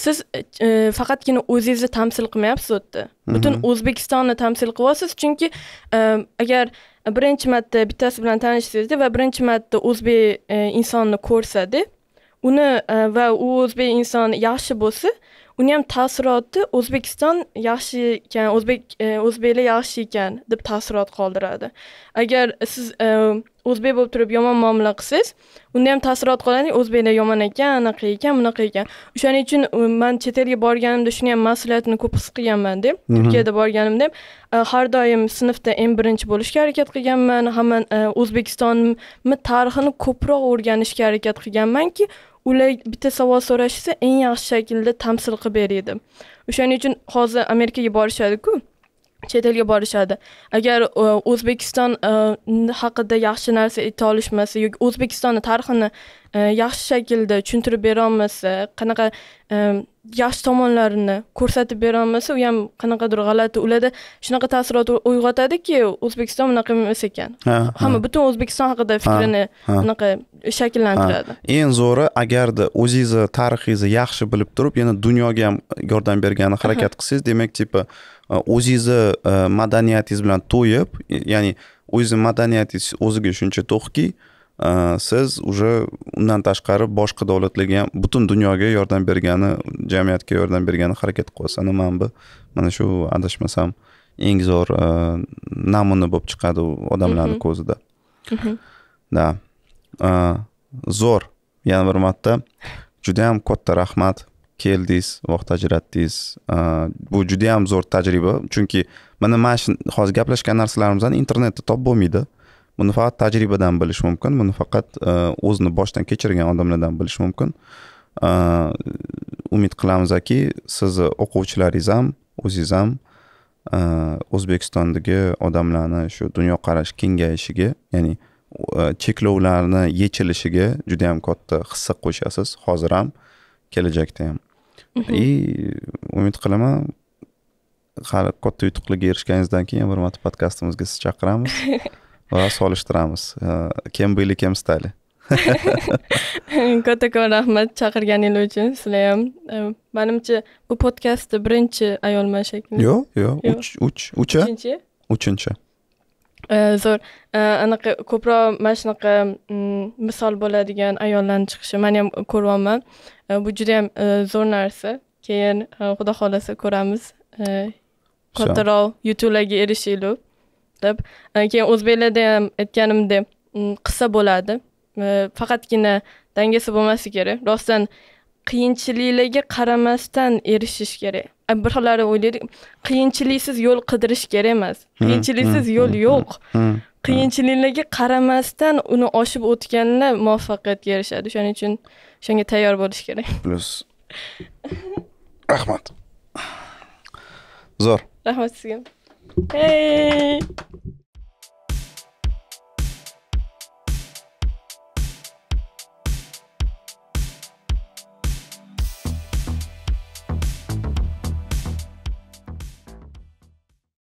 siz e, faqatgina o'zingizni ta'msil qilmayapsiz o'tdi. Butun O'zbekistonni ta'msil qilyapsiz, chunki agar birinchi marta bittasi bilan tanishsangiz va birinchi marta o'zbek insonni ko'rsadi, uni va u o'zbek inson yaxshi bo'lsa, uni ham ta'siroti O'zbekiston yaxshi ekan, o'zbek o'zbeklar yaxshi ekan deb ta'sirot qoldiradi. Agar siz o'zbek bo'lib turib yomon muomala qilsangiz, unda ham ta'sirot qoladi, o'zbeklar yomon ekan, anaqa ekan, bunaqa ekan. O'shaning uchun men chet elga borganimda shuni ham mas'uliyatni ko'p his qilganman deb, Turkiyada borganimda har doim sinfda eng birinchi bo'lishga harakat qilganman, ham O'zbekistonni tarixini ko'proq o'rganishga harakat qilganmanki, ular bitta savol so'rashsa eng yaxshi shaklda ta'msil qilib beradi. O'shaning uchun hozir Amerikaga borishadi-ku, chet elga borishadi. Agar O'zbekiston haqida yaxshi narsa ayta olishmasa yoki O'zbekistonning tarixini yaxshi shaklda tushuntirib bera olmasa, qanaqa yaxshi tomonlarini ko'rsatib bera olmasa, u ham qanaqadir g'alati, ularda shunaqa ta'sirot uyg'otadiki, O'zbekiston bunaqa emas ekan. Hamma butun O'zbekiston haqida fikrini bunaqa shakllantiradi. Eng zo'ri, agarda o'zingizni tarixingizni yaxshi bilib turib, yana dunyoga ham yordam bergani harakat qilsangiz, demak, tipa o'zingizni madaniyatingiz bilan to'yib, ya'ni o'zingiz madaniyatingiz o'ziga shuncha to'g'ki, siz уже undan tashqari boshqa davlatlarga ham, butun dunyoga yordam bergani, jamiyatga yordam bergani harakat qilyapsan. Men bu mana shu adashmasam eng zo'r namuna bo'lib chiqadi odamlarning ko'zida. Da. Zo'r. Yana bir marta juda ham katta rahmat. Keldingiz, vaqt ajratdingiz. Bu juda ham zo'r tajriba, chunki mana mana hozir gaplashgan narsalarimizni internetda topib bo'lmaydi. Buni faqat tajribadan bilish mumkin, buni faqat o'zini boshdan kechirgan odamlardan bilish mumkin. Umid qilamizki, siz o'quvchilaringiz ham, o'zingiz ham O'zbekistondagi odamlarni shu dunyoqarash kengayishiga, ya'ni cheklovlarni yechilishiga juda ham katta hissa qo'shasiz, hozir ham, kelajakda ham. И umid qilaman, hali katta yutuqlarga erishganingizdan keyin bir marta podkastimizga sizni chaqiramiz va solishtiramiz. Kim были, kim стали. Katta rahmat chaqirganingiz uchun sizlar ham. Menimcha bu podkastda birinchi ayolman shaklida. Yo'q, yo'q, uch uch uch. Uchinchi. Zo'r. Anaqa ko'proq mana shunaqa misol bo'ladigan ayollarni chiqishi men ham ko'ryapman. Bu juda ham zo'r narsa. Keyin xudo xolasa ko'ramiz. Kattaroq yutuqlarga erishinglar deb. Keyin o'zbeklarda ham aytganimdek qissa bo'ladi. Faqatgina dangasa bo'lmasi kerak. Rostdan qiyinchiliklarga qaramasdan erishish kerak. Bir xillari o'ylaydi, qiyinchiliksiz yo'l qidirish kerak emas. Qiyinchiliksiz yo'l yo'q. Qiyinchiliklarga qaramasdan uni oshib o'tganlar muvaffaqiyatga erishadi. Shuning uchun shunga tayyor bo'lish kerak. Plus. Rahmat. Zo'r. Rahmat sizga. Hey!